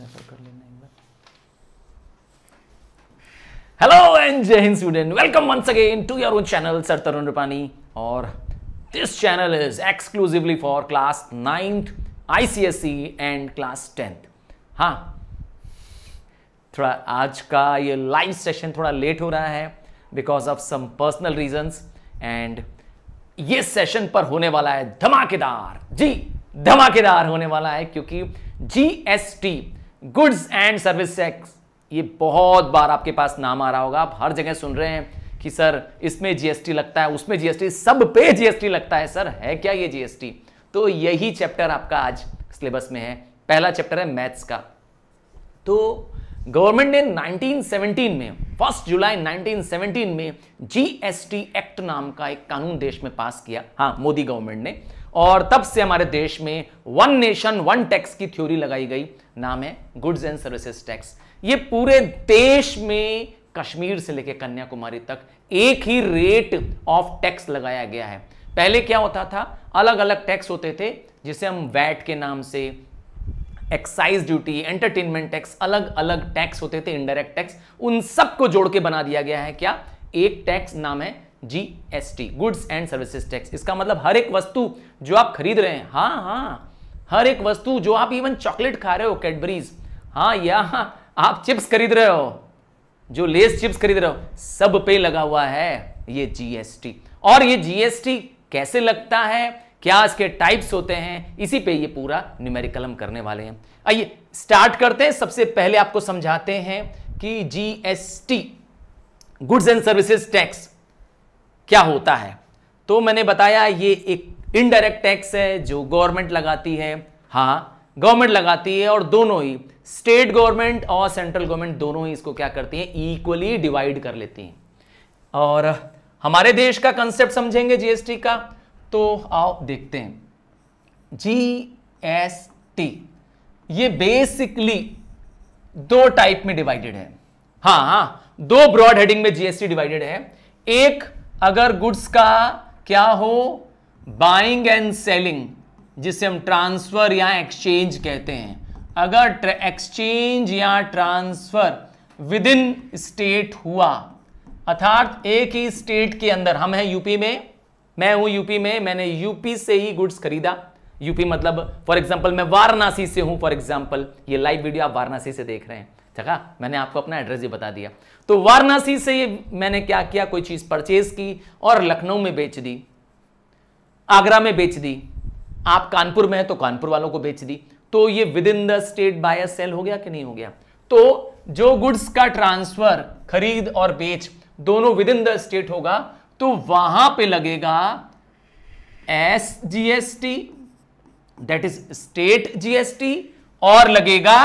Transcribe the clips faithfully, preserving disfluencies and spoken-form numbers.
Transfer कर लेना एक बार। Hello and Jai Hind student, welcome once again to your own channel sir Tarun Rupani, और this channel is exclusively for class ninth ICSC and class tenth. हाँ, थोड़ा आज का ये लाइव सेशन थोड़ा लेट हो रहा है because of some personal reasons, and ये सेशन पर होने वाला है धमाकेदार, जी धमाकेदार होने वाला है, क्योंकि GST goods and service tax, ये बहुत बार आपके पास नाम आ रहा होगा, आप हर जगह सुन रहे हैं कि सर इसमें जीएसटी लगता है, उसमें जीएसटी, सब पे जीएसटी लगता है, सर है क्या ये जीएसटी? तो यही चैप्टर आपका आज सिलेबस में है, पहला चैप्टर है मैथ्स का। तो गवर्नमेंट ने नाइनटीन सेवनटीन में, फर्स्ट जुलाई नाइनटीन सेवनटीन में जीएसटी एक्ट नाम का एक कानून देश में पास किया, हाँ मोदी गवर्नमेंट ने, और तब से हमारे देश में वन नेशन वन टैक्स की थ्योरी लगाई गई, नाम है गुड्स एंड सर्विसेज टैक्स। ये पूरे देश में कश्मीर से लेकर कन्याकुमारी तक एक ही रेट ऑफ टैक्स लगाया गया है। पहले क्या होता था, अलग अलग टैक्स होते थे जिसे हम वैट के नाम से, एक्साइज ड्यूटी, एंटरटेनमेंट टैक्स, अलग अलग टैक्स होते थे, इनडायरेक्ट टैक्स, उन सबको जोड़ के बना दिया गया है क्या, एक टैक्स, नाम है GST goods and services tax. इसका मतलब हर एक वस्तु जो आप खरीद रहे हैं, हाँ हाँ हर एक वस्तु जो आप, इवन चॉकलेट खा रहे हो कैडबरीज, हाँ, या आप चिप्स खरीद रहे हो, जो लेस चिप्स खरीद रहे हो, सब पे लगा हुआ है ये जीएसटी। और ये जीएसटी कैसे लगता है, क्या इसके टाइप्स होते हैं, इसी पे ये पूरा न्यूमेरिकल हम करने वाले हैं। आइए स्टार्ट करते हैं। सबसे पहले आपको समझाते हैं कि GST goods and services tax क्या होता है। तो मैंने बताया ये एक इनडायरेक्ट टैक्स है जो गवर्नमेंट लगाती है, हाँ गवर्नमेंट लगाती है, और दोनों ही स्टेट गवर्नमेंट और सेंट्रल गवर्नमेंट दोनों ही इसको क्या करती हैं, इक्वली डिवाइड कर लेती हैं। और हमारे देश का कंसेप्ट समझेंगे जीएसटी का, तो आओ देखते हैं। जीएसटी ये बेसिकली दो टाइप में डिवाइडेड है, हाँ हाँ दो ब्रॉड हेडिंग में जीएसटी डिवाइडेड है। एक, अगर गुड्स का क्या हो, बाइंग एंड सेलिंग, जिसे हम ट्रांसफर या एक्सचेंज कहते हैं, अगर एक्सचेंज या ट्रांसफर विद इन स्टेट हुआ, अर्थात एक ही स्टेट के अंदर, हम हैं यूपी में, मैं हूं यूपी में, मैंने यूपी से ही गुड्स खरीदा, यूपी मतलब फॉर एग्जांपल मैं वाराणसी से हूं, फॉर एग्जांपल ये लाइव वीडियो आप वाराणसी से देख रहे हैं, देखा मैंने आपको अपना एड्रेस भी बता दिया, तो वाराणसी से ये मैंने क्या किया, कोई चीज परचेज की और लखनऊ में बेच दी, आगरा में बेच दी, आप कानपुर में है तो कानपुर वालों को बेच दी, तो ये within the state buy sell हो गया कि नहीं हो गया? तो जो गुड्स का ट्रांसफर, खरीद और बेच दोनों विद इन द स्टेट होगा तो वहां पे लगेगा S GST, that is state GST, और लगेगा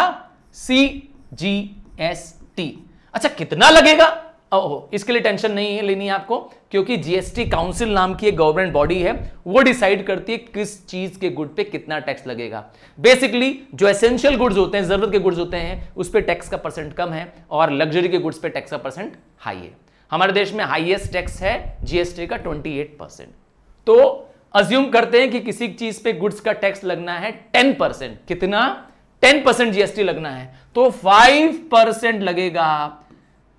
सी जीएसटी। अच्छा कितना लगेगा, ओहो इसके लिए टेंशन नहीं है लेनी आपको, क्योंकि जीएसटी काउंसिल नाम की एक गवर्नमेंट बॉडी है, वो डिसाइड करती है किस चीज के गुड पे कितना टैक्स लगेगा। बेसिकली जो एसेंशियल गुड्स होते हैं, जरूरत के गुड्स होते हैं, उस पर टैक्स का परसेंट कम है, और लग्जरी के गुड्स पे टैक्स का परसेंट हाई है। हमारे देश में हाईएस्ट टैक्स है जीएसटी का अट्ठाईस परसेंट। तो अज्यूम करते हैं कि किसी चीज पे गुड्स का टैक्स लगना है दस परसेंट, कितना दस परसेंट जीएसटी लगना है, तो पाँच परसेंट लगेगा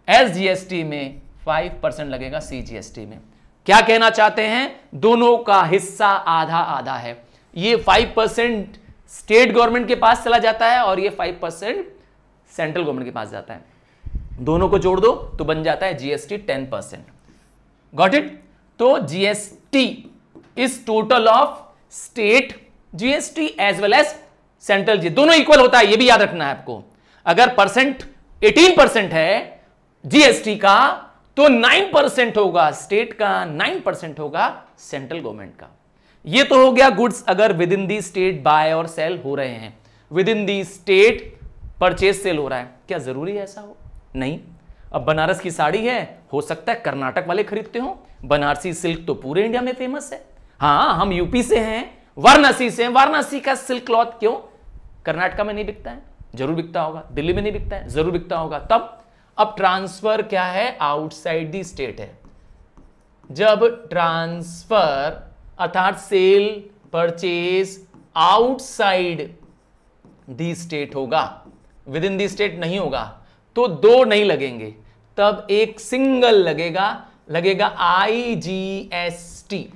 एस जीएसटी में, पाँच परसेंट लगेगा सी जीएसटी में। क्या कहना चाहते हैं, दोनों का हिस्सा आधा आधा है, ये पाँच परसेंट स्टेट गवर्नमेंट के पास चला जाता है और ये पाँच परसेंट सेंट्रल गवर्नमेंट के पास जाता है, दोनों को जोड़ दो तो बन जाता है जीएसटी दस परसेंट। Got it? तो GST is total of state GST as well as central G, दोनों इक्वल होता है, ये भी याद रखना है आपको। अगर परसेंट अठारह परसेंट है जीएसटी का तो नौ परसेंट होगा स्टेट का, नौ परसेंट होगा सेंट्रल गवर्नमेंट का। ये तो हो गया गुड्स अगर within the state buy और सेल हो रहे हैं, within the state purchase sell हो रहा है। क्या जरूरी है ऐसा हो? नहीं। अब बनारस की साड़ी है, हो सकता है कर्नाटक वाले खरीदते हो, बनारसी सिल्क तो पूरे इंडिया में फेमस है, हाँ हम यूपी से हैं, वाराणसी से हैं, वाराणसी का सिल्क क्लॉथ क्यों कर्नाटक में नहीं बिकता है? जरूर बिकता होगा। दिल्ली में नहीं बिकता है? जरूर बिकता होगा। तब अब ट्रांसफर क्या है, आउटसाइड दी स्टेट है। जब ट्रांसफर अर्थात sale purchase outside the state होगा विद इन दी स्टेट नहीं होगा तो दो नहीं लगेंगे, तब एक सिंगल लगेगा, लगेगा आई जी एस टी।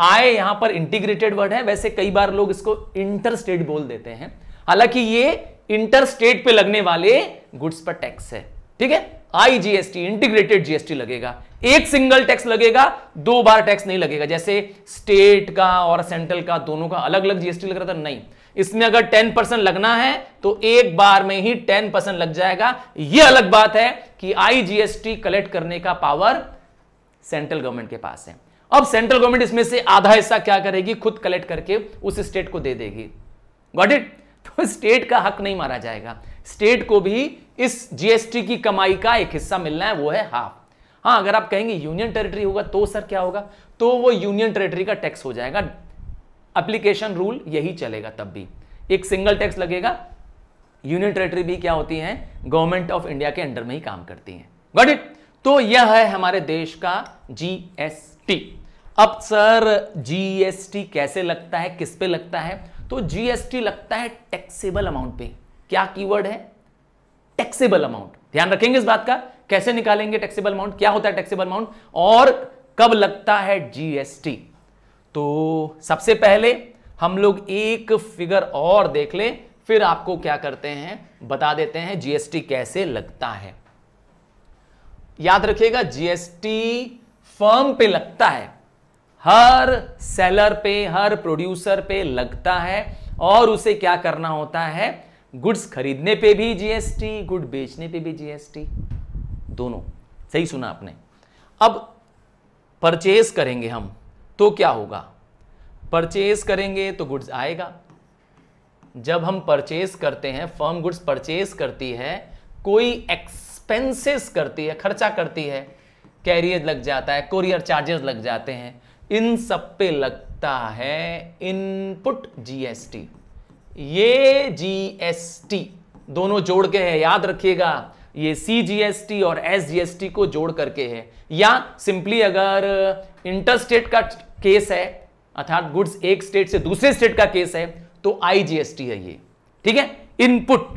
आय यहां पर इंटीग्रेटेड वर्ड है, वैसे कई बार लोग इसको इंटर स्टेट बोल देते हैं, हालांकि ये इंटर स्टेट पे लगने वाले गुड्स पर टैक्स है। ठीक है, आई जीएसटी इंटीग्रेटेड जीएसटी लगेगा, एक सिंगल टैक्स लगेगा, दो बार टैक्स नहीं लगेगा। जैसे स्टेट का और सेंट्रल का दोनों का अलग अलग जीएसटी लग रहा था, नहीं, इसमें अगर टेन परसेंट लगना है तो एक बार में ही टेन परसेंट लग जाएगा। यह अलग बात है कि आई जीएसटी कलेक्ट करने का पावर सेंट्रल गवर्नमेंट के पास है। अब सेंट्रल गवर्नमेंट इसमें से आधा हिस्सा क्या करेगी, खुद कलेक्ट करके उस स्टेट को दे देगी। Got it? तो स्टेट का हक नहीं मारा जाएगा, स्टेट को भी इस जीएसटी की कमाई का एक हिस्सा मिलना है, वो है हाफ। हाँ, अगर आप कहेंगे यूनियन टेरिटरी होगा तो सर क्या होगा, तो वो यूनियन टेरिटरी का टैक्स हो जाएगा, एप्लीकेशन रूल यही चलेगा। तब भी एक सिंगल टैक्स लगेगा, यूनियन टेरिटरी भी क्या होती है, गवर्नमेंट ऑफ इंडिया के अंडर में ही काम करती है। Got it? तो यह है हमारे देश का जीएसटी। अब सर जीएसटी कैसे लगता है, किस पे लगता है, तो जीएसटी लगता है टैक्सेबल अमाउंट पे। क्या कीवर्ड है, टैक्सेबल अमाउंट। ध्यान रखेंगे इस बात का, कैसे निकालेंगे टैक्सेबल अमाउंट, क्या होता है टैक्सेबल अमाउंट और कब लगता है जीएसटी। तो सबसे पहले हम लोग एक फिगर और देख ले, फिर आपको क्या करते हैं बता देते हैं जीएसटी कैसे लगता है। याद रखिएगा जीएसटी फर्म पे लगता है, हर सेलर पे, हर प्रोड्यूसर पे लगता है, और उसे क्या करना होता है, गुड्स खरीदने पे भी जीएसटी, गुड बेचने पे भी जीएसटी, दोनों। सही सुना आपने। अब परचेज करेंगे हम तो क्या होगा, परचेज करेंगे तो गुड्स आएगा। जब हम परचेज करते हैं, फर्म गुड्स परचेज करती है, कोई एक्सपेंसेस करती है, खर्चा करती है, कैरियर लग जाता है, कोरियर चार्जेस लग जाते हैं, इन सब पे लगता है इनपुट जीएसटी। ये जीएसटी दोनों जोड़ के है, याद रखिएगा, ये सी जीएसटी और एस जीएसटी को जोड़ करके है। या सिंपली अगर इंटरस्टेट का केस है, अर्थात गुड्स एक स्टेट से दूसरे स्टेट का केस है, तो आई जीएसटी है ये। ठीक है, इनपुट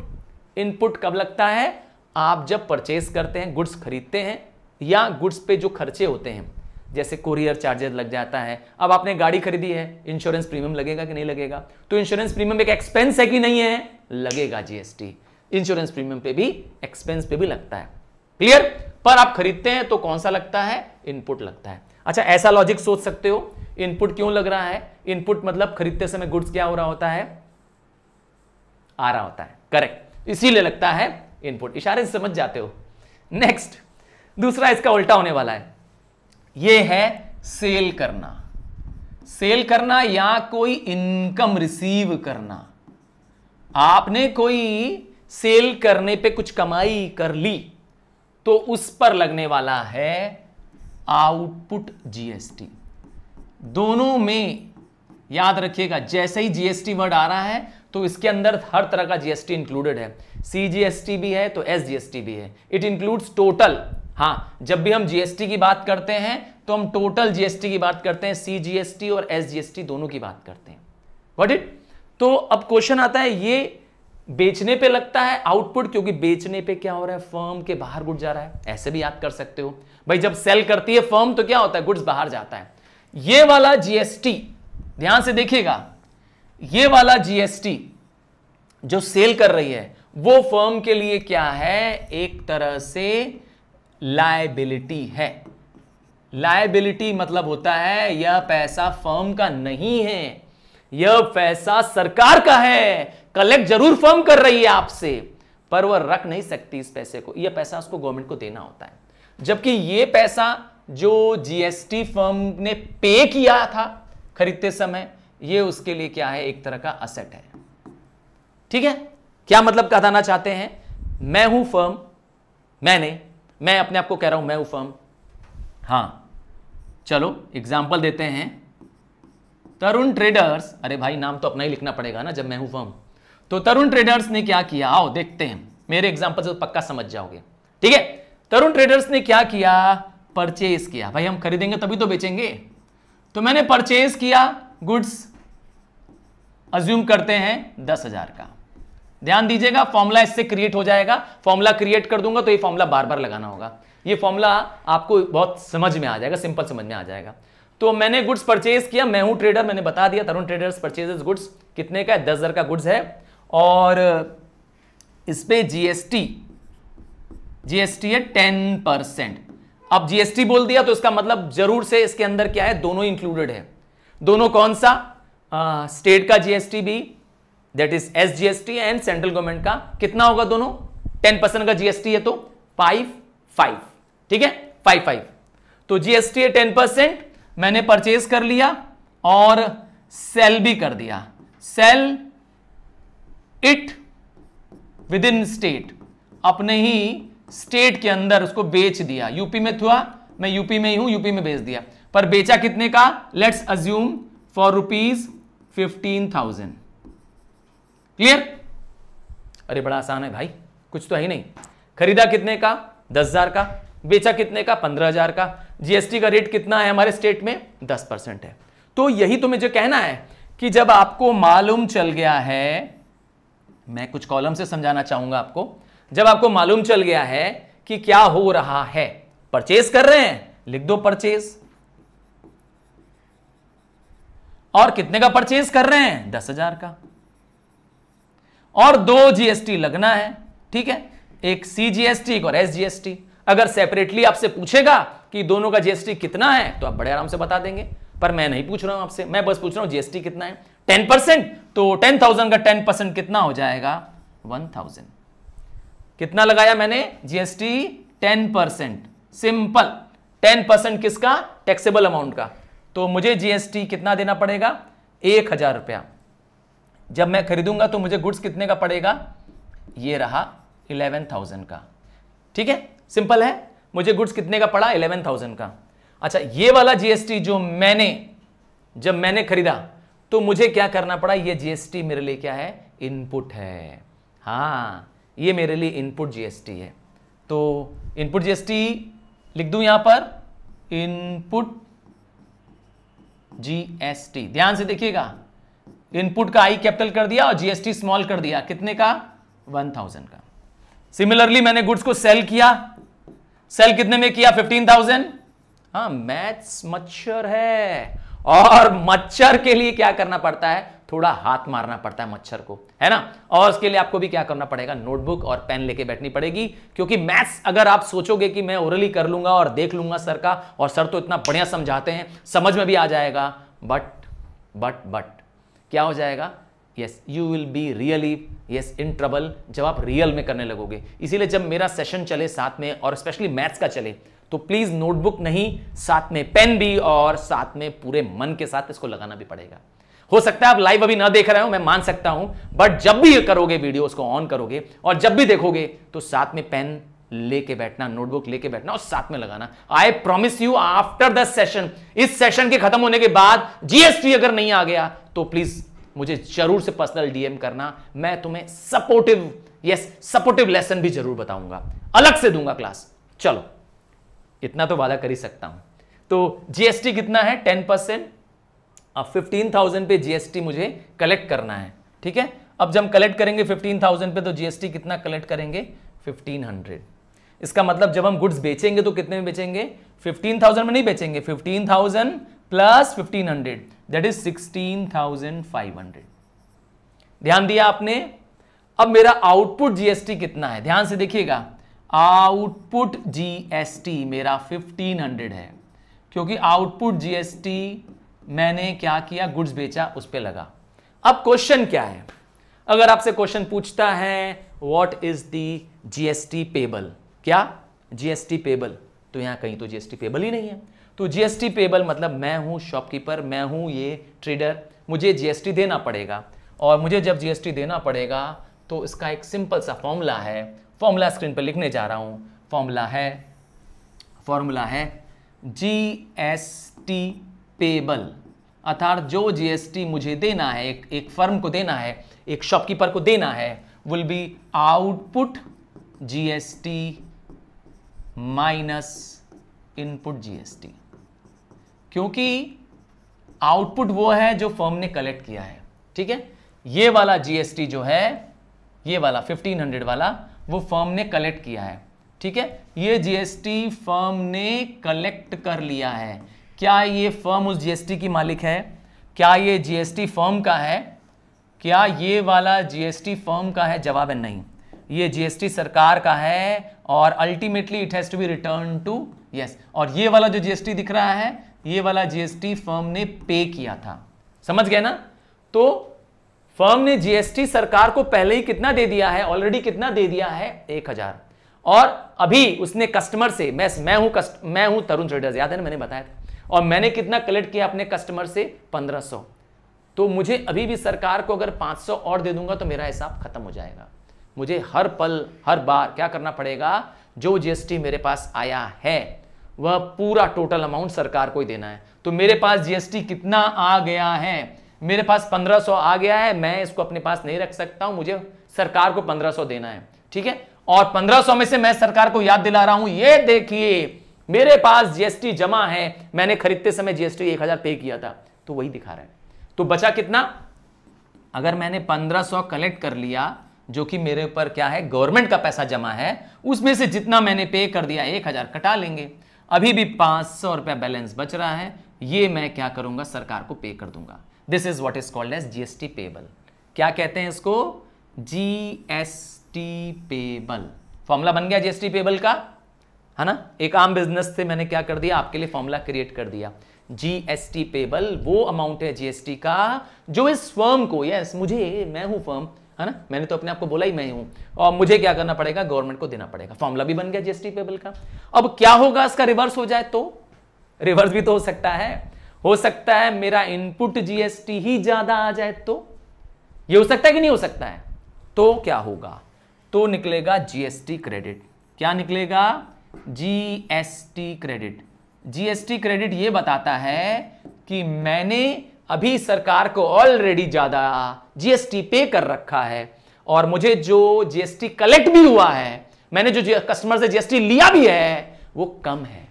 इनपुट कब लगता है, आप जब परचेस करते हैं, गुड्स खरीदते हैं, या गुड्स पे जो खर्चे होते हैं, जैसे कोरियर चार्जेस लग जाता है। अब आपने गाड़ी खरीदी है, इंश्योरेंस प्रीमियम लगेगा कि नहीं लगेगा, तो इंश्योरेंस प्रीमियम एक एक्सपेंस है कि नहीं है, लगेगा जीएसटी। इंश्योरेंस प्रीमियम पे भी, एक्सपेंस पे भी लगता है। क्लियर? पर आप खरीदते हैं तो कौन सा लगता है, इनपुट लगता है। अच्छा, ऐसा लॉजिक सोच सकते हो, इनपुट क्यों लग रहा है, इनपुट मतलब खरीदते समय गुड्स क्या हो रहा होता है, आ रहा होता है, करेक्ट, इसीलिए लगता है इनपुट। इशारे से समझ जाते हो। नेक्स्ट, दूसरा इसका उल्टा होने वाला है, ये है सेल करना। सेल करना या कोई इनकम रिसीव करना, आपने कोई सेल करने पे कुछ कमाई कर ली तो उस पर लगने वाला है आउटपुट जीएसटी। दोनों में याद रखिएगा, जैसे ही जीएसटी वर्ड आ रहा है तो इसके अंदर हर तरह का जीएसटी इंक्लूडेड है, सी जीएसटी भी है तो एस जीएसटी भी है, इट इंक्लूड्स टोटल। हाँ, जब भी हम जीएसटी की बात करते हैं तो हम टोटल जीएसटी की बात करते हैं, सी जीएसटी और एस जीएसटी दोनों की बात करते हैं। What it? तो अब क्वेश्चन आता है, ये बेचने पे लगता है आउटपुट, क्योंकि बेचने पे क्या हो रहा है, फर्म के बाहर गुड जा रहा है। ऐसे भी याद कर सकते हो भाई, जब सेल करती है फर्म तो क्या होता है, गुड्स बाहर जाता है। ये वाला जीएसटी ध्यान से देखिएगा, ये वाला जीएसटी जो सेल कर रही है वो फर्म के लिए क्या है, एक तरह से लायबिलिटी है। लायबिलिटी मतलब होता है यह पैसा फर्म का नहीं है, यह पैसा सरकार का है। कलेक्ट जरूर फर्म कर रही है आपसे, पर वह रख नहीं सकती इस पैसे को, यह पैसा उसको गवर्नमेंट को देना होता है। जबकि यह पैसा जो जीएसटी फर्म ने पे किया था खरीदते समय, यह उसके लिए क्या है, एक तरह का असेट है। ठीक है, क्या मतलब कहना चाहते हैं, मैं हूं फर्म, मैंने मैं अपने आप को कह रहा हूं मैं हूं फर्म। हाँ, चलो एग्जाम्पल देते हैं, तरुण ट्रेडर्स, अरे भाई नाम तो अपना ही लिखना पड़ेगा ना, जब मैं हूं फर्म। तो तरुण ट्रेडर्स ने क्या किया, आओ देखते हैं, मेरे एग्जाम्पल से तो पक्का समझ जाओगे। ठीक है, तरुण ट्रेडर्स ने क्या किया, परचेज किया। भाई हम खरीदेंगे तभी तो बेचेंगे, तो मैंने परचेज किया गुड्स, अज्यूम करते हैं दस हजार का। ध्यान दीजिएगा, फॉर्मूला इससे क्रिएट हो जाएगा, फॉर्मूला क्रिएट कर दूंगा तो ये फॉर्मूला बार बार लगाना होगा, ये फॉर्मूला आपको बहुत समझ में आ जाएगा, सिंपल समझ में आ जाएगा। तो मैंने गुड्स परचेज किया, मैं हूं ट्रेडर, मैंने बता दिया तरुण ट्रेडर्स परचेजेस गुड्स, कितने का है, दस हजार का गुड्स है और इस पे जीएसटी जीएसटी है टेन परसेंट। अब जीएसटी बोल दिया तो इसका मतलब जरूर से इसके अंदर क्या है, दोनों इंक्लूडेड है। दोनों कौन सा, स्टेट का जीएसटी भी that is S GST and central government का, कितना होगा दोनों, टेन परसेंट का जीएसटी है तो फाइव फाइव ठीक है, फाइव फाइव तो जीएसटी है टेन परसेंट। मैंने परचेज कर लिया और सेल भी कर दिया, sell it within state, अपने ही स्टेट के अंदर उसको बेच दिया। यूपी में था, मैं यूपी में ही हूं, यूपी में बेच दिया, पर बेचा कितने का, let's assume for rupees fifteen thousand. Clear, अरे बड़ा आसान है भाई, कुछ तो है ही नहीं। खरीदा कितने का, दस हजार का, बेचा कितने का, पंद्रह हजार का। जीएसटी का रेट कितना है हमारे स्टेट में, दस परसेंट है। तो यही तो मुझे कहना है कि जब आपको मालूम चल गया है, मैं कुछ कॉलम से समझाना चाहूंगा आपको, जब आपको मालूम चल गया है कि क्या हो रहा है, परचेज कर रहे हैं, लिख दो परचेज, और कितने का परचेज कर रहे हैं, दस हजार का, और दो जीएसटी लगना है, ठीक है, एक सी जीएसटी एक और एस जीएसटी। अगर सेपरेटली आपसे पूछेगा कि दोनों का जीएसटी कितना है तो आप बड़े आराम से बता देंगे, पर मैं नहीं पूछ रहा हूं आपसे, मैं बस पूछ रहा हूं जीएसटी कितना है, टेन परसेंट। तो टेन थाउजेंड का टेन परसेंट कितना हो जाएगा, वन थाउजेंड। कितना लगाया मैंने, GST ten percent, simple, ten percent किसका, टैक्सेबल अमाउंट का। तो मुझे जीएसटी कितना देना पड़ेगा, एक हजार रुपया। जब मैं खरीदूंगा तो मुझे गुड्स कितने का पड़ेगा, ये रहा इलेवन थाउजेंड का, ठीक है, सिंपल है। मुझे गुड्स कितने का पड़ा, इलेवन थाउजेंड का। अच्छा, ये वाला जीएसटी जो मैंने जब मैंने खरीदा तो मुझे क्या करना पड़ा, ये जीएसटी मेरे लिए क्या है, इनपुट है, हाँ ये मेरे लिए इनपुट जीएसटी है। तो इनपुट जीएसटी लिख दूं यहां पर, इनपुट जीएसटी, ध्यान से देखिएगा, इनपुट का आई कैपिटल कर दिया और जीएसटी स्मॉल कर दिया, कितने का, वन थाउजेंड का। सिमिलरली मैंने गुड्स को सेल किया, सेल कितने में किया, फिफ्टीन थाउजेंड, हाँ मैथ्स मच्छर है, और मच्छर के लिए क्या करना पड़ता है, थोड़ा हाथ मारना पड़ता है मच्छर को, है ना, और उसके लिए आपको भी क्या करना पड़ेगा, नोटबुक और पेन लेके बैठनी पड़ेगी, क्योंकि मैथ्स अगर आप सोचोगे कि मैं ओरली कर लूंगा और देख लूंगा सर का, और सर तो इतना बढ़िया समझाते हैं, समझ में भी आ जाएगा, बट बट बट क्या हो जाएगा, yes you will be really yes in trouble, जब आप रियल में करने लगोगे। इसीलिए जब मेरा सेशन चले साथ में, और स्पेशली मैथ्स का चले, तो प्लीज नोटबुक नहीं, साथ में पेन भी, और साथ में पूरे मन के साथ इसको लगाना भी पड़ेगा। हो सकता है आप लाइव अभी ना देख रहे हो, मैं मान सकता हूं, बट जब भी ये करोगे, वीडियो उसको ऑन करोगे और जब भी देखोगे तो साथ में पेन लेके बैठना, नोटबुक लेके बैठना और साथ में लगाना। I promise you after the session, इस सेशन के खत्म होने के बाद जीएसटी अगर नहीं आ गया तो प्लीज मुझे जरूर से पर्सनल डीएम करना, मैं तुम्हें सपोर्टिव यस सपोर्टिव लेसन भी जरूर बताऊंगा, अलग से दूंगा क्लास, चलो इतना तो वादा कर ही सकता हूं। तो जीएसटी कितना है, टेन परसेंट। अब फिफ्टीन थाउजेंड पे जीएसटी मुझे कलेक्ट करना है, ठीक है। अब जब कलेक्ट करेंगे फिफ्टीन थाउजेंड पे, तो जीएसटी कितना कलेक्ट करेंगे, फिफ्टीन हंड्रेड। इसका मतलब जब हम गुड्स बेचेंगे तो कितने में बेचेंगे, फिफ्टीन थाउजेंड में नहीं बेचेंगे, fifteen thousand plus fifteen hundred, that is sixteen thousand five hundred. ध्यान दिया आपने। अब मेरा आउटपुट जीएसटी कितना है, ध्यान से देखिएगा, आउटपुट जीएसटी मेरा फिफ्टीन हंड्रेड है, क्योंकि आउटपुट जीएसटी मैंने क्या किया, गुड्स बेचा, उस पे लगा। अब क्वेश्चन क्या है, अगर आपसे क्वेश्चन पूछता है what is the GST payable, क्या जीएसटी पेबल, तो यहां कहीं तो जीएसटी पेबल ही नहीं है। तो जीएसटी पेबल मतलब मैं हूं शॉपकीपर, मैं हूं ये ट्रेडर, मुझे जीएसटी देना पड़ेगा, और मुझे जब जीएसटी देना पड़ेगा तो इसका एक सिंपल सा फॉर्मूला है, फॉर्मूला स्क्रीन पर लिखने जा रहा हूं, फॉर्मूला है फॉर्मूला है जीएसटी पेबल, अर्थात जो जीएसटी मुझे देना है, एक एक फर्म को देना है, एक शॉपकीपर को देना है, will be output GST minus input GST, क्योंकि आउटपुट वो है जो फर्म ने कलेक्ट किया है, ठीक है। ये वाला जीएसटी जो है ये वाला फिफ्टीन हंड्रेड वाला वो फर्म ने कलेक्ट किया है, ठीक है। ये जीएसटी फर्म ने कलेक्ट कर लिया है। क्या ये फर्म उस जीएसटी की मालिक है? क्या ये जीएसटी फर्म का है? क्या ये वाला जीएसटी फर्म का है? जवाब है नहीं, ये जीएसटी सरकार का है और ultimately it has to be return to yes. और ये वाला जो जीएसटी दिख रहा है, ये वाला जीएसटी फर्म ने पे किया था, समझ गए ना। तो फर्म ने जीएसटी सरकार को पहले ही कितना दे दिया है, ऑलरेडी कितना दे दिया है, एक हजार। और अभी उसने कस्टमर से, मैं मैं हूं कस्ट, मैं हूं तरुण ट्रेडर्स, याद है ना मैंने बताया था, और मैंने कितना कलेक्ट किया अपने कस्टमर से, पंद्रह सौ। तो मुझे अभी भी सरकार को अगर पांच सौ और दे दूंगा तो मेरा हिसाब खत्म हो जाएगा। मुझे हर पल हर बार क्या करना पड़ेगा, जो जीएसटी मेरे पास आया है वह पूरा टोटल अमाउंट सरकार को ही देना है। तो मेरे पास जीएसटी कितना आ गया है, मेरे पास पंद्रह सौ आ गया है, मैं इसको अपने पास नहीं रख सकता हूं, मुझे सरकार को पंद्रह सौ देना है, ठीक है। और पंद्रह सौ में से मैं सरकार को याद दिला रहा हूं, ये देखिए मेरे पास जीएसटी जमा है, मैंने खरीदते समय जीएसटी एक हजार पे किया था, तो वही दिखा रहा है। तो बचा कितना, अगर मैंने पंद्रह सौ कलेक्ट कर लिया, जो कि मेरे ऊपर क्या है, गवर्नमेंट का पैसा जमा है, उसमें से जितना मैंने पे कर दिया एक हजार कटा लेंगे, अभी भी पांच सौ रुपया बैलेंस बच रहा है, ये मैं क्या करूंगा, सरकार को पे कर दूंगा। This is what is called as GST payable. क्या कहते हैं इसको, जीएसटी पेबल। फॉर्मूला बन गया जीएसटी पेबल का, है ना। एक आम बिजनेस से मैंने क्या कर दिया, आपके लिए फॉर्मूला क्रिएट कर दिया। जीएसटी पेबल वो अमाउंट है जीएसटी का जो इस फर्म को, यस मुझे, मैं हूं फर्म, है ना, मैंने तो अपने आप को बोला ही मैं हूं, और मुझे क्या करना पड़ेगा, गवर्नमेंट को देना पड़ेगा। फॉर्मूला भी बन गया जीएसटी पेबल का। अब क्या होगा इसका रिवर्स हो जाए तो, रिवर्स भी तो हो सकता है, हो सकता है मेरा इनपुट जीएसटी ही ज्यादा आ जाए, तो ये हो सकता है कि नहीं हो सकता है, तो क्या होगा, तो निकलेगा जीएसटी क्रेडिट। क्या निकलेगा, जीएसटी क्रेडिट। जीएसटी क्रेडिट ये बताता है कि मैंने अभी सरकार को ऑलरेडी ज्यादा जीएसटी पे कर रखा है, और मुझे जो जीएसटी कलेक्ट भी हुआ है, मैंने जो कस्टमर से जीएसटी लिया भी है वो कम है,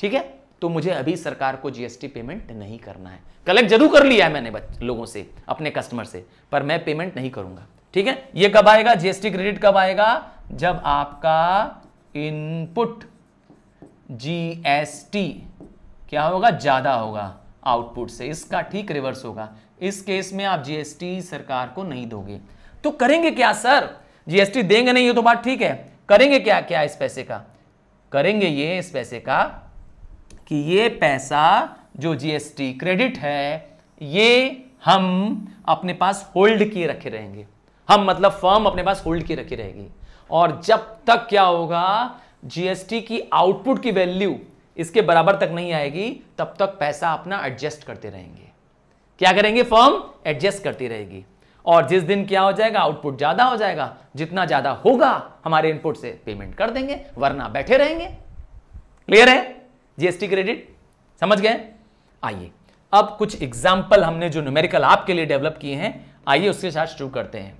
ठीक है। तो मुझे अभी सरकार को जीएसटी पेमेंट नहीं करना है। कलेक्ट जरूर कर लिया है मैंने लोगों से, अपने कस्टमर से, पर मैं पेमेंट नहीं करूंगा, ठीक है। ये कब आएगा जीएसटी क्रेडिट, कब आएगा, जब आपका इनपुट जीएसटी क्या होगा, ज्यादा होगा आउटपुट से। इसका ठीक रिवर्स होगा। इस केस में आप जीएसटी सरकार को नहीं दोगे तो करेंगे क्या सर, जीएसटी देंगे नहीं, ये तो बात ठीक है, करेंगे क्या, क्या इस पैसे का करेंगे, ये इस पैसे का कि ये पैसा जो जीएसटी क्रेडिट है ये हम अपने पास होल्ड किए रखे रहेंगे, हम मतलब फर्म अपने पास होल्ड किए रखी रहेगी, और जब तक क्या होगा, जीएसटी की आउटपुट की वैल्यू इसके बराबर तक नहीं आएगी, तब तक पैसा अपना एडजस्ट करते रहेंगे। क्या करेंगे, फर्म एडजस्ट करती रहेगी, और जिस दिन क्या हो जाएगा, आउटपुट ज्यादा हो जाएगा, जितना ज्यादा होगा हमारे इनपुट से पेमेंट कर देंगे, वरना बैठे रहेंगे। क्लियर है जीएसटी क्रेडिट, समझ गए। आइए अब कुछ एग्जाम्पल हमने जो न्यूमेरिकल आपके लिए डेवलप किए हैं, आइए उसके साथ शुरू करते हैं।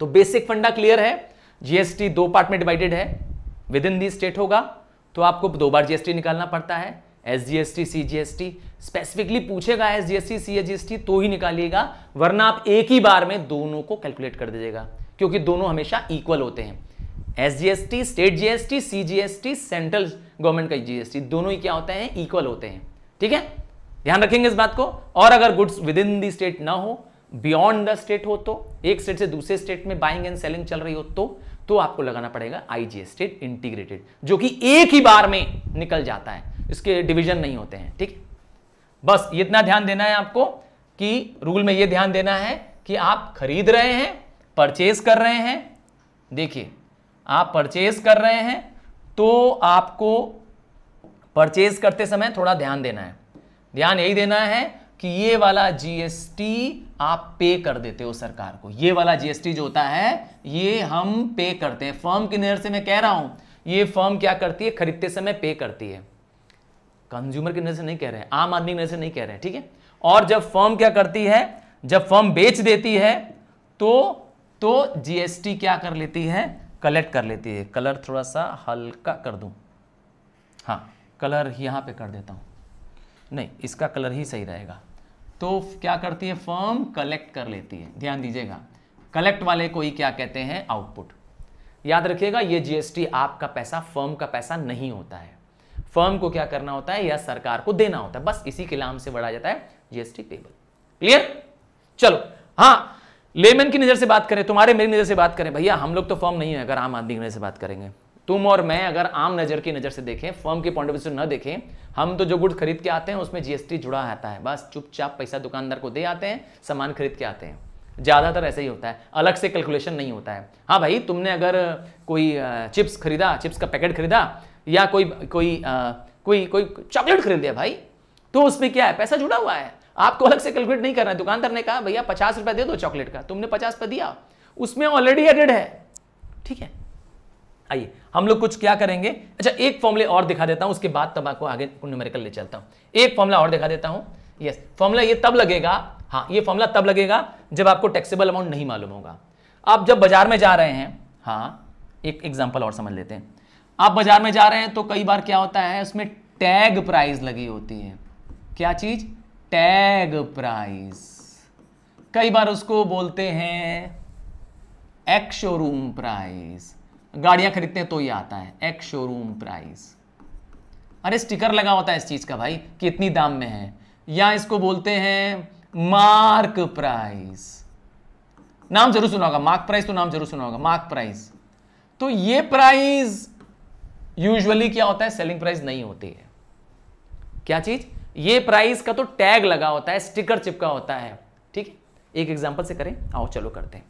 तो बेसिक फंडा क्लियर है, जीएसटी दो पार्ट में डिवाइडेड है, विद इन दी स्टेट होगा तो आपको दो बार जीएसटी निकालना पड़ता है, S G S T C G S T. Specifically पूछेगा S G S T C G S T तो ही निकालिएगा, वरना आप एक ही बार में दोनों को कैलकुलेट कर दीजिएगा, क्योंकि दोनों हमेशा इक्वल होते हैं। S G S T, state G S T, C G S T, central government का जी एस टी, दोनों ही क्या होते हैं, इक्वल होते हैं, ठीक है। ध्यान रखेंगे इस बात को। और अगर goods within the state ना हो, बियॉन्ड द स्टेट हो, तो एक स्टेट से दूसरे स्टेट में बाइंग एंड सेलिंग चल रही हो, तो तो आपको लगाना पड़ेगा आईजीएसटी इंटीग्रेटेड, जो कि एक ही बार में निकल जाता है, इसके डिवीजन नहीं होते हैं, ठीक। बस इतना ध्यान देना है आपको कि रूल में यह ध्यान देना है कि आप खरीद रहे हैं, परचेज कर रहे हैं। देखिए आप परचेज कर रहे हैं तो आपको परचेज करते समय थोड़ा ध्यान देना है, ध्यान यही देना है कि ये वाला जीएसटी आप पे कर देते हो सरकार को, ये वाला जीएसटी जो होता है ये हम पे करते हैं, फर्म की नजर से मैं कह रहा हूं, ये फर्म क्या करती है, खरीदते समय पे करती है, कंज्यूमर की नजर से नहीं कह रहे हैं, आम आदमी की नजर से नहीं कह रहे हैं, ठीक है। और जब फर्म क्या करती है, जब फर्म बेच देती है तो तो जीएसटी क्या कर लेती है, कलेक्ट कर लेती है। कलर थोड़ा सा हल्का कर दूं, हाँ कलर यहां पर कर देता हूं, नहीं इसका कलर ही सही रहेगा। तो क्या करती है फर्म, कलेक्ट कर लेती है, ध्यान दीजिएगा, कलेक्ट वाले को ही क्या कहते हैं, आउटपुट। याद रखिएगा ये जीएसटी आपका पैसा, फर्म का पैसा नहीं होता है। फर्म को क्या करना होता है या सरकार को देना होता है, बस इसी के नाम से बढ़ाया जाता है जीएसटी पेबल। क्लियर? चलो हाँ, लेमन की नजर से बात करें, तुम्हारे मेरी नजर से बात करें, भैया हम लोग तो फर्म नहीं है। अगर आम आदमी की नजर से बात करेंगे, तुम और मैं अगर आम नजर की नजर से देखें, फर्म के पॉइंट ऑफ व्यू से न देखें, हम तो जो गुड खरीद के आते हैं उसमें जीएसटी जुड़ा आता है, बस चुपचाप पैसा दुकानदार को दे आते हैं, सामान खरीद के आते हैं। ज्यादातर ऐसा ही होता है, अलग से कैलकुलेशन नहीं होता है। हाँ भाई, तुमने अगर कोई चिप्स खरीदा, चिप्स का पैकेट खरीदा, या कोई कोई आ, कोई कोई चॉकलेट खरीद लिया भाई, तो उसमें क्या है, पैसा जुड़ा हुआ है, आपको अलग से कैलकुलेट नहीं करना है। दुकानदार ने कहा भैया पचास रुपया दे दो चॉकलेट का, तुमने पचास रुपया दिया, उसमें ऑलरेडी एडेड है। ठीक है, आइए हम लोग कुछ क्या करेंगे, अच्छा एक फॉर्मूले और दिखा देता हूं, उसके बाद तब आपको आगे न्यूमेरिकल ले चलता हूं। एक फॉर्मूला और दिखा देता हूं, यस फॉर्मूला ये तब लगेगा, हाँ ये फॉर्मूला तब लगेगा जब आपको टैक्सेबल अमाउंट नहीं मालूम होगा। आप जब बाजार में जा रहे हैं, हाँ एक एग्जाम्पल और समझ लेते हैं, आप बाजार में जा रहे हैं तो कई बार क्या होता है, उसमें टैग प्राइस लगी होती है। क्या चीज? Tag price. कई बार उसको बोलते हैं एक्स शोरूम प्राइस, गाड़ियां खरीदते हैं तो ये आता है एक्स शोरूम प्राइस। अरे स्टिकर लगा होता है इस चीज का भाई कि इतनी दाम में है। या इसको बोलते हैं मार्क प्राइस, नाम जरूर सुना होगा, मार्क प्राइस तो नाम जरूर सुना होगा, मार्क प्राइस। तो ये प्राइस यूजुअली क्या होता है, सेलिंग प्राइस नहीं होती है। क्या चीज? ये प्राइस का तो टैग लगा होता है, स्टिकर चिपका होता है। ठीक है, एक एग्जांपल से करें, आओ चलो करते हैं।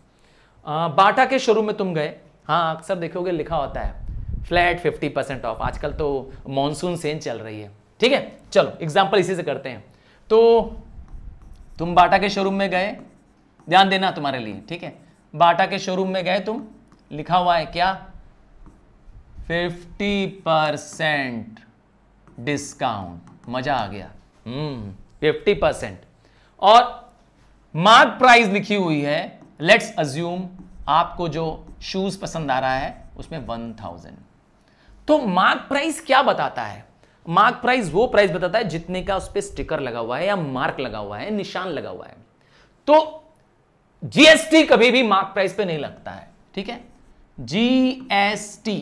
आ, बाटा के शोरूम में तुम गए, हाँ अक्सर देखोगे लिखा होता है फ्लैट फिफ्टी परसेंट ऑफ, आजकल तो मॉनसून सेल चल रही है। ठीक है, चलो एग्जाम्पल इसी से करते हैं। तो तुम बाटा के शोरूम में गए, ध्यान देना तुम्हारे लिए, ठीक है, बाटा के शोरूम में गए तुम, लिखा हुआ है क्या, फिफ्टी परसेंट डिस्काउंट, मजा आ गया, हम्म फिफ्टी परसेंट, और मार्क प्राइस लिखी हुई है। लेट्स अज्यूम आपको जो शूज पसंद आ रहा है उसमें वन थाउजेंड। तो मार्क प्राइस क्या बताता है? मार्क प्राइस वो प्राइस बताता है जितने का उस पर स्टिकर लगा हुआ है या मार्क लगा हुआ है, निशान लगा हुआ है। तो जीएसटी कभी भी मार्क प्राइस पे नहीं लगता है। ठीक है, जीएसटी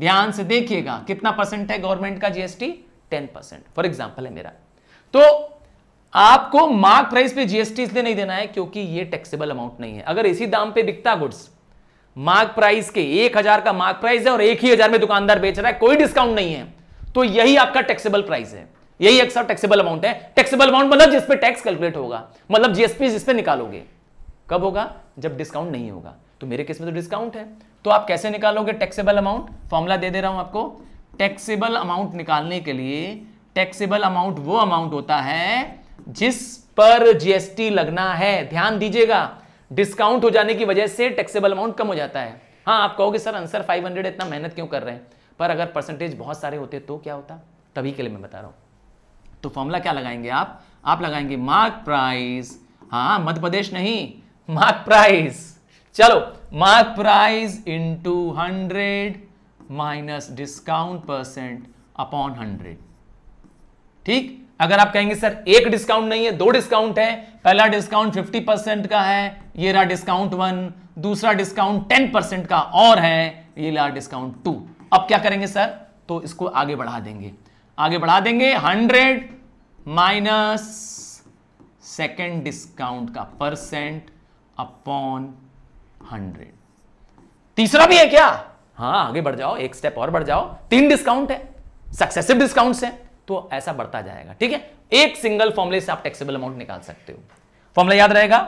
ध्यान से देखिएगा, कितना परसेंट है गवर्नमेंट का GST, ten percent, for example है मेरा। तो आपको मार्क प्राइस पे जीएसटी इसलिए नहीं देना है क्योंकि ये टैक्सेबल अमाउंट नहीं है। अगर इसी दाम पे बिकता गुड्स, मार्क प्राइस के एक हजार का मार्क प्राइस है और एक ही हजार में दुकानदार बेच रहा है, कोई डिस्काउंट नहीं है, तो यही आपका टैक्सेबल प्राइस है, यही अक्सर टैक्सेबल अमाउंट है। टैक्सेबल अमाउंट मतलब जिसपे टैक्स कैलकुलेट होगा, मतलब जीएसटी जिसपे निकालोगे। कब होगा? जब डिस्काउंट नहीं होगा। तो मेरे केस में तो डिस्काउंट है, तो आप कैसे निकालोगे टैक्सेबल अमाउंट? फॉर्मूला दे दे रहा हूं आपको। टैक्सेबल अमाउंट निकालने के लिए, टैक्सेबल अमाउंट वो अमाउंट होता है जिस पर जीएसटी लगना है। ध्यान दीजिएगा, डिस्काउंट हो जाने की वजह से टैक्सेबल अमाउंट कम हो जाता है। हाँ आप कहोगे सर आंसर फाइव हंड्रेड, इतना मेहनत क्यों कर रहे हैं, पर अगर परसेंटेज बहुत सारे होते तो क्या होता, तभी के लिए मैं बता रहा हूं। तो फॉर्मूला क्या लगाएंगे आप? आप लगाएंगे मार्क प्राइस, हाँ मध्य प्रदेश नहीं, मार्क प्राइस। चलो mark price into hundred minus discount percent upon hundred. ठीक, अगर आप कहेंगे सर एक डिस्काउंट नहीं है, दो डिस्काउंट है, पहला डिस्काउंट फिफ्टी परसेंट का है, ये रहा डिस्काउंट वन, दूसरा डिस्काउंट टेन परसेंट का और है, ये रहा डिस्काउंट टू। अब क्या करेंगे सर? तो इसको आगे बढ़ा देंगे, आगे बढ़ा देंगे हंड्रेड माइनस सेकेंड डिस्काउंट का परसेंट अपॉन हंड्रेड। तीसरा भी है क्या? हाँ आगे बढ़ जाओ, एक स्टेप और बढ़ जाओ, तीन डिस्काउंट है, सक्सेसिव डिस्काउंट्स हैं, तो ऐसा बढ़ता जाएगा। ठीक है, एक सिंगल फॉर्मूले से आप टैक्सेबल अमाउंट निकाल सकते हो। फॉर्मूला याद रहेगा,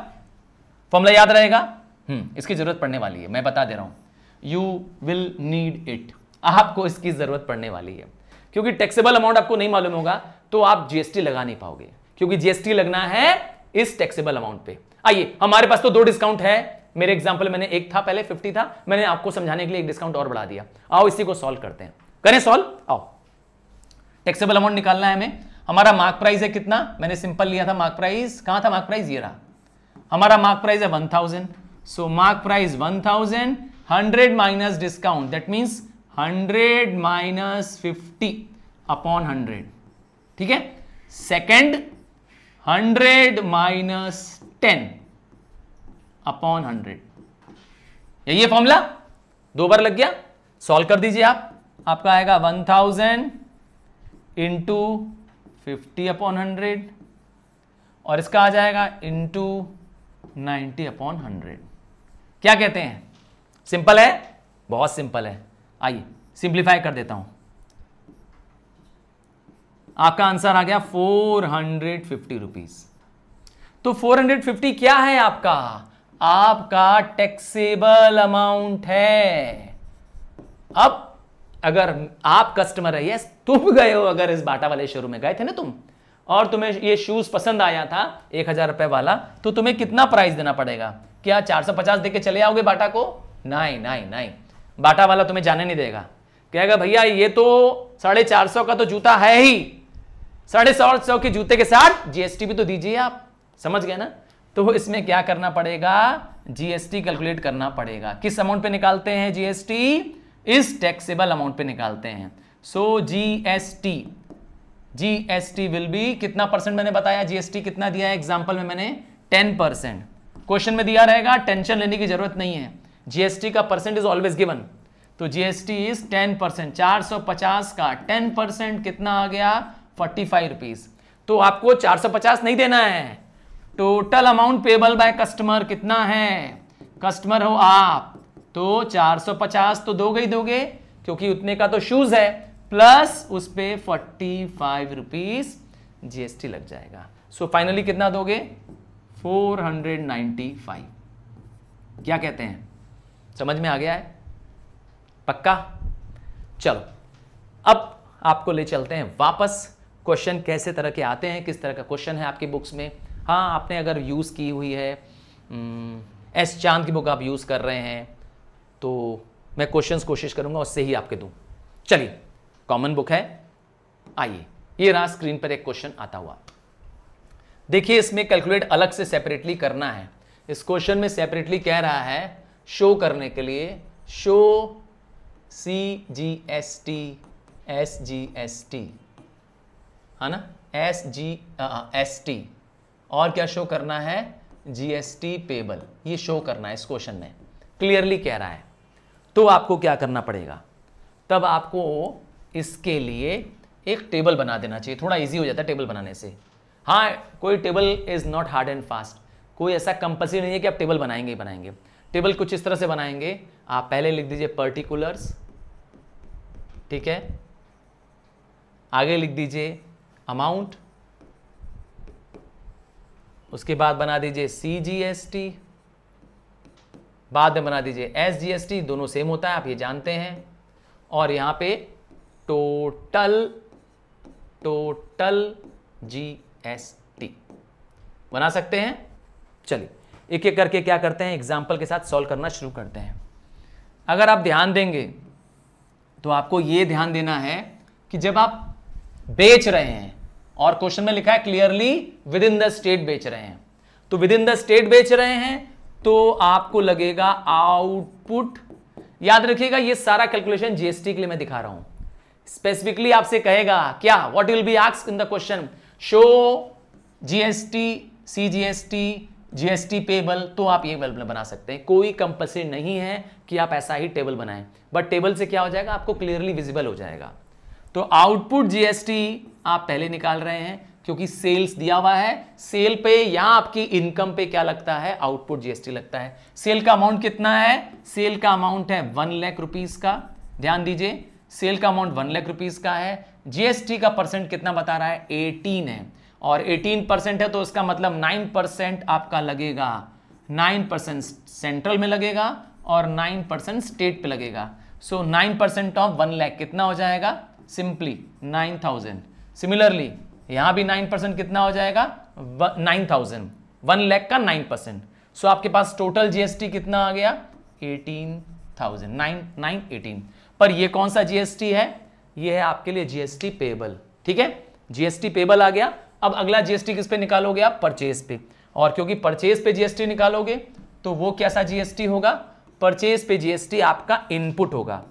फॉर्मूला याद रहेगा, हम्म इसकी जरूरत पड़ने वाली है, मैं बता दे रहा हूं, यू विल नीड इट, आपको इसकी जरूरत पड़ने वाली है, क्योंकि टैक्सेबल अमाउंट आपको नहीं मालूम होगा तो आप जीएसटी लगा नहीं पाओगे, क्योंकि जीएसटी लगना है इस टैक्सेबल अमाउंट पे। आइए, हमारे पास तो दो डिस्काउंट है, मेरे एग्जाम्पल मैंने एक था, पहले फिफ्टी था, मैंने आपको समझाने के लिए एक डिस्काउंट और बढ़ा दिया। आओ इसी को सॉल्व करते हैं, करें सॉल्व। आओ, टैक्सेबल अमाउंट निकालना है हमें। हमारा मार्क प्राइस है कितना, मैंने सिंपल लिया था मार्क प्राइस, कहां था मार्क प्राइस, ये रहा हमारा मार्क प्राइस है one thousand. So mark price one thousand, hundred minus discount, that means hundred minus fifty upon hundred. ठीक है, second hundred minus ten upon hundred. यही है फॉर्मूला, दो बार लग गया, सॉल्व कर दीजिए आप, आपका आएगा one thousand into fifty upon hundred और इसका आ जाएगा इंटू नाइन्टी अपॉन हंड्रेड। क्या कहते हैं, सिंपल है, बहुत सिंपल है। आइए सिंप्लीफाई कर देता हूं, आपका आंसर आ गया फोर हंड्रेड फिफ्टी रुपीज। तो फोर हंड्रेड फिफ्टी क्या है आपका, आपका टैक्सेबल अमाउंट है। अब अगर आप कस्टमर है, यस तुम गए हो, अगर इस बाटा वाले शोरूम में गए थे ना तुम और तुम्हें ये शूज पसंद आया था एक हजार रुपए वाला, तो तुम्हें कितना प्राइस देना पड़ेगा, क्या चार सौ पचास देके चले आओगे बाटा को? नहीं नहीं नहीं, बाटा वाला तुम्हें जाने नहीं देगा, कहेगा भैया ये तो साढ़े चार सौ का तो जूता है ही, साढ़े सात सौ के जूते के साथ जीएसटी भी तो दीजिए आप, समझ गए ना। तो इसमें क्या करना पड़ेगा, जीएसटी कैलकुलेट करना पड़ेगा। किस अमाउंट पे निकालते हैं जीएसटी, इस टैक्सेबल अमाउंट पे निकालते हैं। So GST, GST will be कितना परसेंट, मैंने बताया जीएसटी कितना दिया है एग्जांपल में मैंने टेन परसेंट, क्वेश्चन में दिया रहेगा, टेंशन लेने की जरूरत नहीं है, जीएसटी का परसेंट इज ऑलवेज गिवन। तो जीएसटी इज टेन परसेंट, चार सौ पचास का टेन परसेंट कितना आ गया फोर्टी फाइव रुपीज। तो आपको चार सौ पचास नहीं देना है, total amount payable by customer कितना है, कस्टमर हो आप तो चार सौ पचास तो दोगे ही दोगे क्योंकि उतने का तो शूज है, प्लस उस पे फोर्टी फाइव रुपीज जीएसटी लग जाएगा। सो so, फाइनली कितना दोगे, फोर हंड्रेड नाइन्टी फाइव। क्या कहते हैं, समझ में आ गया है पक्का? चलो अब आपको ले चलते हैं वापस, क्वेश्चन कैसे तरह के आते हैं, किस तरह का क्वेश्चन है आपकी बुक्स में। हाँ, आपने अगर यूज़ की हुई है एस चांद की बुक, आप यूज़ कर रहे हैं, तो मैं क्वेश्चंस कोशिश करूंगा उससे ही आपके दूं। चलिए, कॉमन बुक है, आइए ये रहा स्क्रीन पर एक क्वेश्चन आता हुआ, देखिए इसमें कैलकुलेट अलग से सेपरेटली करना है। इस क्वेश्चन में सेपरेटली कह रहा है शो करने के लिए, show C G S T S G S T है ना, एस जी एस टी, और क्या शो करना है, जीएसटी पेबल, ये शो करना है इस क्वेश्चन में, क्लियरली कह रहा है। तो आपको क्या करना पड़ेगा, तब आपको इसके लिए एक टेबल बना देना चाहिए, थोड़ा इजी हो जाता है टेबल बनाने से। हाँ, कोई table is not hard and fast, कोई ऐसा कंपल्सरी नहीं है कि आप टेबल बनाएंगे ही बनाएंगे। टेबल कुछ इस तरह से बनाएंगे, आप पहले लिख दीजिए पर्टिकुलर्स, ठीक है, आगे लिख दीजिए अमाउंट, उसके बाद बना दीजिए सी जी एस टी, बाद में बना दीजिए एस जी एस टी, दोनों सेम होता है आप ये जानते हैं, और यहाँ पे total total G S T बना सकते हैं। चलिए एक एक करके क्या करते हैं, एग्जाम्पल के साथ सॉल्व करना शुरू करते हैं। अगर आप ध्यान देंगे तो आपको ये ध्यान देना है कि जब आप बेच रहे हैं, और क्वेश्चन में लिखा है clearly within the state बेच रहे हैं, तो विद इन द स्टेट बेच रहे हैं तो आपको लगेगा आउटपुट। याद रखिएगा ये सारा कैलकुलेशन जीएसटी के लिए मैं दिखा रहा हूं, स्पेसिफिकली आपसे कहेगा क्या, what will be asked in the question, show GST, C GST, GST payable, तो आप ये टेबल बना सकते हैं। कोई कंपल्सरी नहीं है कि आप ऐसा ही टेबल बनाएं, बट टेबल से क्या हो जाएगा, आपको क्लियरली विजिबल हो जाएगा। तो आउटपुट जीएसटी आप पहले निकाल रहे हैं क्योंकि सेल्स दिया हुआ है, सेल पे या आपकी इनकम पे क्या लगता है, आउटपुट जीएसटी लगता है। सेल का अमाउंट कितना है, सेल का अमाउंट है वन लाख रुपीस का, ध्यान दीजिए सेल का अमाउंट वन लाख रुपीस का है। जीएसटी का परसेंट कितना बता रहा है, एटीन है, और एटीन परसेंट है तो इसका मतलब नाइन परसेंट आपका लगेगा, नाइन परसेंट सेंट्रल में लगेगा और नाइन परसेंट स्टेट पे लगेगा। So nine percent of one lakh कितना हो जाएगा, सिंपली नाइन थाउजेंड। सिमिलरली यहां भी नाइन परसेंट कितना हो जाएगा, नाइन थाउजेंड, वन लैख का नाइन परसेंट। सो आपके पास टोटल जीएसटी कितना आ गया, eighteen thousand, nine nine eighteen. पर ये कौन सा जीएसटी है, ये है आपके लिए जीएसटी पेबल, ठीक है, जीएसटी पेबल आ गया। अब अगला जीएसटी किस पे निकालोगे आप, परचेज पे, और क्योंकि परचेज पे जीएसटी निकालोगे तो वो कैसा जीएसटी होगा, परचेज पे जीएसटी आपका इनपुट होगा।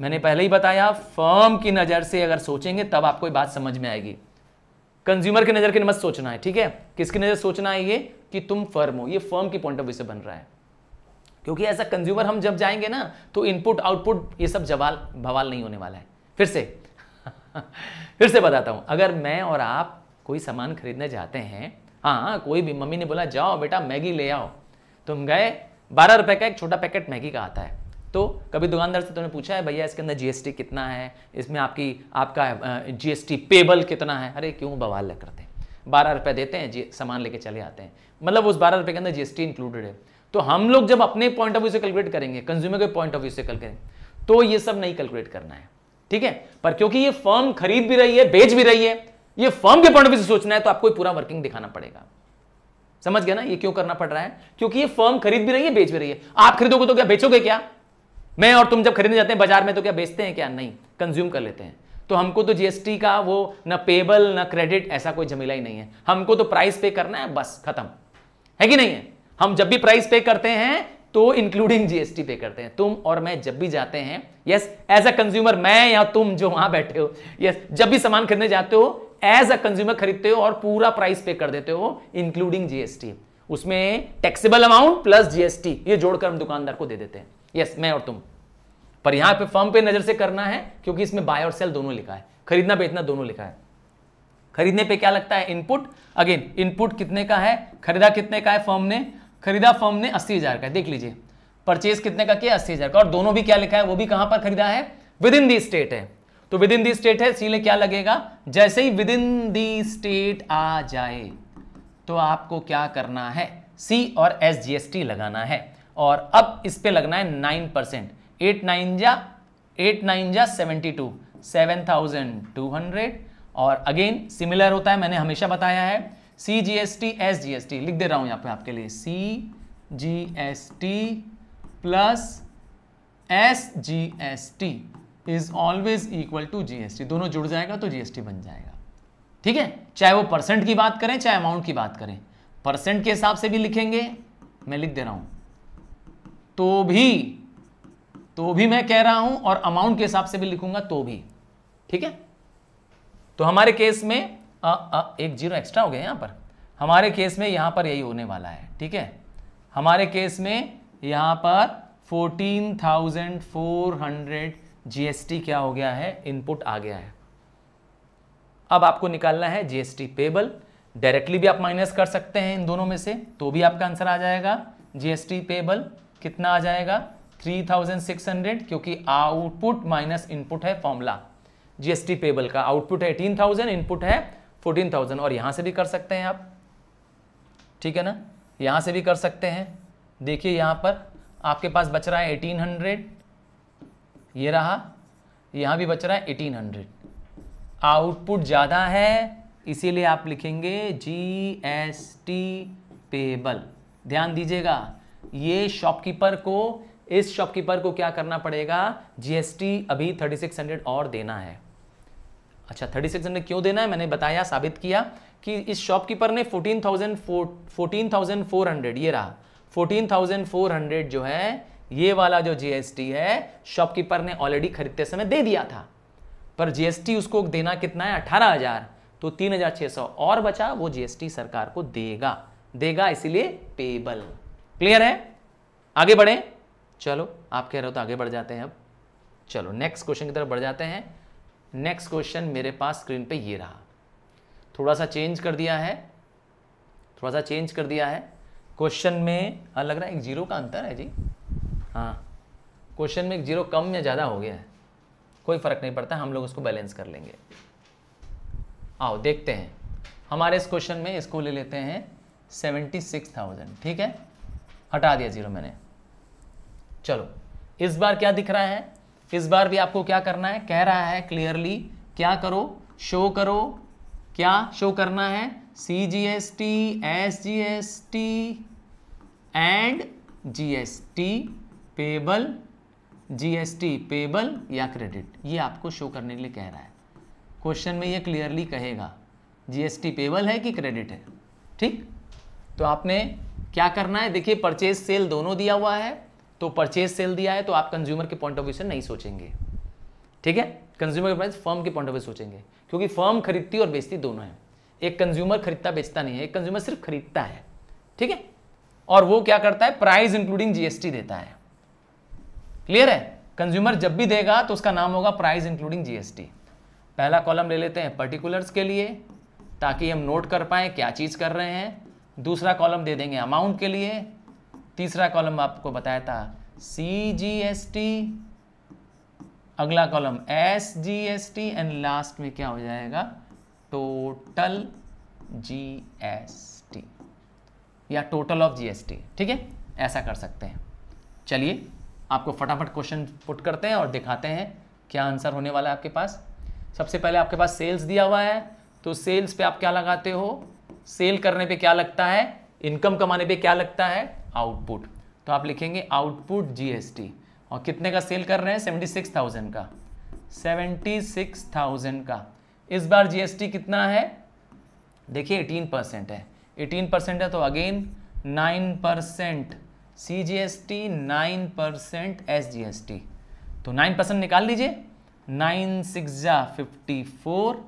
मैंने पहले ही बताया, फर्म की नज़र से अगर सोचेंगे तब आपको ये बात समझ में आएगी, कंज्यूमर की नज़र के मत सोचना है, ठीक है, किसकी नज़र सोचना है, ये कि तुम फर्म हो, ये फर्म की पॉइंट ऑफ व्यू से बन रहा है। क्योंकि एज अ कंज्यूमर हम जब जाएंगे ना तो इनपुट आउटपुट ये सब जवाल भवाल नहीं होने वाला है। फिर से फिर से बताता हूँ, अगर मैं और आप कोई सामान खरीदने जाते हैं, हाँ कोई भी, मम्मी ने बोला जाओ बेटा मैगी ले आओ, तुम गए, बारह रुपए का एक छोटा पैकेट मैगी का आता है, तो कभी दुकानदार से तुमने पूछा है भैया इसके अंदर जीएसटी कितना है, इसमें आपकी आपका जीएसटी पेबल कितना है? अरे क्यों बवाल करते हैं, बारह रुपये देते हैं, सामान लेके चले आते हैं, मतलब उस बारह रुपये के अंदर जीएसटी इंक्लूडेड है। तो हम लोग जब अपने पॉइंट ऑफ व्यू से कैलकुलेट करेंगे, कंज्यूमर के पॉइंट ऑफ व्यू से कैलकुलेट करेंगे, तो ये सब नहीं कैलकुलेट करना है, ठीक है। पर क्योंकि ये फर्म खरीद भी रही है, बेच भी रही है, ये फर्म के पॉइंट ऑफ व्यू से सोचना है, तो आपको पूरा वर्किंग दिखाना पड़ेगा। समझ गया ना ये क्यों करना पड़ रहा है? क्योंकि ये फर्म खरीद भी रही है, बेच भी रही है। आप खरीदोगे तो क्या बेचोगे? क्या मैं और तुम जब खरीदने जाते हैं बाजार में तो क्या बेचते हैं? क्या नहीं, कंज्यूम कर लेते हैं। तो हमको तो जीएसटी का वो ना पेबल ना क्रेडिट ऐसा कोई झमेला ही नहीं है, हमको तो प्राइस पे करना है, बस खत्म है कि नहीं है। हम जब भी प्राइस पे करते हैं तो इंक्लूडिंग जीएसटी पे करते हैं। तुम और मैं जब भी जाते हैं, यस एज अ कंज्यूमर, मैं या तुम जो वहां बैठे हो, यस जब भी सामान खरीदने जाते हो एज अ कंज्यूमर खरीदते हो और पूरा प्राइस पे कर देते हो इंक्लूडिंग जीएसटी, उसमें टैक्सेबल अमाउंट प्लस जीएसटी, ये जोड़कर हम दुकानदार को दे देते हैं, यस मैं और तुम। पर यहां पे फर्म पे नजर से करना है क्योंकि इसमें बाय और सेल दोनों लिखा है, खरीदना बेचना दोनों लिखा है। खरीदने पे क्या लगता है? इनपुट, अगेन इनपुट कितने का है, खरीदा कितने का है फर्म ने, खरीदा फर्म ने अस्सी हजार का, देख लीजिए। परचेज कितने का किया? अस्सी हजार का। और दोनों भी क्या लिखा है? वो भी कहां पर खरीदा है? विद इन दी स्टेट है, तो विद इन दी स्टेट है, इसीलिए क्या लगेगा? जैसे ही विद इन दी स्टेट आ जाए तो आपको क्या करना है? सी और एस जीएसटी लगाना है। और अब इस पे लगना है नाइन परसेंट, एट नाइन जा एट नाइन जा seventy two, seven thousand two hundred. और अगेन सिमिलर होता है, मैंने हमेशा बताया है, C G S T S G S T लिख दे रहा हूँ यहाँ पे आपके लिए, C G S T plus S G S T is always equal to G S T, दोनों जुड़ जाएगा तो जी एस टी बन जाएगा, ठीक है। चाहे वो परसेंट की बात करें चाहे अमाउंट की बात करें, परसेंट के हिसाब से भी लिखेंगे, मैं लिख दे रहा हूँ तो भी तो भी मैं कह रहा हूं, और अमाउंट के हिसाब से भी लिखूंगा तो भी, ठीक है। तो हमारे केस में आ, आ, एक जीरो एक्स्ट्रा हो गया यहां पर, हमारे केस में यहां पर यही होने वाला है, ठीक है। हमारे केस में यहां पर चौदह हज़ार चार सौ जीएसटी क्या हो गया है? इनपुट आ गया है। अब आपको निकालना है जीएसटी पेबल, डायरेक्टली भी आप माइनस कर सकते हैं इन दोनों में से, तो भी आपका आंसर आ जाएगा। जीएसटी पेबल कितना आ जाएगा? थ्री थाउजेंड सिक्स हंड्रेड, क्योंकि आउटपुट माइनस इनपुट है फॉर्मूला। जीएसटी पेबल का आउटपुट है अठारह हज़ार, इनपुट है चौदह हज़ार, और यहां से भी कर सकते हैं आप, ठीक है ना, यहां से भी कर सकते हैं। देखिए यहां पर आपके पास बच रहा है अठारह हज़ार, ये रहा, यहां भी बच रहा है अठारह हज़ार। आउटपुट ज्यादा है इसीलिए आप लिखेंगे जीएसटी पेबल। ध्यान दीजिएगा, ये शॉपकीपर को इस शॉपकीपर को क्या करना पड़ेगा? जीएसटी अभी थर्टी सिक्स हंड्रेड और देना है। अच्छा, थर्टी सिक्स हंड्रेड क्यों देना है? मैंने बताया, साबित किया कि इस शॉपकीपर ने चौदह हज़ार चार सौ ये रहा, चौदह हज़ार चार सौ जो है, ये वाला जो जीएसटी है शॉपकीपर ने ऑलरेडी खरीदते समय दे दिया था, पर जीएसटी उसको देना कितना है? अठारह हज़ार, तो तीन हज़ार छह सौ और बचा, वो जीएसटी सरकार को देगा देगा इसीलिए पेबल। क्लियर है? आगे बढ़े, चलो आप कह रहे हो तो आगे बढ़ जाते हैं। अब चलो नेक्स्ट क्वेश्चन की तरफ बढ़ जाते हैं। नेक्स्ट क्वेश्चन मेरे पास स्क्रीन पे ये रहा, थोड़ा सा चेंज कर दिया है, थोड़ा सा चेंज कर दिया है क्वेश्चन में। हाँ, लग रहा है एक जीरो का अंतर है जी, हाँ क्वेश्चन में एक जीरो कम या ज़्यादा हो गया है, कोई फ़र्क नहीं पड़ता, हम लोग उसको बैलेंस कर लेंगे। आओ देखते हैं हमारे इस क्वेश्चन में, इसको ले लेते हैं सेवेंटी सिक्स थाउजेंड, ठीक है, हटा दिया जीरो मैंने। चलो इस बार क्या दिख रहा है? इस बार भी आपको क्या करना है? कह रहा है क्लियरली, क्या करो? शो करो। क्या शो करना है? C G S T, S G S T and G S T payable, G S T payable या क्रेडिट, ये आपको शो करने के लिए कह रहा है। क्वेश्चन में ये क्लियरली कहेगा जी एस टी पेबल है कि क्रेडिट है, ठीक। तो आपने क्या करना है? देखिए परचेज सेल दोनों दिया हुआ है, तो परचेज सेल दिया है तो आप कंज्यूमर के पॉइंट ऑफ व्यू से नहीं सोचेंगे, ठीक है। कंज्यूमर के प्राइस फर्म के पॉइंट ऑफ व्यू सोचेंगे, क्योंकि फर्म खरीदती और बेचती दोनों है। एक कंज्यूमर खरीदता बेचता नहीं है, एक कंज्यूमर सिर्फ खरीदता है, ठीक है। और वो क्या करता है, प्राइस इंक्लूडिंग जीएसटी देता है। क्लियर है? कंज्यूमर जब भी देगा तो उसका नाम होगा प्राइस इंक्लूडिंग जीएसटी। पहला कॉलम ले लेते हैं पर्टिकुलर्स के लिए ताकि हम नोट कर पाएँ क्या चीज़ कर रहे हैं। दूसरा कॉलम दे देंगे अमाउंट के लिए। तीसरा कॉलम आपको बताया था सी जी एस टी, अगला column S G S T, and last में क्या हो जाएगा टोटल जी एस टी या total of G S T. ठीक है, ऐसा कर सकते हैं। चलिए आपको फटाफट क्वेश्चन पुट करते हैं और दिखाते हैं क्या आंसर होने वाला है आपके पास। सबसे पहले आपके पास सेल्स दिया हुआ है, तो सेल्स पे आप क्या लगाते हो, सेल करने पे क्या लगता है, इनकम कमाने पे क्या लगता है, आउटपुट। तो आप लिखेंगे आउटपुट जीएसटी। और कितने का सेल कर रहे हैं, सेवेंटी सिक्स थाउजेंड का, सेवेंटी सिक्स थाउजेंड का। इस बार जीएसटी कितना है, देखिए एटीन परसेंट है, एटीन परसेंट है तो again nine percent C G S T, nine percent S G S T, तो नाइन परसेंट निकाल लीजिए, नाइन सिक्स जा फिफ्टी फोर,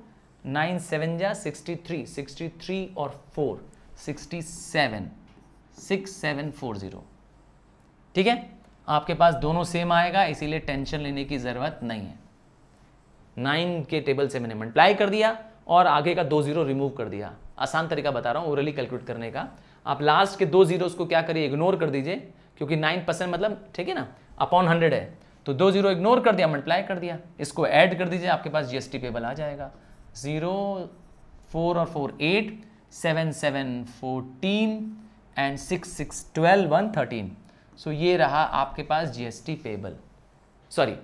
नाइन सेवन जा सिक्सटी थ्री, सिक्सटी थ्री और four sixty seven, six seven four zero. ठीक है, आपके पास दोनों सेम आएगा इसीलिए टेंशन लेने की ज़रूरत नहीं है। नाइन के टेबल से मैंने मल्टीप्लाई कर दिया और आगे का दो जीरो रिमूव कर दिया। आसान तरीका बता रहा हूँ ओरली कैलकुलेट करने का। आप लास्ट के दो जीरोस को क्या करिए, इग्नोर कर दीजिए, क्योंकि नाइन परसेंट मतलब ठीक है ना अपॉन हंड्रेड है, तो दो जीरो इग्नोर कर दिया, मल्टीप्लाई कर दिया, इसको ऐड कर दीजिए, आपके पास जीएसटी पेबल आ जाएगा। जीरो फोर और four eight, seven seven fourteen, and six six twelve, one thirteen. So ये रहा आपके पास GST payable, sorry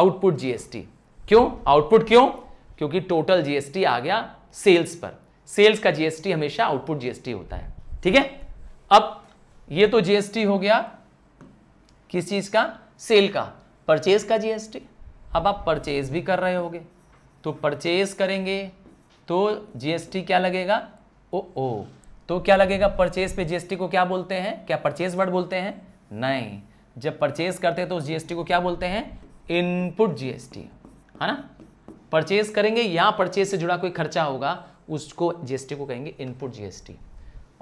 output GST. क्यों आउटपुट क्यों, क्योंकि टोटल जीएसटी आ गया सेल्स पर। सेल्स का जीएसटी हमेशा आउटपुट जीएसटी होता है। ठीक है, अब ये तो जीएसटी हो गया किस चीज का, सेल का। परचेज का जीएसटी, अब आप परचेज भी कर रहे होगे तो परचेज करेंगे तो जीएसटी क्या लगेगा, ओ ओ तो क्या लगेगा, परचेज पे जीएसटी को क्या बोलते हैं, क्या परचेज वर्ड बोलते हैं, नहीं, जब परचेज करते हैं तो उस जीएसटी को क्या बोलते हैं, इनपुट जीएसटी, है ना। परचेज करेंगे या परचेज से जुड़ा कोई खर्चा होगा उसको जीएसटी को कहेंगे इनपुट जीएसटी।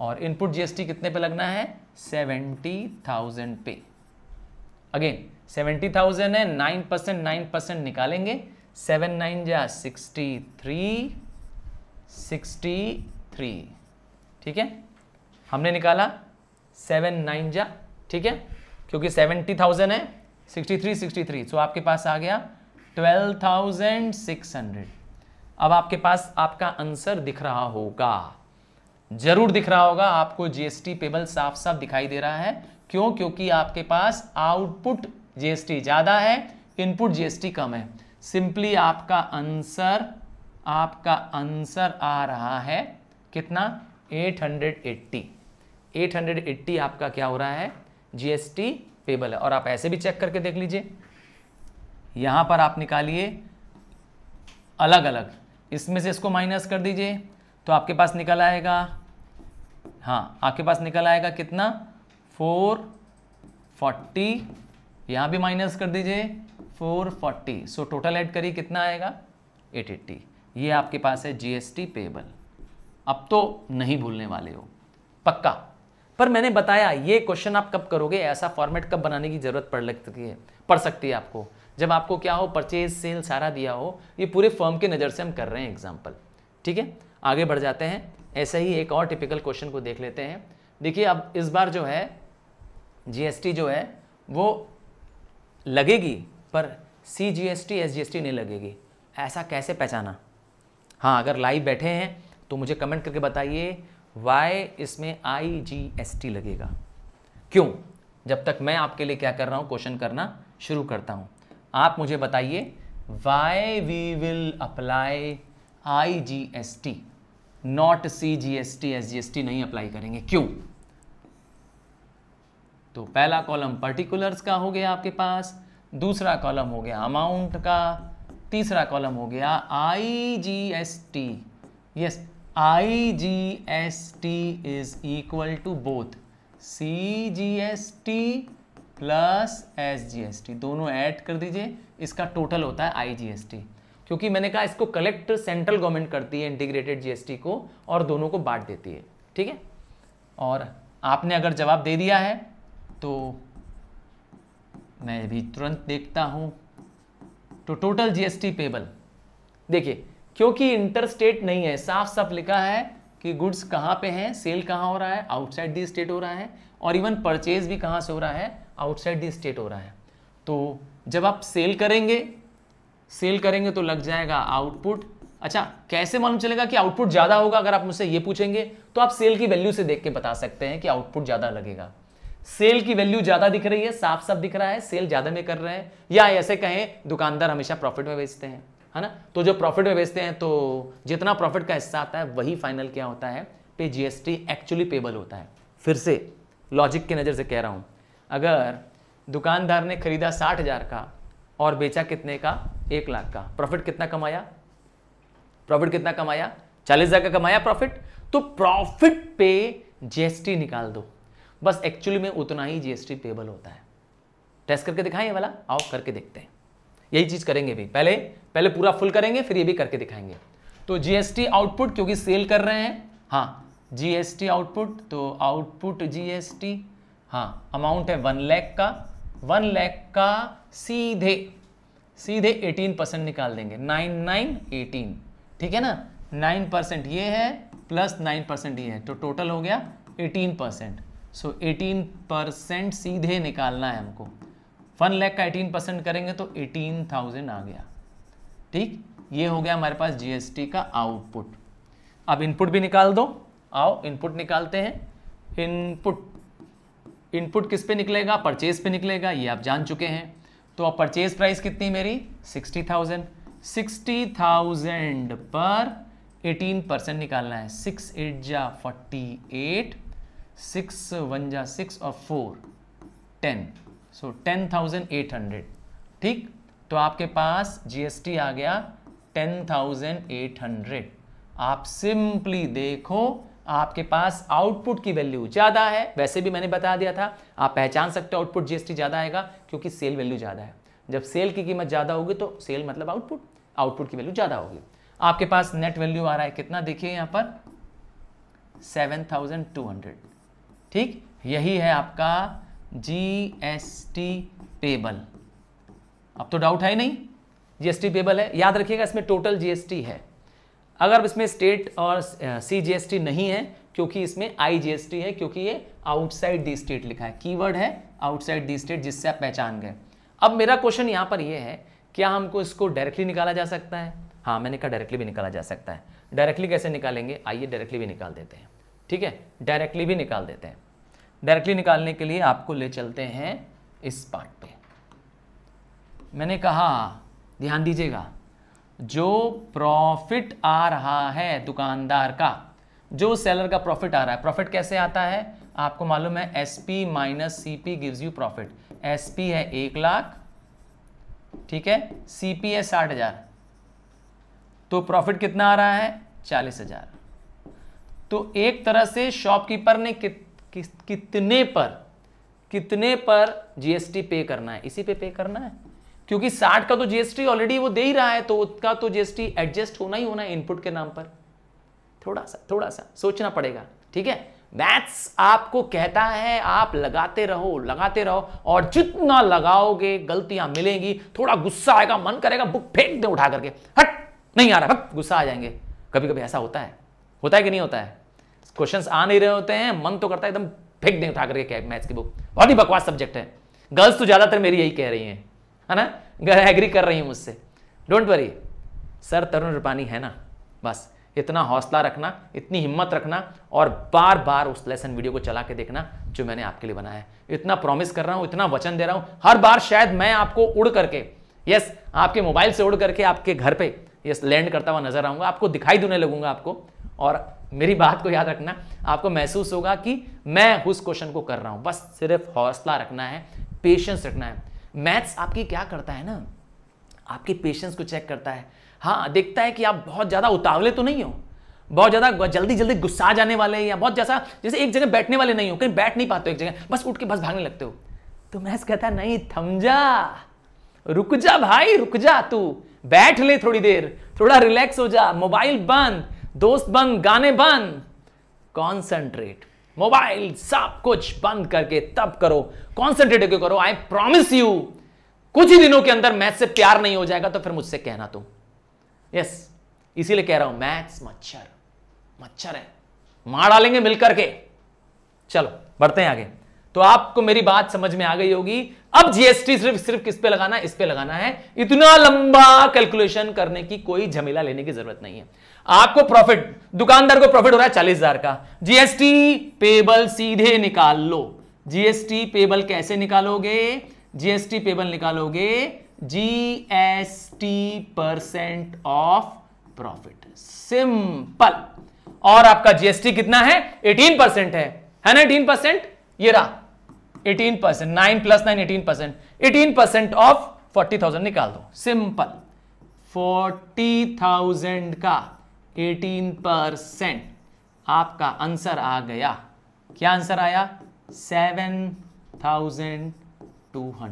और इनपुट जीएसटी कितने पे लगना है, सेवेंटी थाउजेंड पे। अगेन सेवेंटी थाउजेंड है, नाइन परसेंट नाइन परसेंट निकालेंगे, सेवन नाइन जा सिक्सटी थ्री, सिक्सटी थ्री। ठीक है, हमने निकाला सेवन नाइन जा, ठीक है, क्योंकि सेवेंटी थाउजेंड है, sixty three sixty three, so आपके पास आ गया ट्वेल्व थाउजेंड सिक्स हंड्रेड। अब आपके पास आपका आंसर दिख रहा होगा, जरूर दिख रहा होगा आपको, जीएसटी पेबल साफ साफ दिखाई दे रहा है। क्यों, क्योंकि आपके पास आउटपुट जीएसटी ज्यादा है, इनपुट जीएसटी कम है। सिंपली आपका आंसर, आपका आंसर आ रहा है कितना, eight hundred eighty, eight hundred eighty आपका क्या हो रहा है, जीएसटी पेबल है। और आप ऐसे भी चेक करके देख लीजिए, यहां पर आप निकालिए अलग अलग, इसमें से इसको माइनस कर दीजिए तो आपके पास निकल आएगा, हाँ आपके पास निकल आएगा कितना, फोर फोर्टी। यहाँ भी माइनस कर दीजिए, four forty, so total add करिए कितना आएगा, एट एट्टी। ये आपके पास है जीएसटी पेबल। अब तो नहीं भूलने वाले हो पक्का। पर मैंने बताया ये क्वेश्चन आप कब करोगे, ऐसा फॉर्मेट कब बनाने की जरूरत पड़ लगती है, पड़ सकती है आपको, जब आपको क्या हो, परचेज सेल सारा दिया हो। ये पूरे फर्म के नज़र से हम कर रहे हैं एग्जाम्पल। ठीक है, आगे बढ़ जाते हैं। ऐसे ही एक और टिपिकल क्वेश्चन को देख लेते हैं। देखिए अब इस बार जो है जीएसटी जो है वो लगेगी, पर C G S T S G S T नहीं लगेगी, ऐसा कैसे पहचाना। हाँ अगर लाइव बैठे हैं तो मुझे कमेंट करके बताइए वाई इसमें आई जी एस टी लगेगा, क्यों। जब तक मैं आपके लिए क्या कर रहा हूँ, क्वेश्चन करना शुरू करता हूँ, आप मुझे बताइए why we will apply I G S T, not C G S T S G S T नहीं अप्लाई करेंगे, क्यों। तो पहला कॉलम पर्टिकुलर्स का हो गया आपके पास, दूसरा कॉलम हो गया अमाउंट का, तीसरा कॉलम हो गया I G S T. Yes, I G S T is equal to both C G S T plus S G S T, दोनों ऐड कर दीजिए, इसका टोटल होता है आई जी एस टी। क्योंकि मैंने कहा इसको कलेक्ट सेंट्रल गवर्नमेंट करती है, इंटीग्रेटेड जीएसटी को, और दोनों को बांट देती है। ठीक है, और आपने अगर जवाब दे दिया है तो मैं भी तुरंत देखता हूँ। तो टोटल जीएसटी पेबल, देखिए क्योंकि इंटरस्टेट नहीं है, साफ साफ लिखा है कि गुड्स कहाँ पे हैं, सेल कहाँ हो रहा है, आउटसाइड दी स्टेट हो रहा है, और इवन परचेज भी कहाँ से हो रहा है, आउटसाइड दी स्टेट हो रहा है। तो जब आप सेल करेंगे सेल करेंगे तो लग जाएगा आउटपुट। अच्छा, कैसे मालूम चलेगा कि आउटपुट ज़्यादा होगा? अगर आप मुझसे ये पूछेंगे तो आप सेल की वैल्यू से देख के बता सकते हैं कि आउटपुट ज़्यादा लगेगा। सेल की वैल्यू ज़्यादा दिख रही है, साफ साफ दिख रहा है, सेल ज़्यादा में कर रहे हैं, या ऐसे कहें दुकानदार हमेशा प्रॉफिट में बेचते हैं, है ना। तो जो प्रॉफिट में बेचते हैं तो जितना प्रॉफिट का हिस्सा आता है वही फाइनल क्या होता है पे जीएसटी एक्चुअली पेबल होता है। फिर से लॉजिक की नज़र से कह रहा हूँ, अगर दुकानदार ने खरीदा साठ हज़ार का और बेचा कितने का, एक लाख का, प्रॉफिट कितना कमाया, प्रॉफिट कितना कमाया, चालीस हज़ार का कमाया प्रॉफिट, तो प्रॉफिट पे जीएसटी निकाल दो, बस एक्चुअली में उतना ही जीएसटी पेबल होता है। टेस्ट करके दिखाएं ये वाला, आओ करके देखते हैं, यही चीज़ करेंगे भी, पहले पहले पूरा फुल करेंगे फिर ये भी करके दिखाएंगे। तो जीएसटी आउटपुट, क्योंकि सेल कर रहे हैं, हाँ जीएसटी आउटपुट, तो आउटपुट जीएसटी, हाँ अमाउंट है वन लैख का, वन लैख का सीधे सीधे अठारह परसेंट निकाल देंगे, नाइन नाइन एटीन, ठीक है ना, नाइन परसेंट ये है प्लस नाइन परसेंट ये है, तो टोटल हो गया eighteen percent. So so, eighteen percent सीधे निकालना है हमको, वन लाख का एटीन परसेंट करेंगे तो एटीन थाउजेंड आ गया, ठीक। ये हो गया हमारे पास जीएसटी का आउटपुट। अब इनपुट भी निकाल दो, आओ इनपुट निकालते हैं। इनपुट इनपुट किस पे निकलेगा, परचेज पे निकलेगा, ये आप जान चुके हैं। तो अब परचेज प्राइस कितनी मेरी, सिक्सटी थाउजेंड, सिक्सटी थाउजेंड पर एटीन परसेंट निकालना है, सिक्स एट जा फोर्टी एट, सिक्स वन जा सिक्स और four ten, so ten thousand eight hundred, ठीक। तो आपके पास जीएसटी आ गया टेन थाउजेंड एट हंड्रेड। आप सिंपली देखो आपके पास आउटपुट की वैल्यू ज़्यादा है, वैसे भी मैंने बता दिया था, आप पहचान सकते हो आउटपुट जीएसटी ज़्यादा आएगा क्योंकि सेल वैल्यू ज़्यादा है। जब सेल की कीमत ज़्यादा होगी तो सेल मतलब आउटपुट, आउटपुट की वैल्यू ज़्यादा होगी। आपके पास नेट वैल्यू आ रहा है कितना, देखिए यहाँ पर सेवन थाउजेंड टू हंड्रेड, ठीक। यही है आपका जीएसटी पेबल। अब तो डाउट है ही नहीं, जीएसटी पेबल है, याद रखिएगा। इसमें टोटल जीएसटी है, अगर इसमें स्टेट और सीजीएसटी नहीं है क्योंकि इसमें आईजीएसटी है, क्योंकि ये आउटसाइड दी स्टेट लिखा है, कीवर्ड है आउटसाइड दी स्टेट, जिससे आप पहचान गए। अब मेरा क्वेश्चन यहाँ पर ये है, क्या हमको इसको डायरेक्टली निकाला जा सकता है? हाँ, मैंने कहा डायरेक्टली भी निकाला जा सकता है। डायरेक्टली कैसे निकालेंगे, आइए डायरेक्टली भी निकाल देते हैं, ठीक है, डायरेक्टली भी निकाल देते हैं। डायरेक्टली निकालने के लिए आपको ले चलते हैं इस पार्ट पे। मैंने कहा ध्यान दीजिएगा, जो प्रॉफिट आ रहा है दुकानदार का, जो सेलर का प्रॉफिट आ रहा है, प्रॉफिट कैसे आता है आपको मालूम है, S P minus C P gives you profit. S P है एक लाख, ठीक है, सी पी है साठ हज़ार, तो प्रॉफिट कितना आ रहा है, चालीस हज़ार। तो एक तरह से शॉपकीपर ने कित, कि, कितने पर कितने पर जीएसटी पे करना है, इसी पे पे करना है, क्योंकि साठ का तो जीएसटी ऑलरेडी वो दे ही रहा है, तो उसका तो जीएसटी एडजस्ट होना ही होना है इनपुट के नाम पर। थोड़ा सा थोड़ा सा सोचना पड़ेगा, ठीक है, मैथ्स आपको कहता है, आप लगाते रहो लगाते रहो और जितना लगाओगे गलतियां मिलेंगी। थोड़ा गुस्सा आएगा, मन करेगा बुक फेंक दे उठा करके, हट नहीं आ रहा, हट गुस्सा आ जाएंगे, कभी कभी ऐसा होता है होता है कि नहीं होता है? क्वेश्चंस आ नहीं रहे होते हैं, मन तो करता है एकदम फेंक दें उठा करके मैथ्स की बुक। बहुत ही बकवास सब्जेक्ट है, गर्ल्स तो ज़्यादातर मेरी यही कह रही हैं, है ना, एग्री कर रही हूँ मुझसे। Don't worry, sir Tarun Rupani है ना, बस इतना हौसला रखना, इतनी हिम्मत रखना, और बार बार उस लेसन वीडियो को चला के देखना जो मैंने आपके लिए बनाया है। इतना प्रॉमिस कर रहा हूँ, इतना वचन दे रहा हूँ, हर बार शायद मैं आपको उड़ करके, यस आपके मोबाइल से उड़ करके आपके घर पर यस लैंड करता हुआ नजर आऊँगा, आपको दिखाई देने लगूंगा आपको, और मेरी बात को याद रखना, आपको महसूस होगा कि मैं उस क्वेश्चन को कर रहा हूं। बस सिर्फ हौसला रखना है, पेशेंस रखना है। मैथ्स आपकी क्या करता है ना, आपके पेशेंस को चेक करता है, हाँ देखता है कि आप बहुत ज़्यादा उतावले तो नहीं हो, बहुत ज़्यादा जल्दी जल्दी गुस्सा जाने वाले, या बहुत जैसा जैसे एक जगह बैठने वाले नहीं हो, कहीं बैठ नहीं पाते हो एक जगह, बस उठ के बस भागने लगते हो। तो मैथ्स कहता है नहीं, थम जा, रुक जा भाई, रुक जा, तू बैठ ले थोड़ी देर, थोड़ा रिलैक्स हो जा, मोबाइल बंद, दोस्त बंद, गाने बंद, कॉन्सेंट्रेट। मोबाइल सब कुछ बंद करके तब करो, कॉन्सेंट्रेट होकर करो। आई प्रॉमिस यू कुछ ही दिनों के अंदर मैथ्स से प्यार नहीं हो जाएगा तो फिर मुझसे कहना तुम। यस, इसीलिए कह रहा हूं मैथ्स मच्छर मच्छर है, मार डालेंगे मिलकर के। चलो बढ़ते हैं आगे। तो आपको मेरी बात समझ में आ गई होगी। अब जीएसटी सिर्फ सिर्फ किस पे लगाना है? इस पे लगाना है। इतना लंबा कैलकुलेशन करने की कोई झमेला लेने की जरूरत नहीं है। आपको प्रॉफिट, दुकानदार को प्रॉफिट हो रहा है चालीस हजार का, जीएसटी पेबल सीधे निकाल लो। जीएसटी पेबल कैसे निकालोगे? जीएसटी पेबल निकालोगे GST percent of profit, simple. और आपका जीएसटी कितना है? अठारह परसेंट है, है ना? अठारह परसेंट ये रहा, अठारह परसेंट, नाइन प्लस नाइन, अठारह परसेंट। अठारह परसेंट ऑफ चालीस हजार निकाल दो, सिंपल। चालीस हजार का अठारह परसेंट, आपका आंसर आ गया। क्या आंसर आया? सात हजार दो सौ।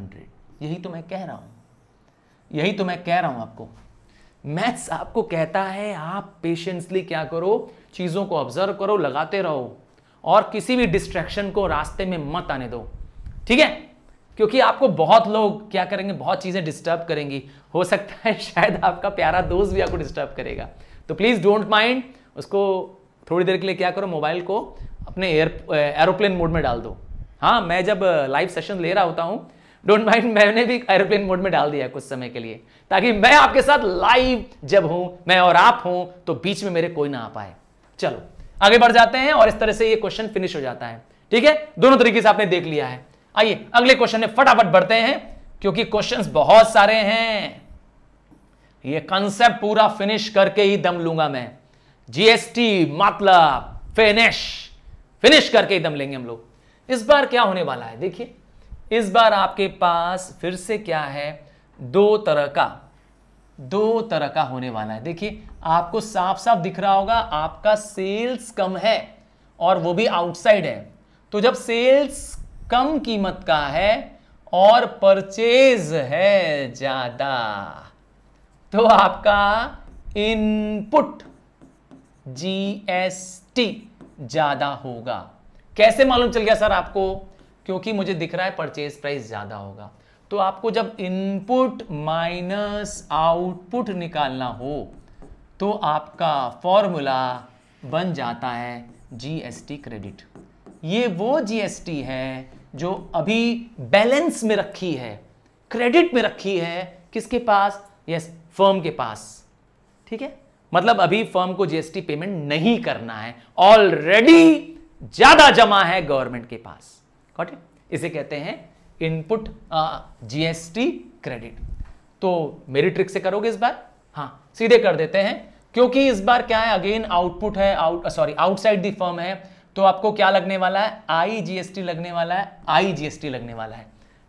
यही तो मैं कह रहा हूं, यही तो मैं कह रहा हूं आपको। मैथ्स आपको कहता है आप पेशेंसली क्या करो, चीजों को ऑब्जर्व करो, लगाते रहो और किसी भी डिस्ट्रैक्शन को रास्ते में मत आने दो, ठीक है? क्योंकि आपको बहुत लोग क्या करेंगे, बहुत चीजें डिस्टर्ब करेंगी। हो सकता है शायद आपका प्यारा दोस्त भी आपको डिस्टर्ब करेगा, तो प्लीज डोंट माइंड उसको। थोड़ी देर के लिए क्या करो, मोबाइल को अपने एरोप्लेन मोड में डाल दो। हाँ, मैं जब लाइव सेशन ले रहा होता हूँ, डोंट माइंड, मैंने भी एरोप्लेन मोड में डाल दिया कुछ समय के लिए, ताकि मैं आपके साथ लाइव जब हूं, मैं और आप हूं, तो बीच में मेरे कोई ना आ पाए। चलो आगे बढ़ जाते हैं और इस तरह से ये क्वेश्चन फिनिश हो जाता है, ठीक है? दोनों तरीके से आपने देख लिया है। आइए अगले क्वेश्चन में फटाफट बढ़ते हैं क्योंकि क्वेश्चंस बहुत सारे हैं। ये कंसेप्ट पूरा फिनिश करके ही दम लूंगा मैं। जीएसटी मतलब फिनिश, फिनिश करके ही दम लेंगे हम लोग। इस बार क्या होने वाला है देखिए, इस बार आपके पास फिर से क्या है, दो तरह का, दो तरह का होने वाला है। देखिए आपको साफ साफ दिख रहा होगा, आपका सेल्स कम है और वो भी आउटसाइड है। तो जब सेल्स कम कीमत का है और परचेज है ज्यादा, तो आपका इनपुट जीएसटी ज्यादा होगा। कैसे मालूम चल गया सर आपको? क्योंकि मुझे दिख रहा है परचेज प्राइस ज्यादा होगा। तो आपको जब इनपुट माइनस आउटपुट निकालना हो तो आपका फॉर्मूला बन जाता है जीएसटी क्रेडिट। ये वो जीएसटी है जो अभी बैलेंस में रखी है, क्रेडिट में रखी है। किसके पास? यस, फर्म के पास, ठीक है? मतलब अभी फर्म को जीएसटी पेमेंट नहीं करना है, ऑलरेडी ज्यादा जमा है गवर्नमेंट के पास। इसे कहते हैं इनपुट जीएसटी क्रेडिट। तो मेरी ट्रिक से करोगे इस बार? हाँ, सीधे कर देते हैं क्योंकि इस बार क्या है, अगेन आउटपुट है, out sorry outside the firm है। तो आपको क्या लगने वाला है? आई जीएसटी लगने वाला है, आई जीएसटी लगने वाला है,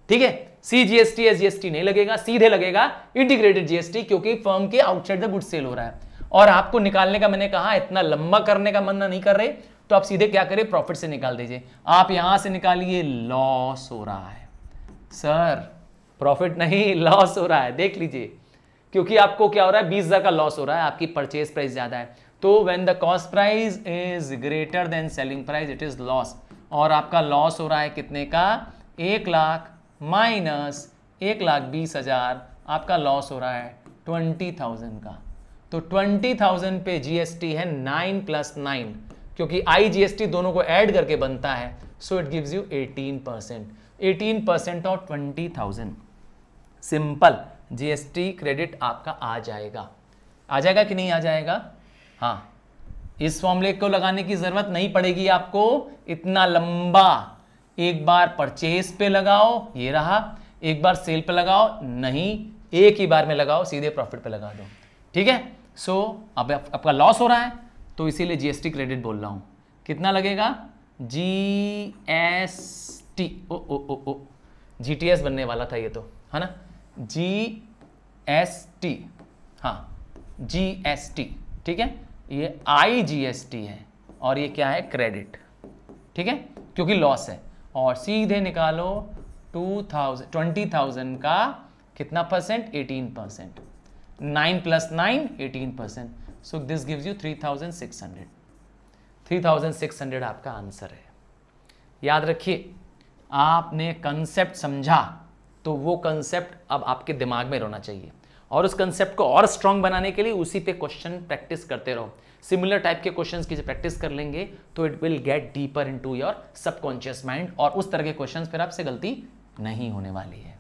ठीक है? सी जीएसटी एस जीएसटी नहीं लगेगा, सीधे लगेगा इंटीग्रेटेड जीएसटी, क्योंकि फर्म के आउटसाइड द गुड सेल हो रहा है। और आपको निकालने का मैंने कहा, इतना लंबा करने का मन नहीं कर रहे, तो आप सीधे क्या करें, प्रॉफिट से निकाल दीजिए। आप यहां से निकालिए, लॉस हो रहा है सर, प्रॉफिट नहीं लॉस हो रहा है। देख लीजिए, क्योंकि आपको क्या हो रहा है, बीस हजार का लॉस हो रहा है, आपकी परचेज प्राइस ज्यादा है। तो when the cost price is greater than selling price it is loss. और आपका लॉस हो रहा है कितने का, एक लाख माइनस एक लाख बीस हजार आपका लॉस हो रहा है ट्वेंटी थाउजेंड का। तो ट्वेंटी थाउजेंड पे जीएसटी है नाइन प्लस नाइन, क्योंकि आई जीएसटी दोनों को ऐड करके बनता है। So it gives you eighteen percent, eighteen percent और twenty thousand, simple. GST credit आपका आ जाएगा। आ जाएगा कि नहीं आ जाएगा? हाँ, इस फॉर्मूले को लगाने की जरूरत नहीं पड़ेगी आपको, इतना लंबा। एक बार परचेज पे लगाओ, ये रहा, एक बार सेल पे लगाओ, नहीं, एक ही बार में लगाओ, सीधे प्रॉफिट पे लगा दो, ठीक है? सो so, अब आप, आपका लॉस हो रहा है, तो इसीलिए जीएसटी क्रेडिट बोल रहा हूं। कितना लगेगा जीएसटी? ओ ओ ओ ओ जीटीएस बनने वाला था ये तो, है ना? जीएसटी, हाँ जीएसटी, ठीक है? ये आई जीएसटी है और ये क्या है, क्रेडिट, ठीक है? क्योंकि लॉस है। और सीधे निकालो टू थाउजेंड ट्वेंटी थाउजेंड का कितना percent, eighteen percent, nine plus nine, eighteen percent. So this gives you three thousand six hundred, three thousand six hundred आपका आंसर है। याद रखिए, आपने कंसेप्ट समझा तो वो कंसेप्ट अब आपके दिमाग में रहना चाहिए, और उस कंसेप्ट को और स्ट्रांग बनाने के लिए उसी पे क्वेश्चन प्रैक्टिस करते रहो। सिमिलर टाइप के क्वेश्चंस की जब प्रैक्टिस कर लेंगे तो it will get deeper into your subconscious mind, और उस तरह के क्वेश्चंस पर आपसे गलती नहीं होने वाली है।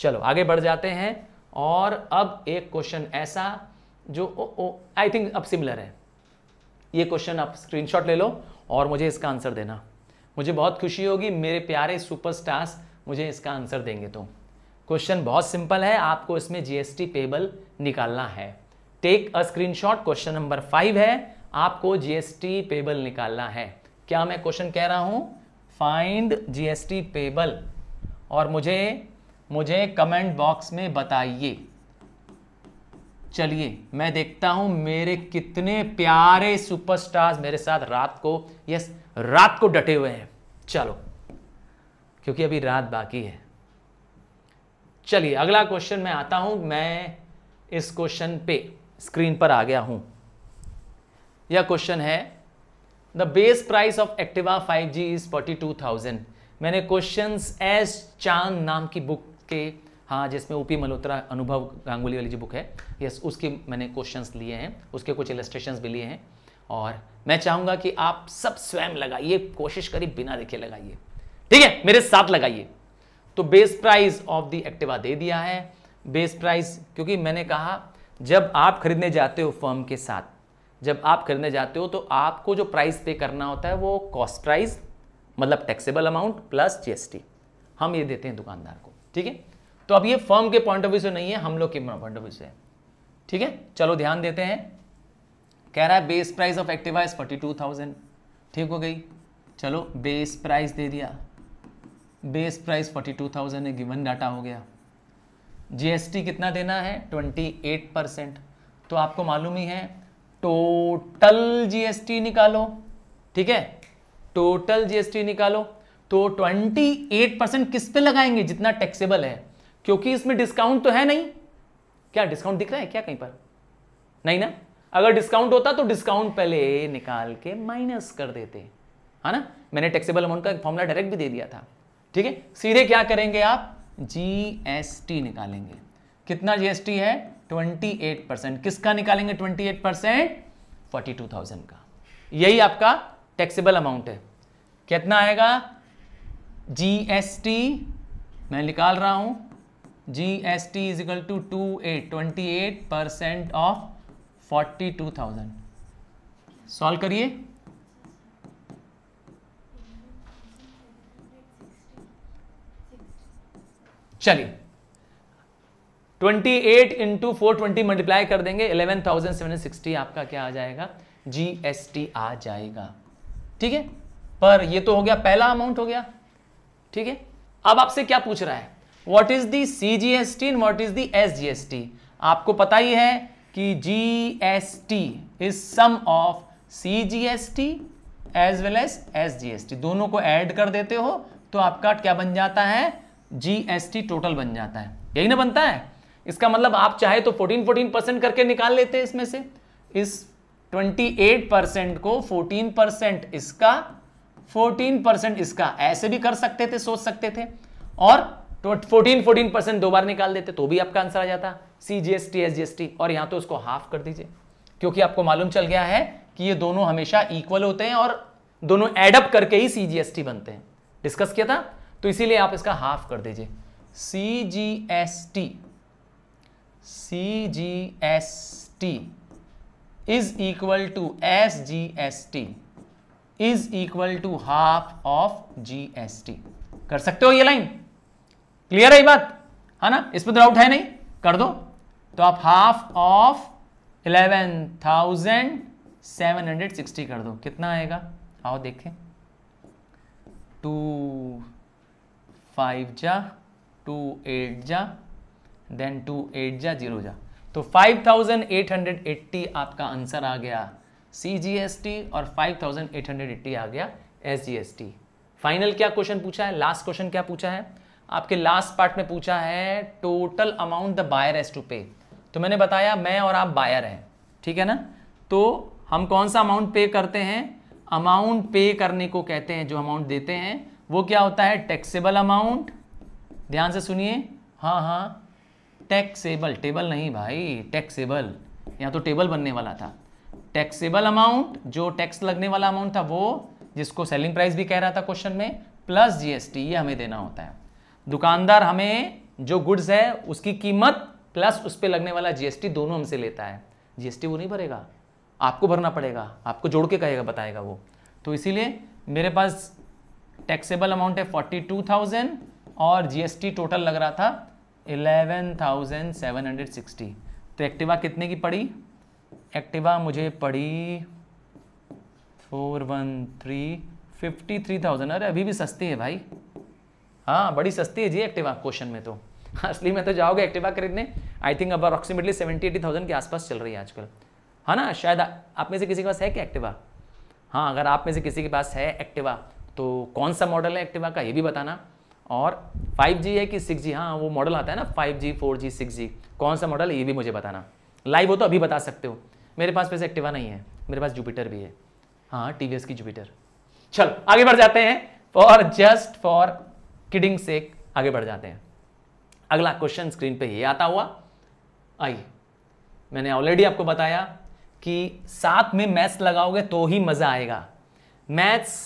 चलो आगे बढ़ जाते हैं, और अब एक क्वेश्चन ऐसा जो ओ आई थिंक अब सिमिलर है। ये क्वेश्चन आप स्क्रीनशॉट ले लो और मुझे इसका आंसर देना, मुझे बहुत खुशी होगी। मेरे प्यारे सुपरस्टार्स मुझे इसका आंसर देंगे। तो क्वेश्चन बहुत सिंपल है, आपको इसमें जीएसटी पेबल निकालना है। Take a screenshot. Question number five है, आपको जीएसटी पेबल निकालना है। क्या मैं क्वेश्चन कह रहा हूं? फाइंड जीएसटी पेबल, और मुझे मुझे कमेंट बॉक्स में बताइए। चलिए मैं देखता हूं मेरे कितने प्यारे सुपरस्टार्स मेरे साथ रात को, यस रात को डटे हुए हैं। चलो क्योंकि अभी रात बाकी है। चलिए अगला क्वेश्चन मैं आता हूं। मैं इस क्वेश्चन पे स्क्रीन पर आ गया हूं। यह क्वेश्चन है, the base price of Activa five G is forty two thousand. मैंने क्वेश्चंस एस चांद नाम की बुक के, हाँ जिसमें ओपी मल्होत्रा अनुभव गांगुली वाली जो बुक है, यस उसके मैंने क्वेश्चंस लिए हैं, उसके कुछ इलस्ट्रेशंस भी लिए हैं, और मैं चाहूँगा कि आप सब स्वयं लगाइए, कोशिश करिए, बिना देखे लगाइए, ठीक है, मेरे साथ लगाइए। तो base price of the Activa दे दिया है। बेस प्राइस, क्योंकि मैंने कहा जब आप खरीदने जाते हो फर्म के साथ, जब आप खरीदने जाते हो तो आपको जो प्राइस पे करना होता है वो कॉस्ट प्राइस, मतलब टैक्सेबल अमाउंट प्लस जीएसटी, हम ये देते हैं दुकानदार को, ठीक है। तो अब ये फर्म के पॉइंट ऑफ व्यू से नहीं है, हम लोग के पॉइंट ऑफ व्यू से है, ठीक है। चलो ध्यान देते हैं। कह रहा है base price of Activa is forty two thousand, ठीक हो गई। चलो बेस प्राइस दे दिया, base price forty two thousand है, गिवन डाटा हो गया। जीएसटी कितना देना है? Twenty eight percent. तो आपको मालूम ही है टोटल जीएसटी निकालो, ठीक है, टोटल जीएसटी निकालो। तो ट्वेंटी एट परसेंट किस पे लगाएंगे? जितना टैक्सेबल है, क्योंकि इसमें डिस्काउंट तो है नहीं। क्या डिस्काउंट दिख रहा है क्या कहीं पर? नहीं ना। अगर डिस्काउंट होता तो डिस्काउंट पहले निकाल के माइनस कर देते, है ना। मैंने टैक्सेबल अमाउंट का फॉर्मूला डायरेक्ट भी दे दिया था, ठीक है। सीधे क्या करेंगे आप? जीएसटी निकालेंगे। कितना जीएसटी है? Twenty eight percent. किसका निकालेंगे twenty eight percent? Forty two thousand का। यही आपका टैक्सेबल अमाउंट है। कितना आएगा जीएसटी? मैं निकाल रहा हूं, GST is equal to two eight twenty eight percent of forty two thousand. Solve करिए। चलिए twenty eight into four twenty multiply कर देंगे, इलेवन थाउजेंड सेवन सिक्सटी आपका क्या आ जाएगा? जीएसटी आ जाएगा, ठीक है। पर ये तो हो गया पहला अमाउंट हो गया, ठीक है। अब आपसे क्या पूछ रहा है? What is the CGST and what is the SGST? आपको पता ही है कि GST is sum of CGST as well as SGST. दोनों को ऐड कर देते हो तो आपका क्या बन जाता है? जीएसटी टोटल बन जाता है, यही ना बनता है। इसका मतलब आप चाहे तो फोर्टीन फोर्टीन परसेंट करके निकाल लेते हैं इसमें से, इस ट्वेंटी एट परसेंट को फोर्टीन परसेंट इसका, फोर्टीन परसेंट इसका, ऐसे भी कर सकते थे, सोच सकते थे, और फोर्टीन फोर्टीन परसेंट दो बार निकाल देते तो भी आपका आंसर आ जाता सीजीएसटी एसजीएसटी। और यहां तो उसको हाफ कर दीजिए, क्योंकि आपको मालूम चल गया है कि ये दोनों हमेशा इक्वल होते हैं और दोनों एडअप करके ही सीजीएसटी बनते हैं, डिस्कस किया था। तो इसीलिए आप इसका हाफ कर दीजिए। CGST CGST is equal to S G S T is equal to half of G S T. कर सकते हो ये लाइन? क्लियर है ये बात, है ना? इसमें डाउट है नहीं? कर दो तो आप half of eleven thousand seven hundred sixty कर दो। कितना आएगा? आओ देखें, टू फाइव जा, टू एट जा, देन टू एट जा, जीरो जा, तो five thousand eight hundred eighty आपका आंसर आ गया सीजीएसटी, और five thousand eight hundred eighty आ गया एसजीएसटी। फाइनल क्या क्वेश्चन पूछा है? लास्ट क्वेश्चन क्या पूछा है? आपके लास्ट पार्ट में पूछा है total amount the buyer has to pay. तो मैंने बताया मैं और आप बायर हैं, ठीक है ना। तो हम कौन सा अमाउंट पे करते हैं? अमाउंट पे करने को कहते हैं, जो अमाउंट देते हैं वो क्या होता है, टैक्सेबल अमाउंट। ध्यान से सुनिए, हाँ हाँ टैक्सेबल, टेबल नहीं भाई, टैक्सेबल, यहाँ तो टेबल बनने वाला था। टैक्सेबल अमाउंट, जो टैक्स लगने वाला अमाउंट था वो, जिसको सेलिंग प्राइस भी कह रहा था क्वेश्चन में, प्लस जीएसटी, ये हमें देना होता है। दुकानदार हमें जो गुड्स है उसकी कीमत प्लस उस पर लगने वाला जीएसटी, दोनों हमसे लेता है। जीएसटी वो नहीं भरेगा, आपको भरना पड़ेगा, आपको जोड़ के कहेगा, बताएगा वो। तो इसीलिए मेरे पास टैक्सेबल अमाउंट है फोर्टी टू थाउजेंड और जीएसटी टोटल लग रहा था eleven thousand seven hundred sixty. तो एक्टिवा कितने की पड़ी, एक्टिवा मुझे पड़ी four one three fifty three thousand. अरे अभी भी सस्ती है भाई, हाँ बड़ी सस्ती है जी एक्टिवा क्वेश्चन में, तो असली में तो जाओगे एक्टिवा खरीदने आई थिंक अब अप्रॉक्सीमेटली सेवेंटी एटी थाउजेंड के आसपास चल रही है आजकल, हाँ ना। शायद आप में से किसी के पास है क्या एक्टिवा? हाँ, अगर आप में से किसी के पास है एक्टिवा तो कौन सा मॉडल है एक्टिवा का ये भी बताना, और फाइव जी है कि सिक्स जी, हाँ वो मॉडल आता है ना five G four G six G, कौन सा मॉडल है ये भी मुझे बताना। लाइव हो तो अभी बता सकते हो। मेरे पास वैसे एक्टिवा नहीं है, मेरे पास जुपिटर भी है, हाँ टीवीएस की जुपिटर। चलो आगे बढ़ जाते हैं, for just for kidding sake आगे बढ़ जाते हैं। अगला क्वेश्चन स्क्रीन पे ये आता हुआ आइए, मैंने ऑलरेडी आपको बताया कि साथ में मैथ्स लगाओगे तो ही मज़ा आएगा। मैथ्स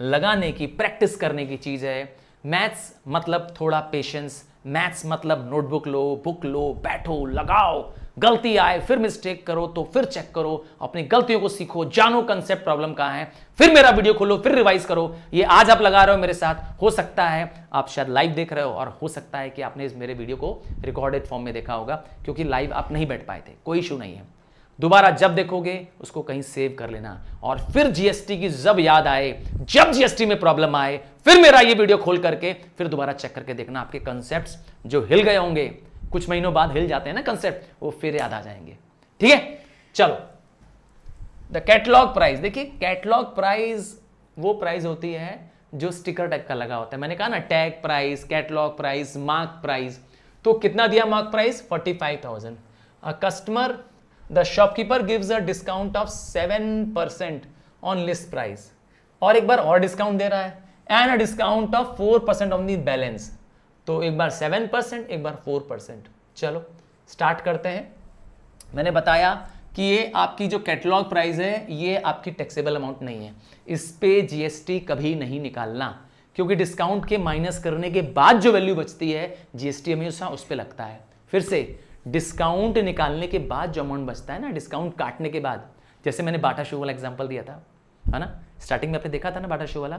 लगाने की प्रैक्टिस करने की चीज़ है। मैथ्स मतलब थोड़ा पेशेंस, मैथ्स मतलब नोटबुक लो, बुक लो, बैठो, लगाओ, गलती आए फिर मिस्टेक करो तो फिर चेक करो, अपनी गलतियों को सीखो, जानो कंसेप्ट प्रॉब्लम कहाँ है, फिर मेरा वीडियो खोलो, फिर रिवाइज करो। ये आज आप लगा रहे हो मेरे साथ, हो सकता है आप शायद लाइव देख रहे हो और हो सकता है कि आपने इस मेरे वीडियो को रिकॉर्डेड फॉर्म में देखा होगा, क्योंकि लाइव आप नहीं बैठ पाए थे, कोई इशू नहीं है। दोबारा जब देखोगे उसको कहीं सेव कर लेना, और फिर जीएसटी की जब याद आए, जब जीएसटी में प्रॉब्लम आए, फिर मेरा ये वीडियो खोल करके फिर दोबारा चेक करके देखना, आपके कॉन्सेप्ट्स जो हिल गए होंगे, कुछ महीनों बाद हिल जाते हैं ना कॉन्सेप्ट, वो फिर याद आ जाएंगे, ठीक है। चलो द कैटलॉग प्राइस, देखिए कैटलॉग प्राइस वो प्राइस होती है जो स्टिकर टाइप का लगा होता है। मैंने कहा ना tag price, catalogue price, mark price, तो कितना दिया mark price forty five thousand. Customer The shopkeeper gives a discount of seven percent on list price, और एक बार और डिस्काउंट दे रहा है, and a discount of four percent on the balance। तो एक बार seven percent, एक बार four percent। चलो स्टार्ट करते हैं। मैंने बताया कि ये आपकी जो कैटलॉग प्राइस है ये आपकी टैक्सेबल अमाउंट नहीं है, इस पे जीएसटी कभी नहीं निकालना, क्योंकि डिस्काउंट के माइनस करने के बाद जो वैल्यू बचती है जीएसटी हमेशा उस पर लगता है। फिर से डिस्काउंट निकालने के बाद जो अमाउंट बचता है ना, डिस्काउंट काटने के बाद, जैसे मैंने बाटा शू वाला एग्जांपल दिया था, है ना, स्टार्टिंग में आपने देखा था ना बाटा शू वाला,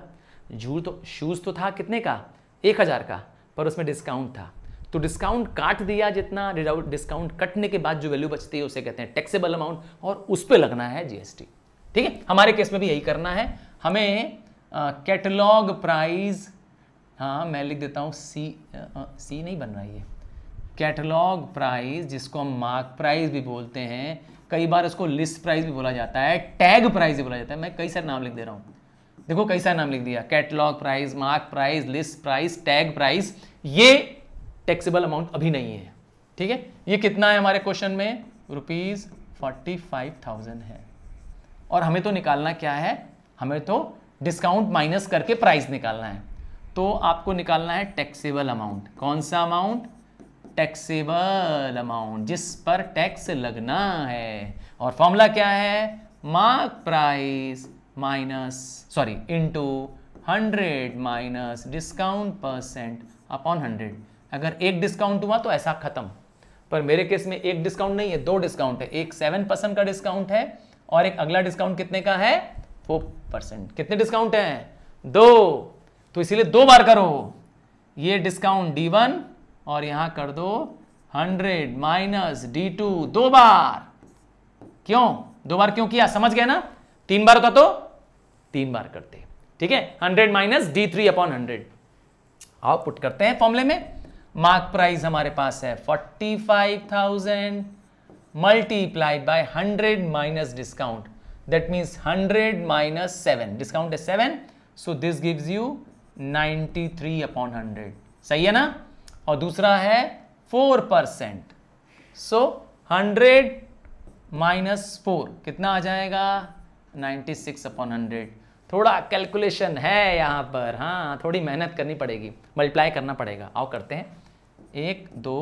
जूर तो शूज़ तो था कितने का, एक हज़ार का, पर उसमें डिस्काउंट था, तो डिस्काउंट काट दिया जितना, डिस्काउंट कटने के बाद जो वैल्यू बचती है उसे कहते हैं टैक्सेबल अमाउंट, और उस पर लगना है जीएसटी, ठीक है। हमारे केस में भी यही करना है हमें, कैटलॉग प्राइस, हाँ मैं लिख देता हूँ सी, सी नहीं बन रहा है, कैटलॉग प्राइस जिसको हम मार्क प्राइस भी बोलते हैं, कई बार इसको लिस्ट प्राइस भी बोला जाता है, टैग प्राइस भी बोला जाता है, मैं कई सारे नाम लिख दे रहा हूँ, देखो कई सारे नाम लिख दिया, catalogue price, mark price, list price, tag price, ये टैक्सेबल अमाउंट अभी नहीं है, ठीक है। ये कितना है हमारे क्वेश्चन में, रुपीज़ फोर्टी फाइव थाउजेंड है, और हमें तो निकालना क्या है, हमें तो डिस्काउंट माइनस करके प्राइस निकालना है, तो आपको निकालना है टैक्सेबल अमाउंट। कौन सा अमाउंट, टैक्सेबल अमाउंट, जिस पर टैक्स लगना है, और फॉर्मूला क्या है, mark price minus sorry into hundred minus discount percent upon hundred. अगर एक डिस्काउंट हुआ तो ऐसा खत्म, पर मेरे केस में एक डिस्काउंट नहीं है, दो डिस्काउंट है, एक सेवन परसेंट का डिस्काउंट है और एक अगला डिस्काउंट कितने का है फोर परसेंट। कितने डिस्काउंट हैं, दो, तो इसीलिए दो बार करो, ये डिस्काउंट डी वन और यहां कर दो हंड्रेड माइनस डी टू, दो बार, क्यों दो बार क्यों किया, समझ गए ना, तीन बार का तो तीन बार करते, ठीक है। Hundred minus D three upon hundred output करते हैं फॉर्मूले में। मार्क प्राइस हमारे पास है forty five thousand multiplied by hundred minus discount, that means hundred minus seven, discount is seven, so this gives you ninety three upon hundred, सही है ना। और दूसरा है four percent, so hundred minus four कितना आ जाएगा नाइन्टी सिक्स अपॉन हंड्रेड। थोड़ा कैलकुलेशन है यहाँ पर, हाँ थोड़ी मेहनत करनी पड़ेगी, मल्टीप्लाई करना पड़ेगा। आओ करते हैं, एक दो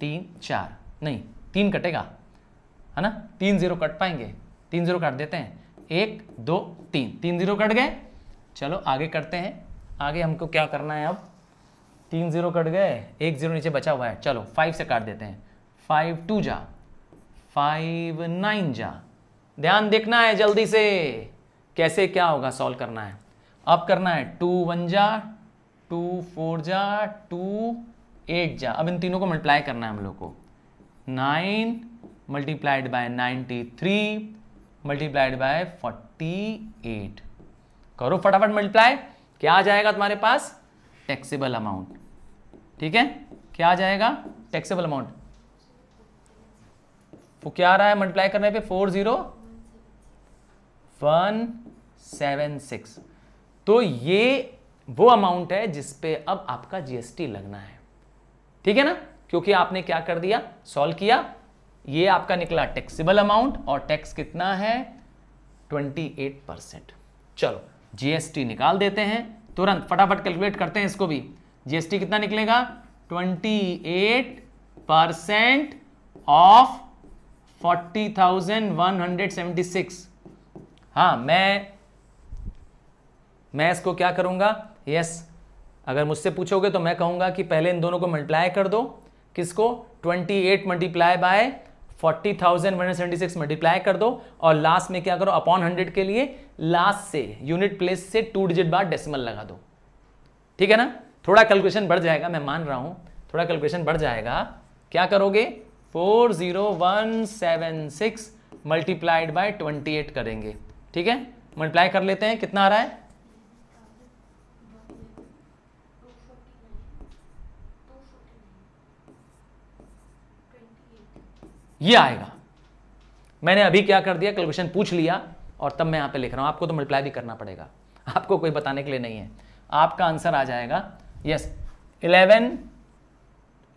तीन चार, नहीं तीन कटेगा है ना, तीन जीरो कट पाएंगे, तीन जीरो काट देते हैं, एक दो तीन, तीन जीरो कट गए। चलो आगे करते हैं, आगे हमको क्या करना है अब, तीन जीरो कट गए, एक जीरो नीचे बचा हुआ है, चलो फाइव से काट देते हैं, फाइव टू जा, फाइव नाइन जा। ध्यान देखना है जल्दी से कैसे क्या होगा, सॉल्व करना है। अब करना है टू वन जा, टू फोर जा, टू एट जा। अब इन तीनों को मल्टीप्लाई करना है हम लोग को, nine multiplied by ninety three multiplied by forty eight. करो फटाफट मल्टीप्लाई, क्या आ जाएगा तुम्हारे पास, टैक्सेबल अमाउंट। ठीक है, क्या आ जाएगा टैक्सेबल अमाउंट, वो क्या आ रहा है मल्टीप्लाई करने पे, four zero one seven six. तो ये वो अमाउंट है जिसपे अब आपका जीएसटी लगना है। ठीक है ना, क्योंकि आपने क्या कर दिया, सॉल्व किया, ये आपका निकला टैक्सेबल अमाउंट, और टैक्स कितना है ट्वेंटी एट परसेंट। चलो जीएसटी निकाल देते हैं तुरंत, फटाफट कैलकुलेट करते हैं इसको भी। जीएसटी कितना निकलेगा, twenty eight percent of forty thousand one hundred seventy six. हाँ मैं मैं इसको क्या करूँगा, यस अगर मुझसे पूछोगे तो मैं कहूँगा कि पहले इन दोनों को मल्टीप्लाई कर दो। किसको, twenty eight multiply by forty thousand one hundred seventy six multiply कर दो, और लास्ट में क्या करो, अपॉन हंड्रेड के लिए लास्ट से यूनिट प्लेस से टू डिजिट बार डेसिमल लगा दो। ठीक है ना, थोड़ा कैलकुलेशन बढ़ जाएगा, मैं मान रहा हूँ थोड़ा कैलकुलेशन बढ़ जाएगा। क्या करोगे, four zero one seven six multiplied by twenty eight करेंगे। ठीक है, मल्टीप्लाई कर लेते हैं, कितना आ रहा है, ये आएगा। मैंने अभी क्या कर दिया, कैलकुलेशन पूछ लिया और तब मैं यहाँ पे लिख रहा हूँ, आपको तो मल्टीप्लाई भी करना पड़ेगा, आपको कोई बताने के लिए नहीं है। आपका आंसर आ जाएगा, yes eleven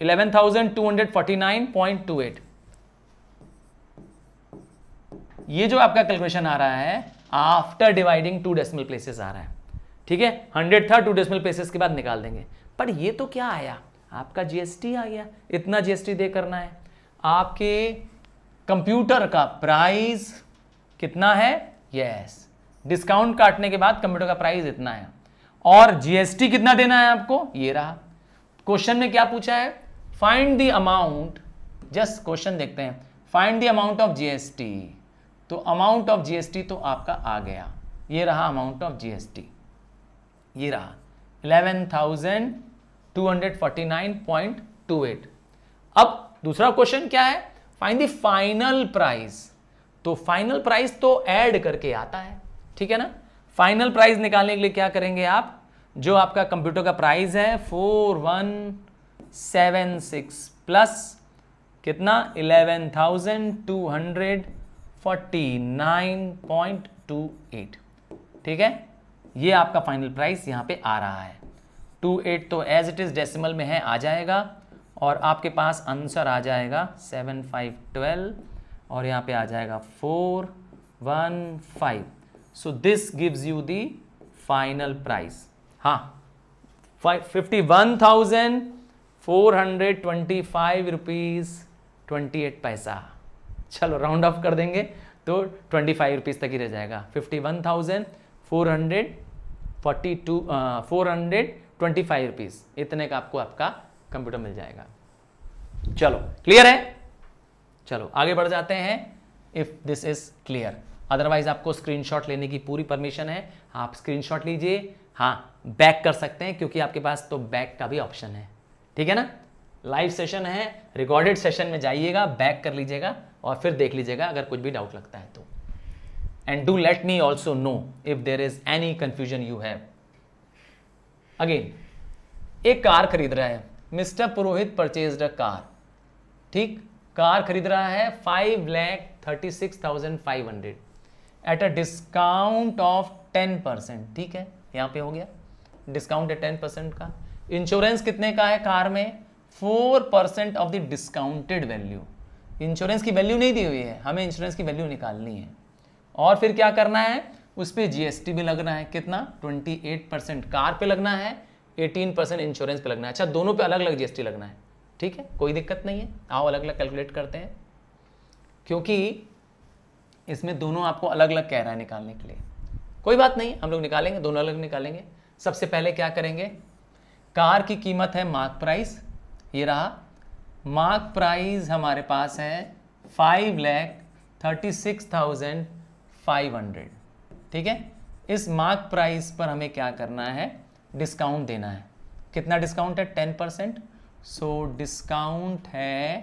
eleven thousand two hundred forty nine point two eight. ये जो आपका कैलकुलेशन आ रहा है after dividing two decimal places आ रहा है। ठीक है, हंड्रेड था, टू डेसिमल प्लेसेस के बाद निकाल देंगे। पर ये तो क्या आया, आपका जीएसटी आ गया। इतना जीएसटी दे करना है। आपके कंप्यूटर का प्राइस कितना है, यस डिस्काउंट काटने के बाद कंप्यूटर का प्राइस इतना है, और जीएसटी कितना देना है आपको, ये रहा। क्वेश्चन में क्या पूछा है, find the amount, just question देखते हैं, find the amount of GST. तो अमाउंट ऑफ जीएसटी तो आपका आ गया, ये रहा अमाउंट ऑफ जीएसटी, ये रहा eleven thousand two hundred forty nine point two eight. अब दूसरा क्वेश्चन क्या है, फाइंड द फाइनल प्राइस। तो फाइनल प्राइस तो ऐड करके आता है। ठीक है ना, फाइनल प्राइस निकालने के लिए क्या करेंगे आप, जो आपका कंप्यूटर का प्राइस है four one seven six plus कितना, eleven thousand two hundred forty nine point two eight. ठीक है, ये आपका फाइनल प्राइस यहाँ पे आ रहा है। ट्वेंटी एट तो एज इट इज डेसिमल में है, आ जाएगा, और आपके पास आंसर आ जाएगा सेवन फाइव ट्वेल्व, और यहाँ पे आ जाएगा four one five. So this gives you the final price. हाँ, fifty one thousand four hundred twenty five rupees twenty eight paisa. चलो राउंड ऑफ कर देंगे तो ट्वेंटी फाइव रुपीज़ तक ही रह जाएगा, fifty one thousand four hundred forty two four hundred twenty five rupees इतने का आपको आपका कंप्यूटर मिल जाएगा। चलो क्लियर है, चलो आगे बढ़ जाते हैं। If this is clear, otherwise आपको स्क्रीनशॉट लेने की पूरी परमिशन है, आप स्क्रीनशॉट लीजिए। हाँ, बैक कर सकते हैं क्योंकि आपके पास तो बैक का भी ऑप्शन है। ठीक है ना, लाइव सेशन है, रिकॉर्डेड सेशन में जाइएगा, बैक कर लीजिएगा और फिर देख लीजिएगा अगर कुछ भी डाउट लगता है तो। And do let me also know if there is any confusion you have. Again, एक कार खरीद रहा है mister Purohit, purchase a car. ठीक, कार खरीद रहा है five lakh thirty six thousand five hundred at a discount of ten percent. ठीक है, यहाँ पे हो गया डिस्काउंट है टेन परसेंट का। इंश्योरेंस कितने का है कार में, four percent of the discounted value. Insurance की वैल्यू नहीं दी हुई है, हमें इंश्योरेंस की वैल्यू निकालनी है। और फिर क्या करना है, उस पर जीएसटी भी लगना है, कितना अट्ठाईस परसेंट कार पे लगना है, अठारह परसेंट इंश्योरेंस पे लगना है। अच्छा, दोनों पे अलग अलग जीएसटी लगना है, ठीक है, कोई दिक्कत नहीं है। आओ अलग अलग कैलकुलेट करते हैं, क्योंकि इसमें दोनों आपको अलग अलग कह रहा है निकालने के लिए। कोई बात नहीं, हम लोग निकालेंगे, दोनों अलग निकालेंगे। सबसे पहले क्या करेंगे, कार की कीमत है मार्क प्राइस, ये रहा मार्क प्राइस हमारे पास है five lakh thirty six thousand five hundred, ठीक है। इस मार्क प्राइस पर हमें क्या करना है, डिस्काउंट देना है। कितना डिस्काउंट है, टेन परसेंट। सो डिस्काउंट है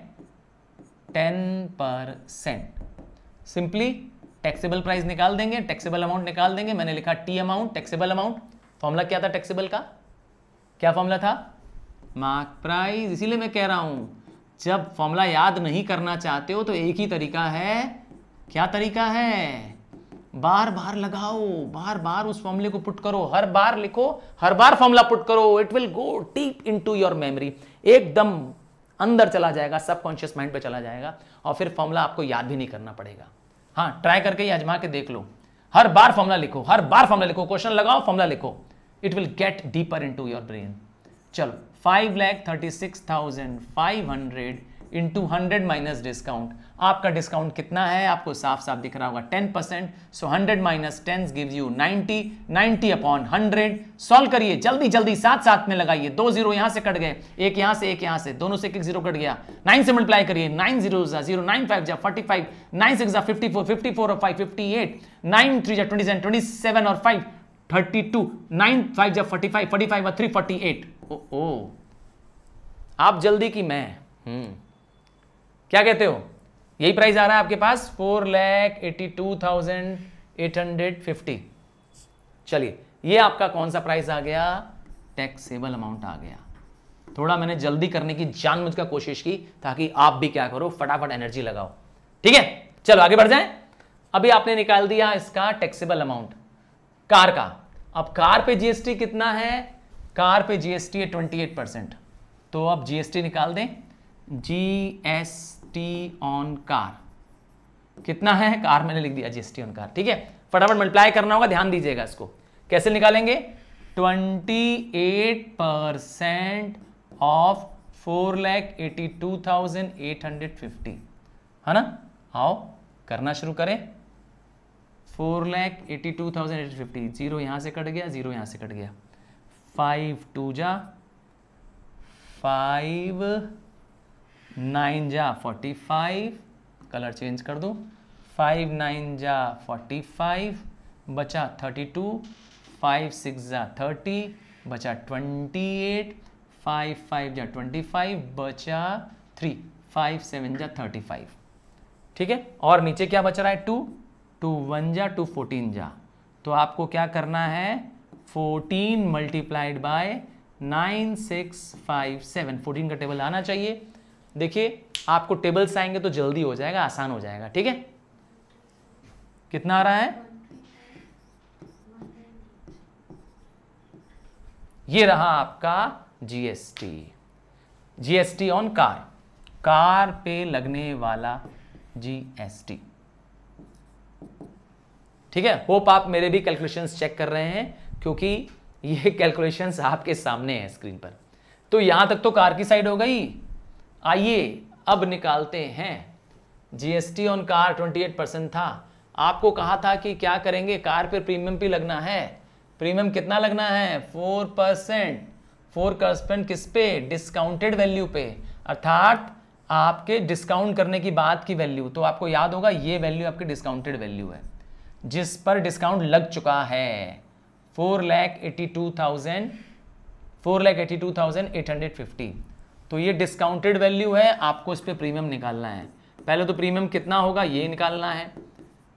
ten percent. Simply taxable price निकाल देंगे, टैक्सेबल अमाउंट निकाल देंगे। मैंने लिखा T amount, taxable amount. Formula क्या था टैक्सेबल का, क्या फॉर्मूला था, मार्क प्राइस। इसीलिए मैं कह रहा हूं, जब फॉर्मूला याद नहीं करना चाहते हो तो एक ही तरीका है। क्या तरीका है, बार बार लगाओ, बार बार उस फॉर्मूले को पुट करो, हर बार लिखो, हर बार फॉर्मूला पुट करो। It will go deep into your memory, एकदम अंदर चला जाएगा, सबकॉन्शियस माइंड पे चला जाएगा, और फिर फॉर्मूला आपको याद भी नहीं करना पड़ेगा। हाँ, ट्राई करके ही आजमा के देख लो, हर बार फॉर्मूला लिखो, हर बार फॉर्मूला लिखो, क्वेश्चन लगाओ, फॉर्मूला लिखो, it will get deeper into your brain. चलो, five lakh thirty six thousand five hundred into hundred minus discount. आपका डिस्काउंट कितना है, आपको साफ साफ दिख रहा होगा, ten percent. So hundred minus ten gives you ninety, ninety upon hundred. Solve करिए जल्दी जल्दी, साथ साथ में लगाइए। दो जीरो यहां से कट गए, एक यहां से, एक यहां से, दोनों से एक जीरो कट गया। नाइन से मल्टीप्लाई करिए, nine zero zero, nine five जा फोर्टी फाइव, नाइन सिक्स जा फिफ्टी फोर, फिफ्टी फोर और five fifty eight, nine three जा ट्वेंटी सेवन, ट्वेंटी सेवन और five thirty two, nine five जा forty five, forty five और three forty eight. ओ ओ, आप जल्दी की मैं हम्म क्या कहते हो, यही प्राइस आ रहा है आपके पास, four lakh eighty two thousand eight hundred fifty. चलिए, ये आपका कौन सा प्राइस आ गया, टैक्सेबल अमाउंट आ गया। थोड़ा मैंने जल्दी करने की जानबूझकर कोशिश की, ताकि आप भी क्या करो, फटाफट एनर्जी लगाओ, ठीक है। चलो आगे बढ़ जाएं। अभी आपने निकाल दिया इसका टैक्सेबल अमाउंट कार का। अब कार पे जीएसटी कितना है, कार पे जीएसटी है ट्वेंटी एट परसेंट। तो अब जीएसटी निकाल दें, जीएसटी ऑन कार कितना है, कार मैंने लिख दिया जीएसटी ऑन कार, ठीक है। फटाफट मल्टीप्लाई करना होगा, ध्यान दीजिएगा। इसको कैसे निकालेंगे, अट्ठाईस percent of four lakh eighty two thousand eight hundred fifty, है ना। आओ करना शुरू करें, four lakh eighty two thousand eight hundred fifty, zero यहां से कट गया, जीरो यहां से कट गया, फाइव टू जा फाइव, नाइन जा फोर्टी फाइव, कलर चेंज कर दो, फाइव नाइन जा फोर्टी फाइव, बचा थर्टी टू, फाइव सिक्स जा थर्टी, बचा ट्वेंटी एट, फाइव फाइव जा ट्वेंटी फाइव, बचा थ्री, फाइव सेवन जा थर्टी फाइव, ठीक है। और नीचे क्या बच रहा है, टू, टू वन जा, टू फोर्टीन जा। तो आपको क्या करना है, fourteen multiplied by nine six five seven, fourteen का टेबल आना चाहिए। देखिए, आपको टेबल्स आएंगे तो जल्दी हो जाएगा, आसान हो जाएगा, ठीक है। कितना आ रहा है, ये रहा आपका GST, GST on car, car पे लगने वाला जीएसटी, ठीक है। होप आप मेरे भी कैलकुलेशंस चेक कर रहे हैं, क्योंकि ये कैलकुलेशंस आपके सामने है स्क्रीन पर। तो यहां तक तो कार की साइड हो गई। आइए अब निकालते हैं, जीएसटी ऑन कार अट्ठाईस परसेंट था, आपको कहा था कि क्या करेंगे, कार पे प्रीमियम भी लगना है। प्रीमियम कितना लगना है, फोर परसेंट, फोर परसेंट किस पे, डिस्काउंटेड वैल्यू पे, अर्थात आपके डिस्काउंट करने की बात की वैल्यू। तो आपको याद होगा ये वैल्यू आपकी डिस्काउंटेड वैल्यू है, जिस पर डिस्काउंट लग चुका है, four lakh eighty two thousand, four lakh eighty two thousand eight hundred fifty. तो ये डिस्काउंटेड वैल्यू है, आपको इस पर प्रीमियम निकालना है। पहले तो प्रीमियम कितना होगा ये निकालना है।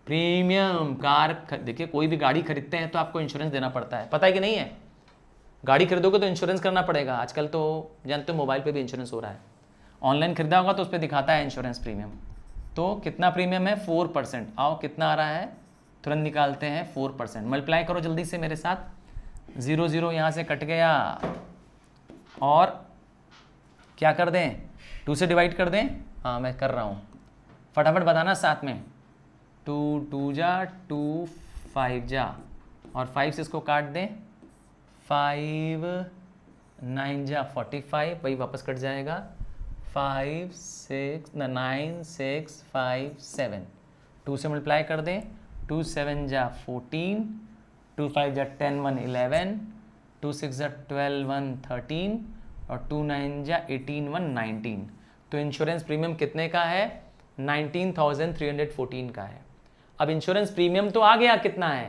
प्रीमियम कार, देखिए कोई भी गाड़ी खरीदते हैं तो आपको इंश्योरेंस देना पड़ता है, पता है कि नहीं है। गाड़ी खरीदोगे तो इंश्योरेंस करना पड़ेगा, आजकल तो जानते हो मोबाइल पे भी इंश्योरेंस हो रहा है। ऑनलाइन खरीदा होगा तो उस पर दिखाता है इंश्योरेंस प्रीमियम। तो कितना प्रीमियम है, फोर परसेंट। आओ कितना आ रहा है, तुरंत निकालते हैं, फोर परसेंट मल्टीप्लाई करो जल्दी से मेरे साथ। जीरो जीरो यहाँ से कट गया, और क्या कर दें, टू से डिवाइड कर दें। हाँ मैं कर रहा हूँ, फटाफट बताना साथ में, टू टू जा टू फाइव जा और फाइव से इसको काट दें, फाइव नाइन जा फोर्टी फाइव, वही वापस कट जाएगा, five six nine six five seven, two से मल्टीप्लाई कर दें, टू सेवन जा फोर्टीन, टू फाइव जा ten one eleven, two six जा ट्वेल्व वन थर्टीन और टू नाइन जा एटीन वन नाइनटीन। तो इंश्योरेंस प्रीमियम कितने का है? Nineteen thousand three hundred fourteen का है। अब इंश्योरेंस प्रीमियम तो आ गया कितना है,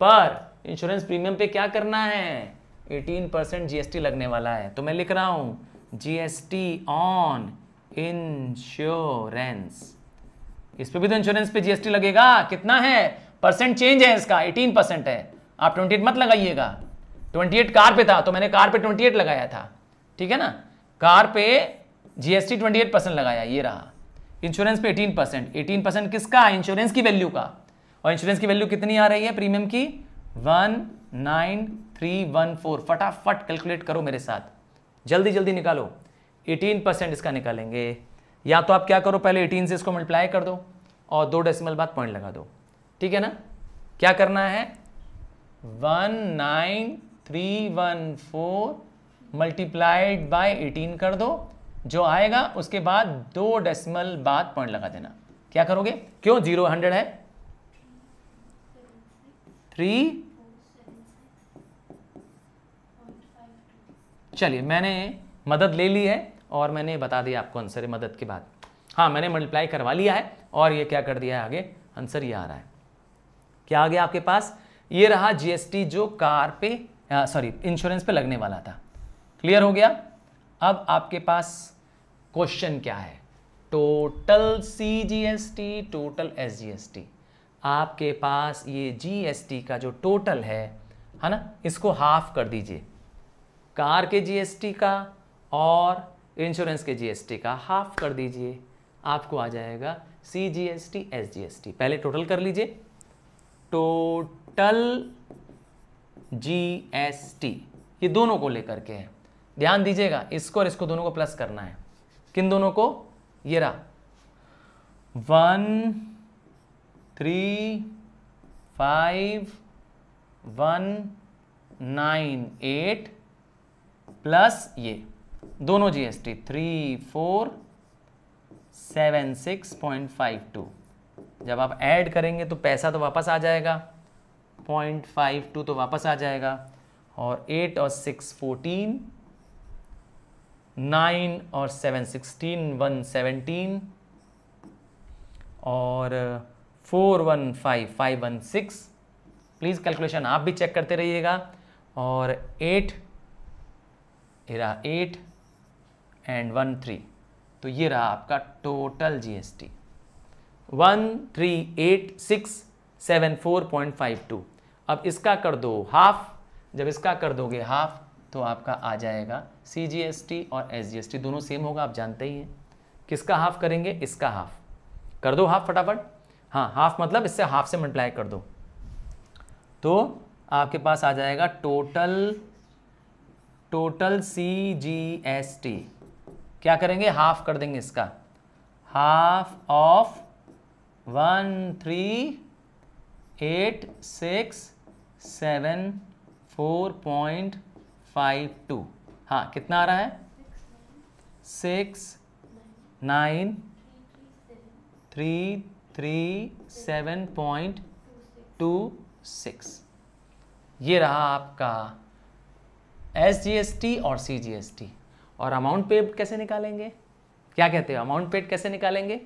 पर इंश्योरेंस प्रीमियम पे क्या करना है, एटीन परसेंट जीएसटी लगने वाला है। तो मैं लिख रहा हूँ जीएसटी ऑन इंश्योरेंस, इस पे भी तो इंश्योरेंस पे जीएसटी लगेगा, कितना है परसेंट चेंज है इसका, एटीन परसेंट है, आप ट्वेंटी एट मत लगाइएगा, ट्वेंटी एट कार पे था तो मैंने कार पे ट्वेंटी एट लगाया था, ठीक है ना, कार पे जीएसटी ट्वेंटी एट परसेंट लगाया, ये रहा, इंश्योरेंस पे एटीन परसेंट, एटीन परसेंट किसका, इंश्योरेंस की वैल्यू का, और इंश्योरेंस की वैल्यू कितनी आ रही है प्रीमियम की, one nine three one four. फटाफट कैलकुलेट करो मेरे साथ, जल्दी जल्दी निकालो, एटीन परसेंट इसका निकालेंगे, या तो आप क्या करो पहले एटीन से इसको मल्टीप्लाई कर दो और दो डेसिमल बाद पॉइंट लगा दो, ठीक है ना, क्या करना है, one nine three one four multiplied by eighteen कर दो, जो आएगा उसके बाद दो डेसिमल बाद पॉइंट लगा देना। क्या करोगे, क्यों जीरो हंड्रेड है, थ्री, चलिए मैंने मदद ले ली है और मैंने बता दिया आपको आंसर है मदद के बाद, हाँ मैंने मल्टीप्लाई करवा लिया है और ये क्या कर दिया है आगे, आंसर ये आ रहा है। क्या आ गया आपके पास, ये रहा जीएसटी जो कार पे सॉरी इंश्योरेंस पे लगने वाला था, क्लियर हो गया। अब आपके पास क्वेश्चन क्या है, टोटल सीजीएसटी टोटल एसजीएसटी, आपके पास ये जीएसटी का जो टोटल है है ना, इसको हाफ कर दीजिए, कार के जीएसटी का और इंश्योरेंस के जीएसटी का हाफ कर दीजिए, आपको आ जाएगा सीजीएसटी एसजीएसटी। पहले टोटल कर लीजिए, टोटल जीएसटी ये दोनों को लेकर के है, ध्यान दीजिएगा, इसको और इसको दोनों को प्लस करना है, किन दोनों को, ये रहा one three five one nine eight plus ये दोनों GST three four seven six point five two, जब आप ऐड करेंगे तो पैसा तो वापस आ जाएगा, पॉइंट फाइव टू तो वापस आ जाएगा, और एट और सिक्स फोर्टीन, नाइन और सेवन सिक्सटीन, वन सेवनटीन और four one five, five one six, please calculation आप भी चेक करते रहिएगा, और एट ये रहा एट एंड वन थ्री, तो ये रहा आपका total GST one three eight six seven four point five two. अब इसका कर दो हाफ, जब इसका कर दोगे हाफ तो आपका आ जाएगा सीजीएसटी और एसजीएसटी दोनों सेम होगा, आप जानते ही हैं, किसका हाफ करेंगे, इसका हाफ कर दो, हाफ फटाफट, हाँ हाफ मतलब इससे हाफ से मल्टीप्लाई कर दो, तो आपके पास आ जाएगा टोटल टोटल सीजीएसटी, क्या करेंगे हाफ कर देंगे इसका, half of one three eight six seven four point five two, हाँ कितना आ रहा है, six nine three three seven point two six, ये रहा आपका एस जी एस टी और सी जी एस टी। और अमाउंट पेड कैसे निकालेंगे, क्या कहते हो, अमाउंट पेड कैसे निकालेंगे,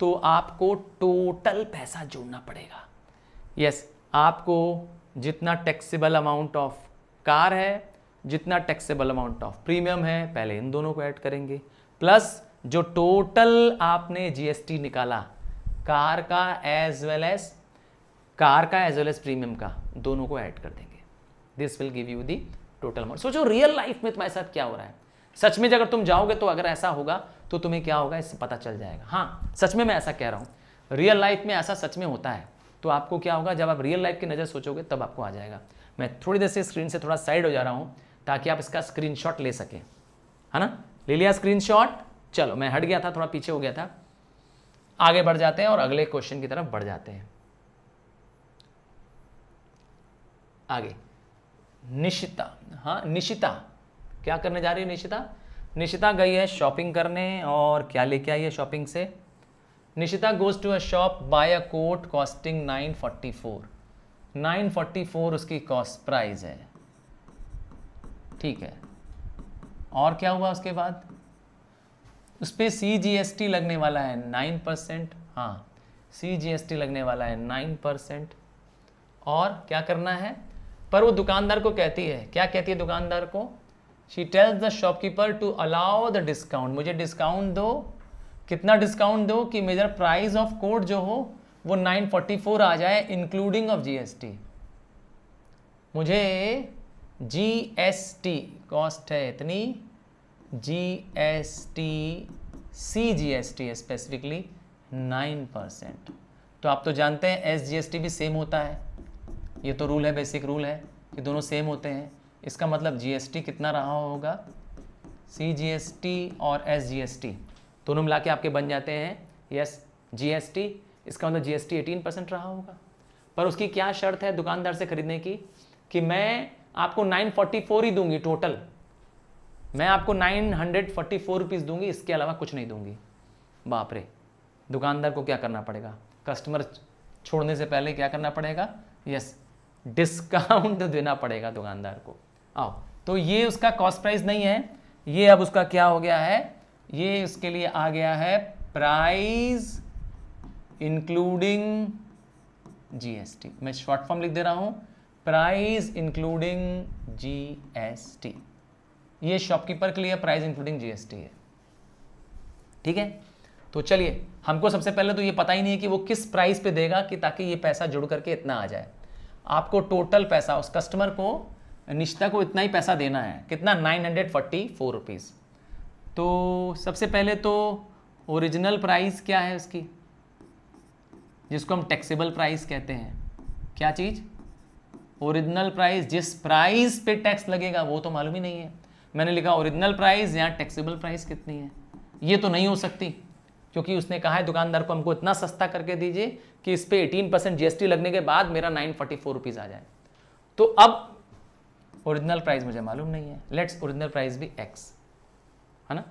तो आपको टोटल पैसा जोड़ना पड़ेगा, यस yes, आपको जितना टैक्सेबल अमाउंट ऑफ कार है, जितना टैक्सेबल अमाउंट ऑफ प्रीमियम है, पहले इन दोनों को ऐड करेंगे, प्लस जो टोटल आपने जीएसटी निकाला कार का एज वेल एज कार का एज वेल एज प्रीमियम का, दोनों को ऐड कर देंगे, this will give you the total amount. सोचो रियल लाइफ में तुम्हारे साथ क्या हो रहा है, सच में अगर तुम जाओगे तो अगर ऐसा होगा तो तुम्हें क्या होगा इससे पता चल जाएगा, हाँ सच में मैं ऐसा कह रहा हूँ, रियल लाइफ में ऐसा सच में होता है, तो आपको क्या होगा, जब आप रियल लाइफ की नज़र सोचोगे तब आपको आ जाएगा। मैं थोड़ी देर से स्क्रीन से थोड़ा साइड हो जा रहा हूँ ताकि आप इसका स्क्रीनशॉट ले सकें, है ना, ले लिया स्क्रीनशॉट, चलो मैं हट गया था, थोड़ा पीछे हो गया था, आगे बढ़ जाते हैं और अगले क्वेश्चन की तरफ बढ़ जाते हैं। आगे निशिता, हाँ निशिता क्या करने जा रही है? निशिता निशिता गई है शॉपिंग करने और क्या लेके आई है शॉपिंग से? Nishita goes to a shop buy a coat costing nine forty four, nine forty four उसकी कॉस्ट प्राइस है, ठीक है। और क्या हुआ उसके बाद? उस पर सी जी एस टी लगने वाला है नाइन परसेंट, हाँ सी जी एस टी लगने वाला है नाइन परसेंट। और क्या करना है? पर वो दुकानदार को कहती है, क्या कहती है दुकानदार को? She tells the shopkeeper to allow the discount, मुझे डिस्काउंट दो। कितना डिस्काउंट दो? कि मेजर प्राइस ऑफ कोट जो हो वो नाइन फोर्टी फोर आ जाए इंक्लूडिंग ऑफ जीएसटी। मुझे जीएसटी कॉस्ट है इतनी, GST CGST specifically nine percent. तो आप तो जानते हैं एसजीएसटी भी सेम होता है, ये तो रूल है, बेसिक रूल है कि दोनों सेम होते हैं। इसका मतलब जीएसटी कितना रहा होगा? सीजीएसटी और एसजीएसटी दोनों मिला के आपके बन जाते हैं यस जीएसटी। इसका मतलब जीएसटी एटीन परसेंट रहा होगा। पर उसकी क्या शर्त है दुकानदार से खरीदने की? कि मैं आपको नाइन फोर्टी फोर ही दूंगी टोटल, मैं आपको नाइन फोर्टी फोर रुपीस दूंगी, इसके अलावा कुछ नहीं दूंगी। बाप रे, दुकानदार को क्या करना पड़ेगा? कस्टमर छोड़ने से पहले क्या करना पड़ेगा? यस डिस्काउंट देना पड़ेगा दुकानदार को। आओ, तो ये उसका कॉस्ट प्राइस नहीं है, ये अब उसका क्या हो गया है? ये उसके लिए आ गया है प्राइस इंक्लूडिंग जीएसटी। मैं शॉर्ट फॉर्म लिख दे रहा हूं, प्राइस इंक्लूडिंग जीएसटी। ये शॉपकीपर के लिए प्राइस इंक्लूडिंग जीएसटी है, ठीक है। तो चलिए, हमको सबसे पहले तो ये पता ही नहीं है कि वो किस प्राइस पे देगा कि ताकि ये पैसा जुड़ करके इतना आ जाए। आपको टोटल पैसा उस कस्टमर को, निश्चिता को इतना ही पैसा देना है। कितना? Nine hundred forty four rupees. तो सबसे पहले तो ओरिजिनल प्राइस क्या है उसकी, जिसको हम टैक्सेबल प्राइस कहते हैं? क्या चीज़? ओरिजिनल प्राइस, जिस प्राइस पे टैक्स लगेगा वो तो मालूम ही नहीं है। मैंने लिखा ओरिजिनल प्राइस, यहाँ टैक्सेबल प्राइस कितनी है? ये तो नहीं हो सकती क्योंकि उसने कहा है दुकानदार को हमको इतना सस्ता करके दीजिए कि इस पे एटीन परसेंट जीएसटी लगने के बाद मेरा नाइन फोर्टी फोर रुपीज़ आ जाए। तो अब ओरिजिनल प्राइस मुझे मालूम नहीं है, लेट्स ओरिजिनल प्राइस भी एक्स है ना।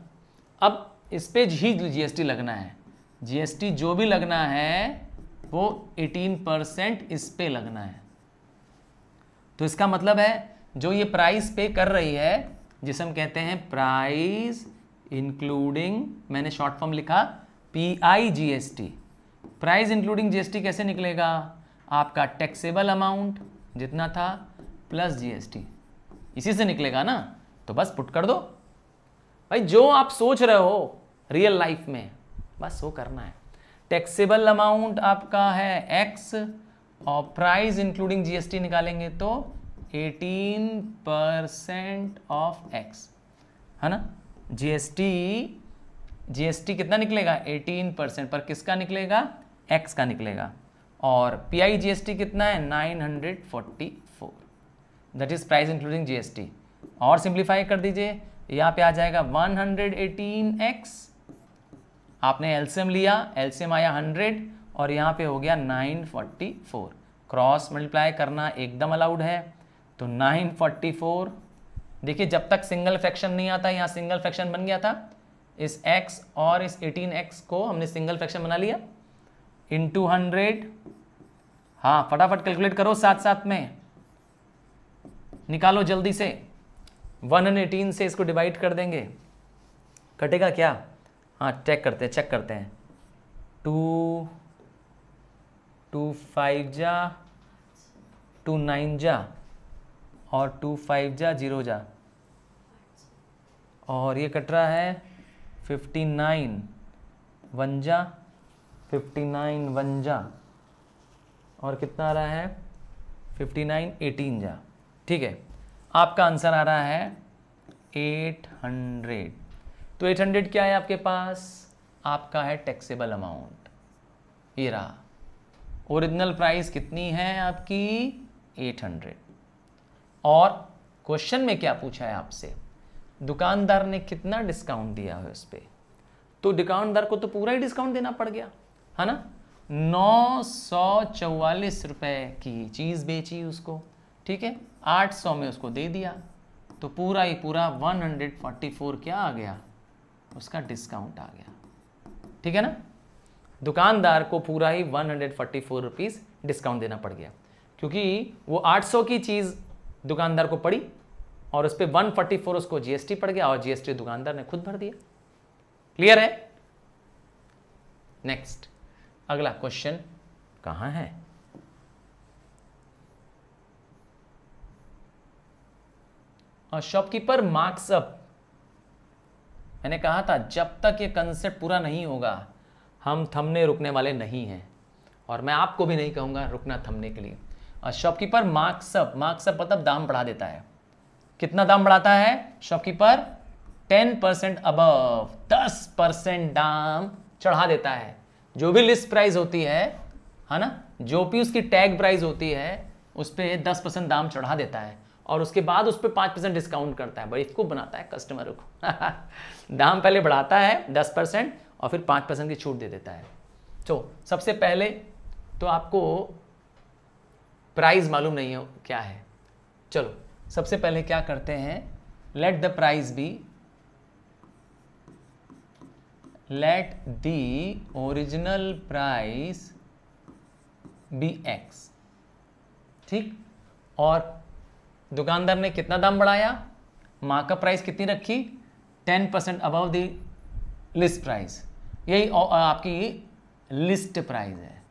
अब इस पे ही जीएसटी लगना है, जीएसटी जो भी लगना है वो एटीन परसेंट इस पे लगना है। तो इसका मतलब है जो ये प्राइस पे कर रही है, जिसे हम कहते हैं प्राइस इंक्लूडिंग, मैंने शॉर्ट फॉर्म लिखा P I G S T. Price including GST कैसे निकलेगा? आपका टैक्सेबल अमाउंट जितना था प्लस जीएसटी, इसी से निकलेगा ना। तो बस पुट कर दो भाई, जो आप सोच रहे हो रियल लाइफ में बस वो करना है। टैक्सेबल अमाउंट आपका है एक्स और प्राइस इंक्लूडिंग जीएसटी निकालेंगे तो एटीन परसेंट ऑफ एक्स है ना। जीएसटी जीएसटी कितना निकलेगा? एटीन परसेंट, पर किसका निकलेगा? एक्स का निकलेगा। और पीआई जीएसटी कितना है? Nine forty four, that is price including GST. और सिंप्लीफाई कर दीजिए, यहाँ पे आ जाएगा वन एटीन एक्स। आपने एलसीएम लिया, एलसीएम आया हंड्रेड और यहाँ पे हो गया nine forty four. Cross multiply करना एकदम अलाउड है, तो नाइन फोर्टी फोर। देखिए जब तक सिंगल फ्रैक्शन नहीं आता, यहाँ सिंगल फ्रैक्शन बन गया था, इस x और इस एटीन एक्स को हमने सिंगल फ्रैक्शन बना लिया इनटू हंड्रेड। हाँ फटाफट कैलकुलेट करो साथ साथ में, निकालो जल्दी से। वन एटीन से इसको डिवाइड कर देंगे, कटेगा क्या? हाँ चेक करते हैं, चेक करते हैं। टू टू फाइव जा, टू नाइन जा और टू फाइव जा जीरो जा, और ये कट रहा है फिफ्टी नाइन वन जा, फिफ्टी नाइन वन जा और कितना आ रहा है? फिफ्टी नाइन एटीन जा, ठीक है। आपका आंसर आ रहा है एट हंड्रेड। तो एट हंड्रेड क्या है आपके पास? आपका है टैक्सेबल अमाउंट, ये रहा। ओरिजिनल प्राइस कितनी है आपकी? Eight hundred. और क्वेश्चन में क्या पूछा है आपसे? दुकानदार ने कितना डिस्काउंट दिया है उस पर, तो दुकानदार को तो पूरा ही डिस्काउंट देना पड़ गया है ना। नौ सौ चौवालीस रुपये की चीज़ बेची उसको, ठीक है, आठ सौ में उसको दे दिया तो पूरा ही पूरा एक सौ चौवालीस क्या आ गया, उसका डिस्काउंट आ गया। ठीक है ना, दुकानदार को पूरा ही एक सौ चौवालीस रुपीस डिस्काउंट देना पड़ गया, क्योंकि वो आठ सौ की चीज़ दुकानदार को पड़ी और उस पर एक सौ चौवालीस उसको जीएसटी पड़ गया और जीएसटी दुकानदार ने खुद भर दिया। क्लियर है? नेक्स्ट, अगला क्वेश्चन कहाँ है? और शॉपकीपर मार्क्स अप, मैंने कहा था जब तक ये कंसेप्ट पूरा नहीं होगा हम थमने रुकने वाले नहीं हैं, और मैं आपको भी नहीं कहूँगा रुकना थमने के लिए। और shopkeeper marks up, marks up मतलब दाम बढ़ा देता है। कितना दाम बढ़ाता है शॉपकीपर? दस परसेंट अबव, दस परसेंट दाम चढ़ा देता है। जो भी लिस्ट प्राइस होती है, है ना, जो भी उसकी टैग प्राइस होती है, उस पर दस परसेंट दाम चढ़ा देता है और उसके बाद उस पर पाँच परसेंट डिस्काउंट करता है। बड़ी को बनाता है कस्टमर को दाम पहले बढ़ाता है दस परसेंट और फिर पाँच परसेंट की छूट दे देता है। तो सबसे पहले तो आपको प्राइस मालूम नहीं है क्या है। चलो सबसे पहले क्या करते हैं, let the price be, let the original price be x. ठीक, और दुकानदार ने कितना दाम बढ़ाया, मार्कअप प्राइस कितनी रखी, ten percent above the list price, यही आपकी लिस्ट प्राइस है।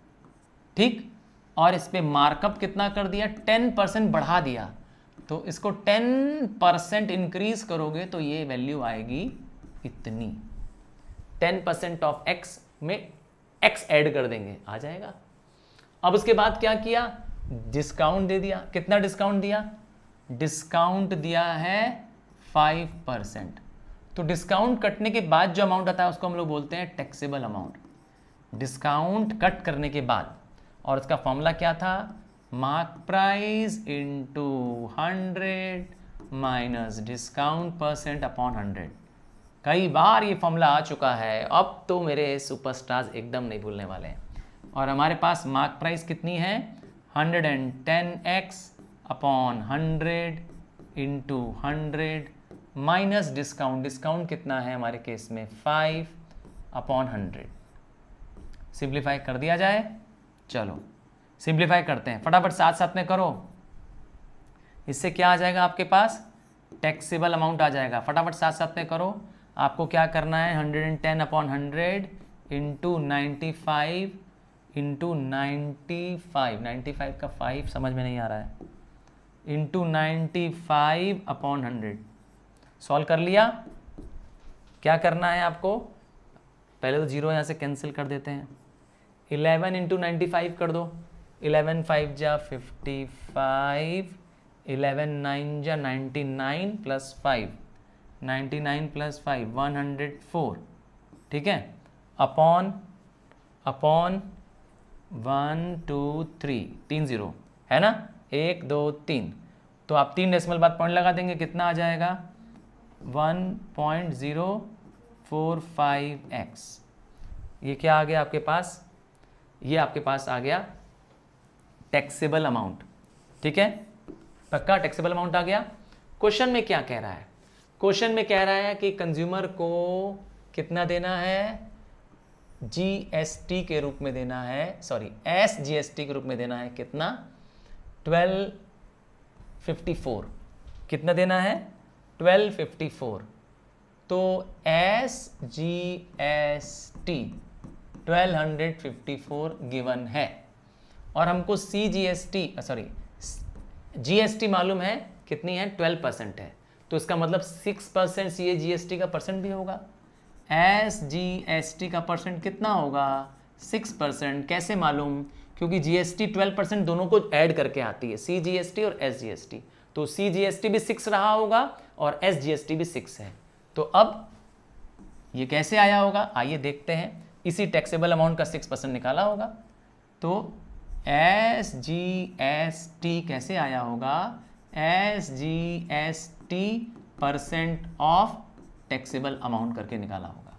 ठीक, और इस पर मार्कअप कितना कर दिया, टेन परसेंट बढ़ा दिया। तो इसको टेन परसेंट इंक्रीज करोगे तो ये वैल्यू आएगी इतनी, टेन परसेंट ऑफ एक्स में एक्स ऐड कर देंगे, आ जाएगा। अब उसके बाद क्या किया, डिस्काउंट दे दिया। कितना डिस्काउंट दिया? डिस्काउंट दिया है फाइव परसेंट। तो डिस्काउंट कटने के बाद जो अमाउंट आता है उसको हम लोग बोलते हैं टैक्सेबल अमाउंट, डिस्काउंट कट करने के बाद। और उसका फॉर्मूला क्या था, mark price into hundred minus discount percent upon hundred. कई बार ये फॉर्मूला आ चुका है, अब तो मेरे सुपरस्टार्स एकदम नहीं भूलने वाले हैं। और हमारे पास मार्क प्राइस कितनी है, hundred and ten x upon hundred into hundred minus discount. Discount कितना है हमारे केस में, फाइव अपॉन हंड्रेड। सिंप्लीफाई कर दिया जाए, चलो सिंप्लीफाई करते हैं, फटाफट साथ साथ में करो। इससे क्या आ जाएगा आपके पास, टैक्सेबल अमाउंट आ जाएगा। फटाफट साथ साथ में करो, आपको क्या करना है, hundred and ten upon hundred into ninety five into ninety five ninety five का फाइव समझ में नहीं आ रहा है, into ninety five upon hundred. Solve कर लिया, क्या करना है आपको, पहले तो जीरो यहाँ से कैंसिल कर देते हैं, इलेवन इंटू नाइन्टी फाइव कर दो, इलेवन फाइव जा फिफ्टी फाइव, इलेवन नाइन जा ninety nine plus five, ninety nine plus five one hundred four. ठीक है, upon upon one two three, तीन जीरो है ना, एक दो तीन, तो आप तीन डेसिमल बाद पॉइंट लगा देंगे, कितना आ जाएगा, one point zero four five x. ये क्या आ गया आपके पास, ये आपके पास आ गया टैक्सेबल अमाउंट। ठीक है, पक्का टैक्सेबल अमाउंट आ गया। क्वेश्चन में क्या कह रहा है, क्वेश्चन में कह रहा है कि कंज्यूमर को कितना देना है, जीएसटी के रूप में देना है, सॉरी एस जीएसटी के रूप में देना है, कितना, ट्वेल्व फिफ्टी फोर। कितना देना है, ट्वेल्व फिफ्टी फोर। तो S G S T twelve hundred fifty four given है, और हमको C G S T sorry G S T मालूम है कितनी है, ट्वेल्व परसेंट है, तो इसका मतलब six percent C A G S T का परसेंट भी होगा। एस जी एस टी का परसेंट कितना होगा, सिक्स परसेंट। कैसे मालूम, क्योंकि G S T twelve percent दोनों को ऐड करके आती है, सी जी एस टी और एस जी एस टी। तो सी जी एस टी भी सिक्स रहा होगा और एस जी एस टी भी सिक्स है। तो अब ये कैसे आया होगा, आइए देखते हैं। इसी टैक्सेबल अमाउंट का सिक्स परसेंट निकाला होगा, तो एस जी एस टी कैसे आया होगा, S G S T percent of taxable amount करके निकाला होगा।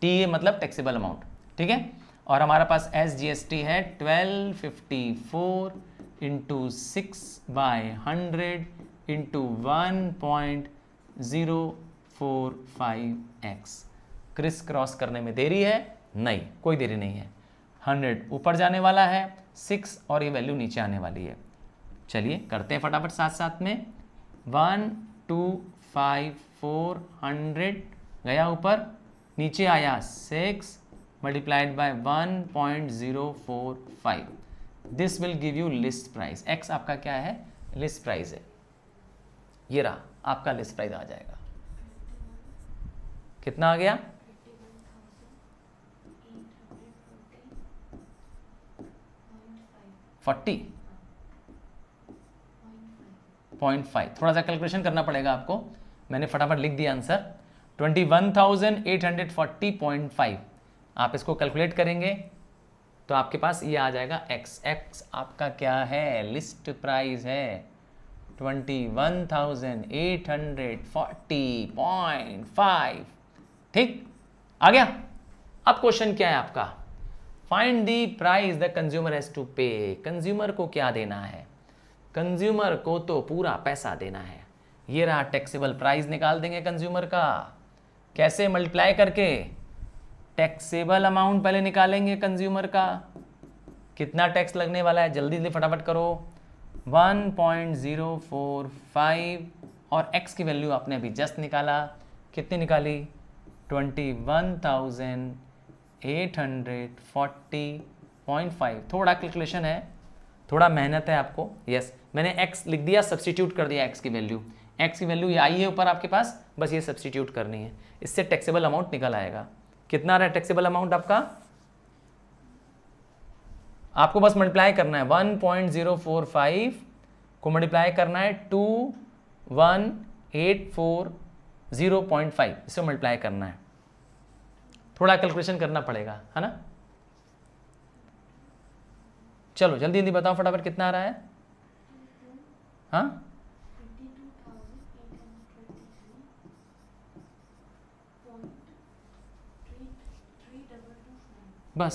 टी ए मतलब टैक्सेबल अमाउंट, ठीक है, और हमारा पास एस जी एस टी है twelve fifty four into six by hundred into one point zero four five x. Criss cross करने में देरी है? नहीं, कोई देरी नहीं है। हंड्रेड ऊपर जाने वाला है, सिक्स और ये वैल्यू नीचे आने वाली है। चलिए करते हैं फटाफट साथ साथ में। One two five four hundred गया ऊपर, नीचे आया six multiplied by one point zero four five. This will give you list price. X आपका क्या है? लिस्ट प्राइस है। ये रहा आपका लिस्ट प्राइस आ जाएगा। कितना आ गया? Forty point five. थोड़ा सा कैलकुलेशन करना पड़ेगा आपको। मैंने फटाफट लिख दिया answer twenty one thousand eight hundred forty point five. आप इसको कैलकुलेट करेंगे तो आपके पास ये आ जाएगा एक्स। एक्स आपका क्या है? लिस्ट प्राइस है। Twenty one thousand eight hundred forty point five. ठीक आ गया। अब क्वेश्चन क्या है आपका? Find the price the consumer has to pay. Consumer को क्या देना है? कंज्यूमर को तो पूरा पैसा देना है। ये रहा टैक्सेबल प्राइस निकाल देंगे कंज्यूमर का। कैसे? मल्टीप्लाई करके। टैक्सेबल अमाउंट पहले निकालेंगे कंज्यूमर का, कितना टैक्स लगने वाला है। जल्दी जल्दी फटाफट करो। One point zero four five और एक्स की वैल्यू आपने अभी जस्ट निकाला। कितनी निकाली? Twenty one thousand eight hundred forty point five. थोड़ा कैलकुलेशन है, थोड़ा मेहनत है आपको। यस yes, मैंने x लिख दिया, सब्सटीट्यूट कर दिया x की वैल्यू। x की वैल्यू ये आई है ऊपर आपके पास, बस ये सब्सटीट्यूट करनी है। इससे टैक्सेबल अमाउंट निकल आएगा। कितना आ रहा है टैक्सेबल अमाउंट आपका? आपको बस मल्टीप्लाई करना है। One point zero four five को मल्टीप्लाई करना है two one eight four zero point five, इससे मल्टीप्लाई करना है। थोड़ा कैलकुलेशन करना पड़ेगा, है ना। चलो जल्दी जल्दी बताओ फटाफट कितना आ रहा है। हाँ बस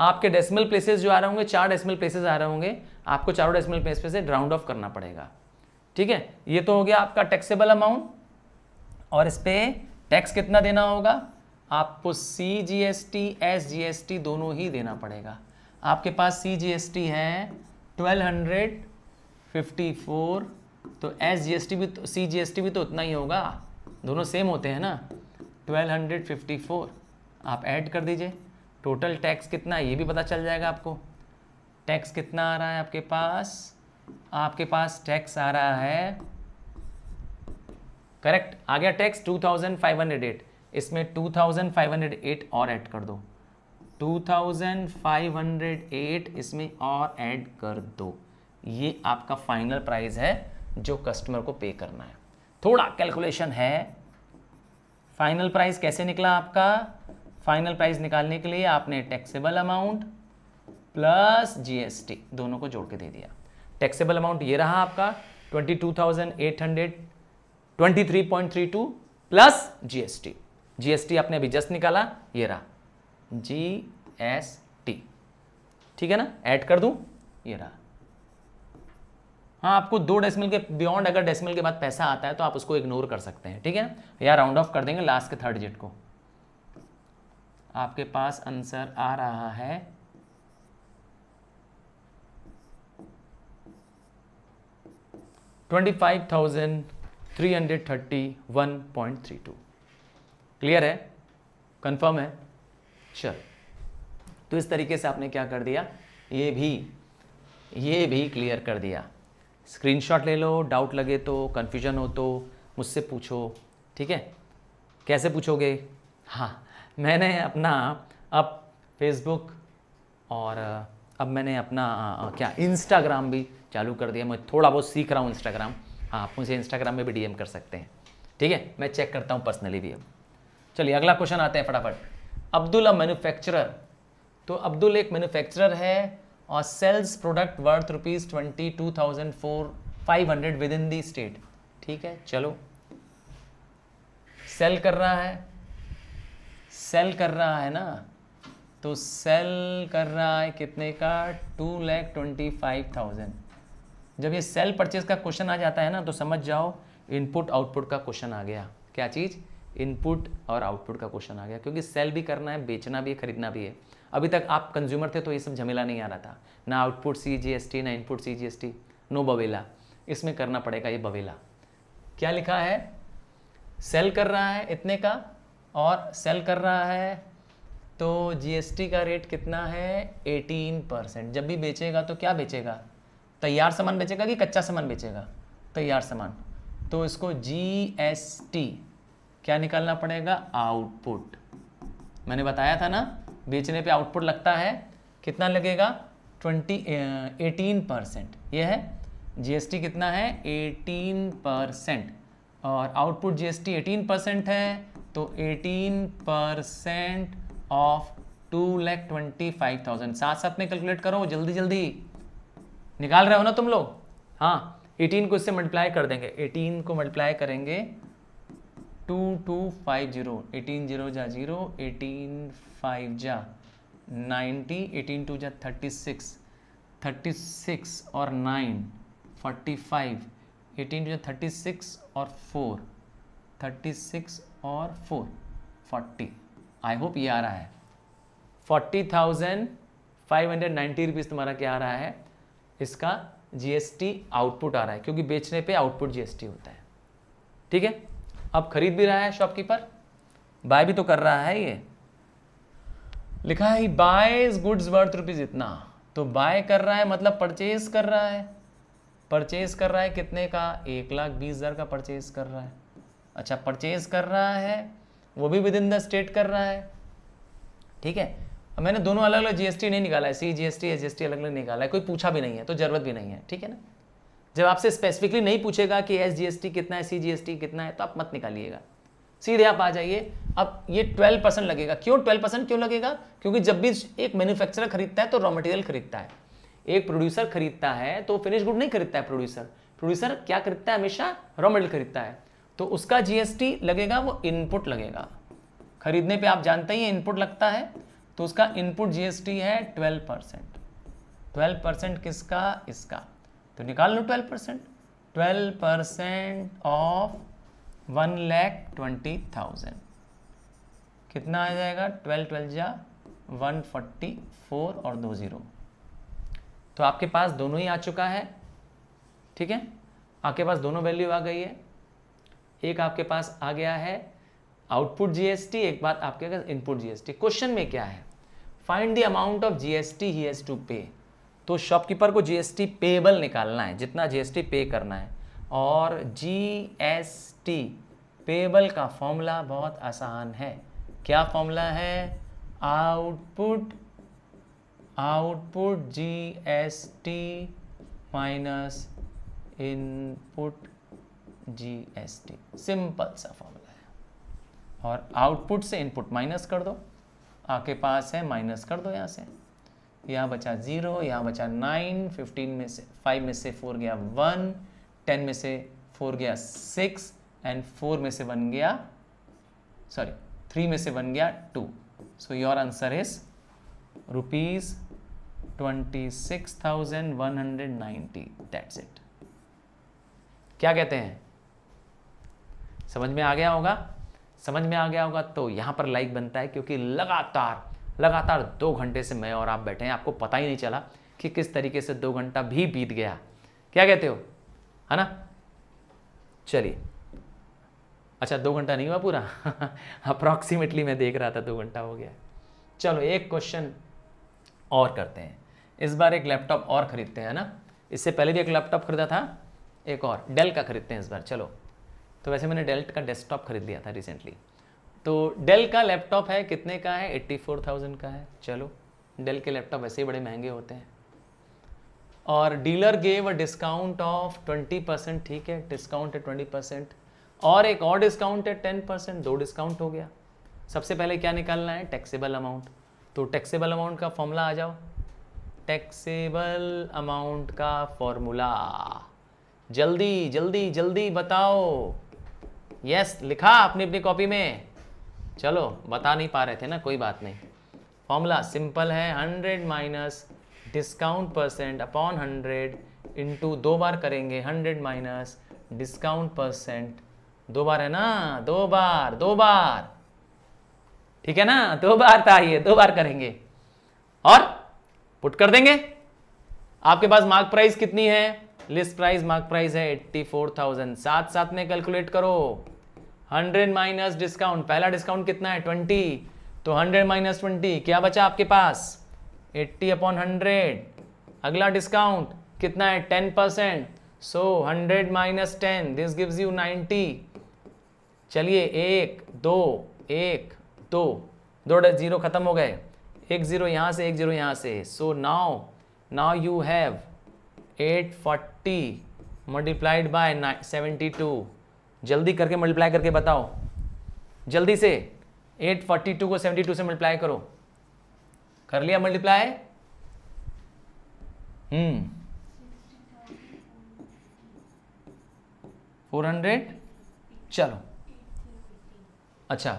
आपके डेसिमल प्लेसेस जो आ रहे होंगे, चार डेसिमल प्लेसेस आ रहे होंगे, आपको चारों डेसिमल प्लेस पे से राउंड ऑफ करना पड़ेगा। ठीक है, ये तो हो गया आपका टैक्सेबल अमाउंट। और इस पे टैक्स कितना देना होगा आपको? C G S T, S G S T दोनों ही देना पड़ेगा। आपके पास सी जी एस टी है ट्वेल्व हंड्रेड फिफ्टी फोर, तो एस जी एस टी भी, तो सी जी एस टी भी तो उतना ही होगा, दोनों सेम होते हैं ना। ट्वेल्व हंड्रेड फिफ्टी फोर आप ऐड कर दीजिए। टोटल टैक्स कितना ये भी पता चल जाएगा आपको। टैक्स कितना आ रहा है आपके पास? आपके पास टैक्स आ रहा है, करेक्ट आ गया tax two thousand five hundred eight. इसमें two thousand five hundred eight और ऐड कर दो, two thousand five hundred eight इसमें और ऐड कर दो। ये आपका फाइनल प्राइस है जो कस्टमर को पे करना है। थोड़ा कैलकुलेशन है। फाइनल प्राइस कैसे निकला आपका? फाइनल प्राइस निकालने के लिए आपने टैक्सेबल अमाउंट प्लस जीएसटी दोनों को जोड़ के दे दिया। टैक्सेबल अमाउंट ये रहा आपका twenty two thousand eight hundred twenty three point three two plus GST. GST आपने अभी जस्ट निकाला, ये रहा जी एस टी। ठीक है ना, ऐड कर दूं, ये रहा। हाँ, आपको दो डेसिमल के बियॉन्ड अगर डेसिमल के बाद पैसा आता है तो आप उसको इग्नोर कर सकते हैं। ठीक है, या राउंड ऑफ कर देंगे लास्ट के थर्ड डिजिट को। आपके पास आंसर आ रहा है twenty five thousand three hundred thirty one point three two. Clear है? कंफर्म है? चल, तो इस तरीके से आपने क्या कर दिया, ये भी ये भी क्लियर कर दिया। स्क्रीनशॉट ले लो, डाउट लगे तो, कन्फ्यूजन हो तो मुझसे पूछो। ठीक है, कैसे पूछोगे? हाँ, मैंने अपना अब फेसबुक और अब मैंने अपना आ, क्या इंस्टाग्राम भी चालू कर दिया। मैं थोड़ा बहुत सीख रहा हूँ इंस्टाग्राम। हाँ, आप मुझे इंस्टाग्राम में भी डीएम कर सकते हैं। ठीक है, मैं चेक करता हूँ पर्सनली भी। अब चलिए अगला क्वेश्चन आते हैं फटाफट। अब्दुल्ला मैन्युफैक्चरर। तो अब्दुल एक मैन्युफैक्चरर है और sells product worth rupees twenty two thousand four five hundred within the state. ठीक है, चलो सेल कर रहा है, सेल कर रहा है ना। तो सेल कर रहा है कितने का, two lakh twenty five thousand. जब ये सेल परचेज का क्वेश्चन आ जाता है ना तो समझ जाओ इनपुट आउटपुट का क्वेश्चन आ गया। क्या चीज़, इनपुट और आउटपुट का क्वेश्चन आ गया, क्योंकि सेल भी करना है, बेचना भी है, खरीदना भी है। अभी तक आप कंज्यूमर थे तो ये सब झमेला नहीं आ रहा था ना, output C G S T ना input C G S T, no बवेला। इसमें करना पड़ेगा ये बवेला। क्या लिखा है, सेल कर रहा है इतने का और सेल कर रहा है तो जीएसटी का रेट कितना है अठारह परसेंट। जब भी बेचेगा तो क्या बेचेगा, तैयार सामान बेचेगा कि कच्चा सामान बेचेगा, तैयार सामान। तो इसको जीएसटी क्या निकालना पड़ेगा, आउटपुट। मैंने बताया था ना बेचने पे आउटपुट लगता है, कितना लगेगा ट्वेंटी एटीन परसेंट। ये है जीएसटी, कितना है अठारह परसेंट और आउटपुट जीएसटी अठारह परसेंट है, तो अठारह percent of two lakh twenty five thousand. साथ साथ में कैलकुलेट करो, जल्दी जल्दी निकाल रहे हो ना तुम लोग। हाँ, अठारह को इससे मल्टीप्लाई कर देंगे, अठारह को मल्टीप्लाई करेंगे two two five zero, eighteen zero जा जीरो, एटीन फाइव जा नाइन्टी, एटीन टू जा थर्टी सिक्स, थर्टी सिक्स और nine forty five, eighteen two जा थर्टी सिक्स और फोर, थर्टी सिक्स और फोर फोर्टी। आई होप ये आ रहा है forty thousand five hundred ninety rupees तुम्हारा क्या आ रहा है, इसका जीएसटी आउटपुट आ रहा है, क्योंकि बेचने पे आउटपुट जीएसटी होता है। ठीक है, अब खरीद भी रहा है शॉपकीपर, बाय भी तो कर रहा है। ये लिखा है बायज गुड्स वर्थ रुपीज इतना, तो बाय कर रहा है मतलब परचेज कर रहा है। परचेज कर रहा है कितने का, एक लाख बीस हज़ार का परचेज कर रहा है। अच्छा, परचेज कर रहा है वो भी विद इन द स्टेट कर रहा है। ठीक है, मैंने दोनों अलग अलग जीएसटी नहीं निकाला है, सी जीएसटी एस जीएसटी अलग अलग निकाला है, कोई पूछा भी नहीं है तो जरूरत भी नहीं है। ठीक है ना, जब आपसे स्पेसिफिकली नहीं पूछेगा कि एस जीएसटी कितना है, सी जीएसटी कितना है, तो आप मत निकालिएगा, सीधे आप आ जाइए। अब ये ट्वेल्व परसेंट लगेगा, क्यों ट्वेल्व परसेंट क्यों लगेगा, क्योंकि जब भी एक मैन्युफैक्चरर खरीदता है तो रॉ मटेरियल खरीदता है, एक प्रोड्यूसर खरीदता है तो फिनिश गुड नहीं खरीदता है। प्रोड्यूसर प्रोड्यूसर क्या खरीदता है, हमेशा रॉ मटेरियल खरीदता है, तो उसका जीएसटी लगेगा, वो इनपुट लगेगा। खरीदने पे आप जानते ही इनपुट लगता है, तो उसका इनपुट जीएसटी है ट्वेल्व परसेंट। ट्वेल्व परसेंट किसका, इसका, तो निकाल लो twelve percent. Twelve percent of one lakh twenty thousand कितना आ जाएगा, ट्वेल्व ट्वेल्व जा वन फोर्टी फोर और दो जीरो, तो आपके पास दोनों ही आ चुका है। ठीक है, आपके पास दोनों वैल्यू आ गई है, एक आपके पास आ गया है आउटपुट जीएसटी, एक बात आपके पास इनपुट जीएसटी। क्वेश्चन में क्या है, find the amount of GST he has to pay, तो शॉपकीपर को जीएसटी पेएबल निकालना है, जितना जीएसटी पे करना है। और जीएसटी पेएबल का फॉर्मूला बहुत आसान है, क्या फॉर्मूला है, output output GST minus input GST, simple सा फॉर्मूला है। और आउटपुट से इनपुट माइनस कर दो, आपके पास है माइनस कर दो, यहाँ से यहाँ बचा जीरो, यहाँ बचा नाइन, फिफ्टीन में से फाइव में से फोर गया वन, टेन में से फोर गया सिक्स, एंड फोर में से वन गया सॉरी थ्री में से वन गया two. So your answer is rupees twenty six thousand one hundred ninety. That's it. क्या कहते हैं, समझ में आ गया होगा। समझ में आ गया होगा तो यहाँ पर लाइक बनता है, क्योंकि लगातार लगातार दो घंटे से मैं और आप बैठे हैं, आपको पता ही नहीं चला कि किस तरीके से दो घंटा भी बीत गया। क्या कहते हो, है ना। चलिए, अच्छा दो घंटा नहीं हुआ पूरा अप्रॉक्सीमेटली मैं देख रहा था दो घंटा हो गया। चलो एक क्वेश्चन और करते हैं, इस बार एक लैपटॉप और खरीदते हैं ना। इससे पहले भी एक लैपटॉप खरीदा था, एक और डेल का खरीदते हैं इस बार। चलो, तो वैसे मैंने डेल का डेस्कटॉप खरीद लिया था रिसेंटली, तो डेल का लैपटॉप है कितने का है, चौरासी हज़ार का है। चलो, डेल के लैपटॉप वैसे ही बड़े महंगे होते हैं। और dealer gave a discount of twenty percent, ठीक है डिस्काउंट है ट्वेंटी परसेंट, और एक और डिस्काउंट है टेन परसेंट, दो डिस्काउंट हो गया। सबसे पहले क्या निकालना है, टैक्सेबल अमाउंट। तो टैक्सेबल अमाउंट का फॉर्मूला आ जाओ, टैक्सेबल अमाउंट का फॉर्मूला जल्दी जल्दी जल्दी बताओ। यस yes, लिखा अपनी अपनी कॉपी में। चलो, बता नहीं पा रहे थे ना, कोई बात नहीं। फॉर्मूला सिंपल है, hundred minus discount percent upon hundred into, दो बार करेंगे हंड्रेड माइनस डिस्काउंट परसेंट, दो बार है ना, दो बार दो बार ठीक है ना, दो बार था ये, दो बार करेंगे और पुट कर देंगे। आपके पास मार्क प्राइस कितनी है, लिस्ट प्राइस मार्क प्राइस है चौरासी हज़ार, साथ साथ में कैलकुलेट करो। हंड्रेड माइनस डिस्काउंट, पहला डिस्काउंट कितना है बीस, तो हंड्रेड माइनस ट्वेंटी क्या बचा आपके पास, अस्सी अपॉन हंड्रेड। अगला डिस्काउंट कितना है ten percent, so hundred minus ten this gives you ninety. चलिए एक दो एक दो दो जीरो खत्म हो गए, एक जीरो यहाँ से एक जीरो यहाँ से, so now now you have eight forty multiplied by seventy two. जल्दी करके मल्टीप्लाई करके बताओ, जल्दी से एट फोर्टी टू को सेवेंटी टू से मल्टीप्लाई करो। कर लिया मल्टीप्लाई, हम्म फोर हंड्रेड, चलो अच्छा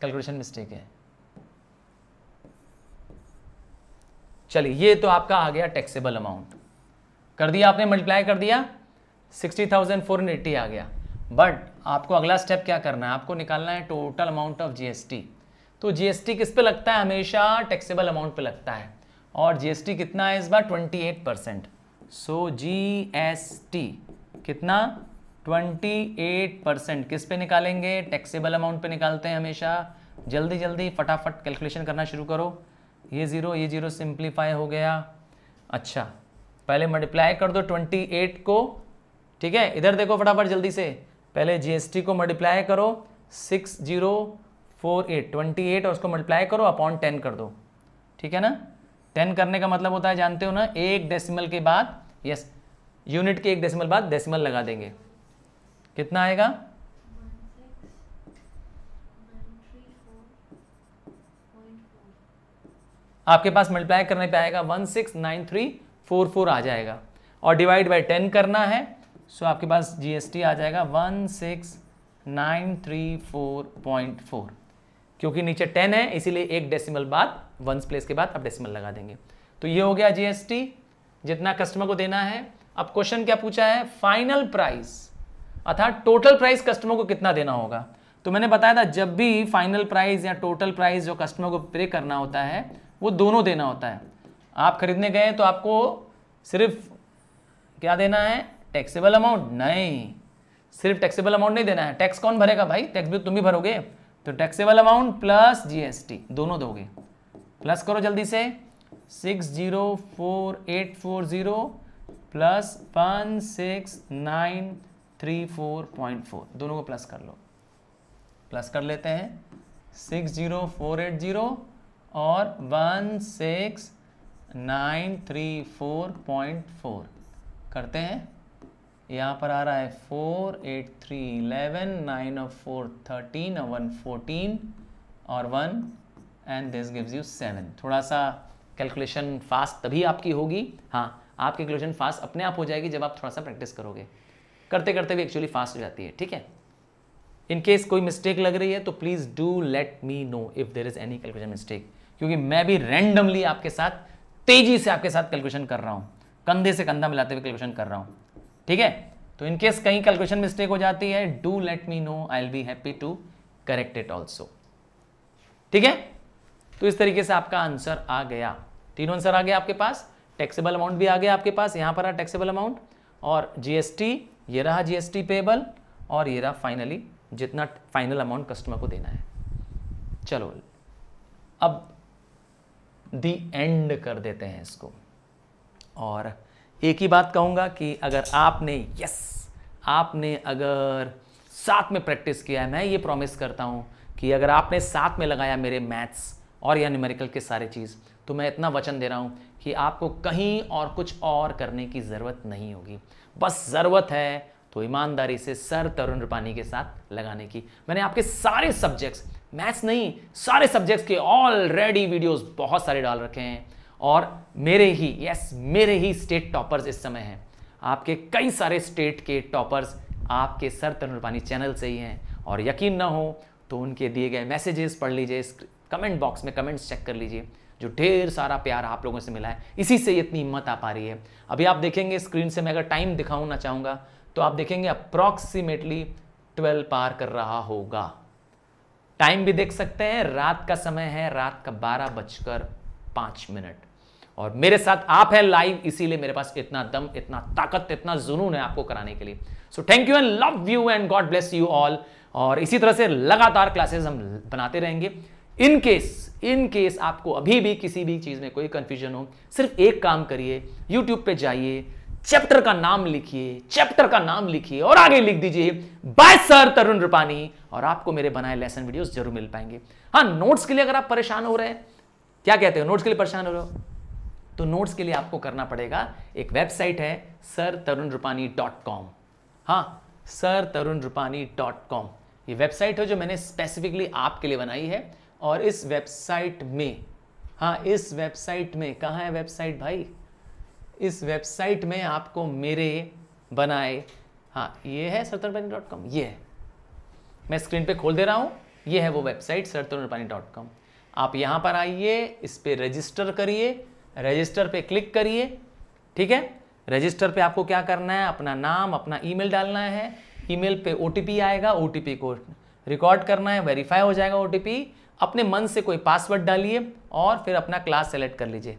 कैलकुलेशन मिस्टेक है। चलिए ये तो आपका आ गया टैक्सेबल अमाउंट, कर दिया आपने मल्टीप्लाई कर दिया, sixty thousand four hundred eighty आ गया। बट आपको अगला स्टेप क्या करना है, आपको निकालना है टोटल अमाउंट ऑफ जीएसटी। तो जीएसटी किस पे लगता है, हमेशा टैक्सेबल अमाउंट पे लगता है, और जीएसटी कितना है इस बार twenty eight percent, so GST कितना ट्वेंटी एट परसेंट। किस पे निकालेंगे, टैक्सेबल अमाउंट पे निकालते हैं हमेशा। जल्दी जल्दी फटाफट कैलकुलेशन करना शुरू करो। ये जीरो ये जीरो सिंप्लीफाई हो गया, अच्छा पहले मल्टीप्लाई कर दो ट्वेंटी एट को, ठीक है। इधर देखो फटाफट जल्दी से, पहले जीएसटी को मल्टीप्लाई करो six thousand four hundred eighty, twenty eight और उसको मल्टीप्लाई करो अपॉन टेन कर दो, ठीक है ना। टेन करने का मतलब होता है जानते हो ना, एक डेसिमल के बाद, यस यूनिट के एक डेसिमल बाद डेसिमल लगा देंगे। कितना आएगा, आपके पास मल्टीप्लाई करने पे आएगा one six nine three four four आ जाएगा, और डिवाइड बाय टेन करना है, सो आपके पास जीएसटी आ जाएगा one six nine three four point four. क्योंकि नीचे टेन है इसीलिए एक डेसिमल बाद, वंस प्लेस के बाद आप डेसिमल लगा देंगे। तो ये हो गया जीएसटी जितना कस्टमर को देना है। अब क्वेश्चन क्या पूछा है, फाइनल प्राइस अर्थात टोटल प्राइस कस्टमर को कितना देना होगा। तो मैंने बताया था जब भी फाइनल प्राइस या टोटल प्राइस जो कस्टमर को पे करना होता है वो दोनों देना होता है। आप खरीदने गए तो आपको सिर्फ क्या देना है, टैक्सेबल अमाउंट नहीं, सिर्फ टैक्सेबल अमाउंट नहीं देना है। टैक्स कौन भरेगा भाई, टैक्स भी तुम ही भरोगे, तो टैक्सेबल अमाउंट प्लस जीएसटी दोनों दोगे। प्लस करो जल्दी से, six zero four eight four zero plus one six nine three four point four, दोनों को प्लस कर लो। प्लस कर लेते हैं, six zero four eight zero और one six nine three four point four करते हैं, यहाँ पर आ रहा है four eight three eleven nine of four thirteen और वन फोर्टीन और one and this gives you seven. थोड़ा सा कैलकुलेशन फास्ट तभी आपकी होगी, हाँ आपकी कैलकुलेशन फास्ट अपने आप हो जाएगी जब आप थोड़ा सा प्रैक्टिस करोगे, करते करते भी एक्चुअली फास्ट हो जाती है, ठीक है। इन केस कोई मिस्टेक लग रही है तो please do let me know if there is any calculation mistake, क्योंकि मैं भी रैंडमली आपके साथ तेज़ी से आपके साथ कैलकुलेशन कर रहा हूँ, कंधे से कंधा मिलाते हुए कैलकुलेशन कर रहा हूँ, ठीक है। तो इन केस कहीं कैलकुलेशन मिस्टेक हो जाती है do let me know, I will be happy to correct it also, ठीक है। तो इस तरीके से आपका आंसर आ गया, तीनों आंसर आ गया आपके पास, टैक्सेबल अमाउंट भी आ गया आपके पास, यहाँ पर रहा टैक्सेबल अमाउंट और जीएसटी, ये रहा जीएसटी पेएबल और ये रहा फाइनली जितना फाइनल अमाउंट कस्टमर को देना है। चलो अब दी एंड कर देते हैं इसको, और एक ही बात कहूँगा कि अगर आपने यस आपने अगर साथ में प्रैक्टिस किया है, मैं ये प्रॉमिस करता हूँ कि अगर आपने साथ में लगाया मेरे मैथ्स और या न्यूमेरिकल के सारे चीज़, तो मैं इतना वचन दे रहा हूँ कि आपको कहीं और कुछ और करने की ज़रूरत नहीं होगी। बस ज़रूरत है तो ईमानदारी से सर तरुण रूपानी के साथ लगाने की। मैंने आपके सारे सब्जेक्ट्स, मैथ्स नहीं सारे सब्जेक्ट्स के ऑलरेडी वीडियोस बहुत सारे डाल रखे हैं, और मेरे ही यस मेरे ही स्टेट टॉपर्स इस समय हैं, आपके कई सारे स्टेट के टॉपर्स आपके सर तरुण रूपानी चैनल से ही हैं। और यकीन ना हो तो उनके दिए गए मैसेजेस पढ़ लीजिए, कमेंट बॉक्स में कमेंट्स चेक कर लीजिए। जो ढेर सारा प्यार आप लोगों से मिला है, इसी से इतनी हिम्मत आ पा रही है। अभी आप देखेंगे स्क्रीन से, मैं अगर टाइम दिखाऊंना चाहूँगा तो आप देखेंगे अप्रॉक्सीमेटली ट्वेल्व पार कर रहा होगा। टाइम भी देख सकते हैं, रात का समय है, रात का बारह बजकर पाँच मिनट और मेरे साथ आप हैं लाइव, इसीलिए मेरे पास इतना दम, इतना ताकत, इतना जुनून है आपको कराने के लिए। So thank you and love you and God bless you all. और इसी तरह से लगातार क्लासेस हम बनाते रहेंगे। इन केस इन केस आपको अभी भी किसी भी चीज़ में कोई कंफ्यूजन हो, सिर्फ एक काम करिए, यूट्यूब पे जाइए, चैप्टर का नाम लिखिए, चैप्टर का नाम लिखिए और आगे लिख दीजिए बाय सर तरुण रूपानी, और आपको मेरे बनाए लेसन वीडियोस जरूर मिल पाएंगे। हाँ, नोट्स के लिए अगर आप परेशान हो रहे हैं, क्या कहते हो, नोट्स के लिए परेशान हो रहे हो, तो नोट्स के लिए आपको करना पड़ेगा, एक वेबसाइट है sir Tarun Rupani dot com. हाँ, sir Tarun Rupani dot com ये वेबसाइट है जो मैंने स्पेसिफिकली आपके लिए बनाई है। और इस वेबसाइट में, हाँ इस वेबसाइट में, कहाँ है वेबसाइट भाई, इस वेबसाइट में आपको मेरे बनाए, हाँ ये है sir Tarun Rupani dot com, ये है, मैं स्क्रीन पे खोल दे रहा हूँ, ये है वो website sir Tarun Rupani dot com. आप यहाँ पर आइए, इस पर रजिस्टर करिए, रजिस्टर पे क्लिक करिए, ठीक है। रजिस्टर पे आपको क्या करना है, अपना नाम, अपना ईमेल डालना है, ईमेल पे ओटीपी आएगा, ओटीपी को रिकॉर्ड करना है, वेरीफाई हो जाएगा ओटीपी, अपने मन से कोई पासवर्ड डालिए और फिर अपना क्लास सेलेक्ट कर लीजिए,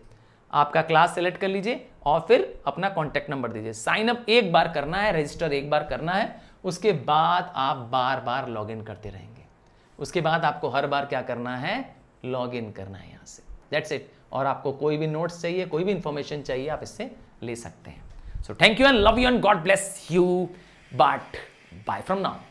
आपका क्लास सेलेक्ट कर लीजिए और फिर अपना कॉन्टैक्ट नंबर दीजिए। साइन अप एक बार करना है, रजिस्टर एक बार करना है, उसके बाद आप बार बार लॉग इन करते रहेंगे। उसके बाद आपको हर बार क्या करना है, लॉग इन करना है यहाँ से, दैट्स इट। और आपको कोई भी नोट्स चाहिए, कोई भी इंफॉर्मेशन चाहिए, आप इससे ले सकते हैं। So thank you and love you and God bless you, but bye from now.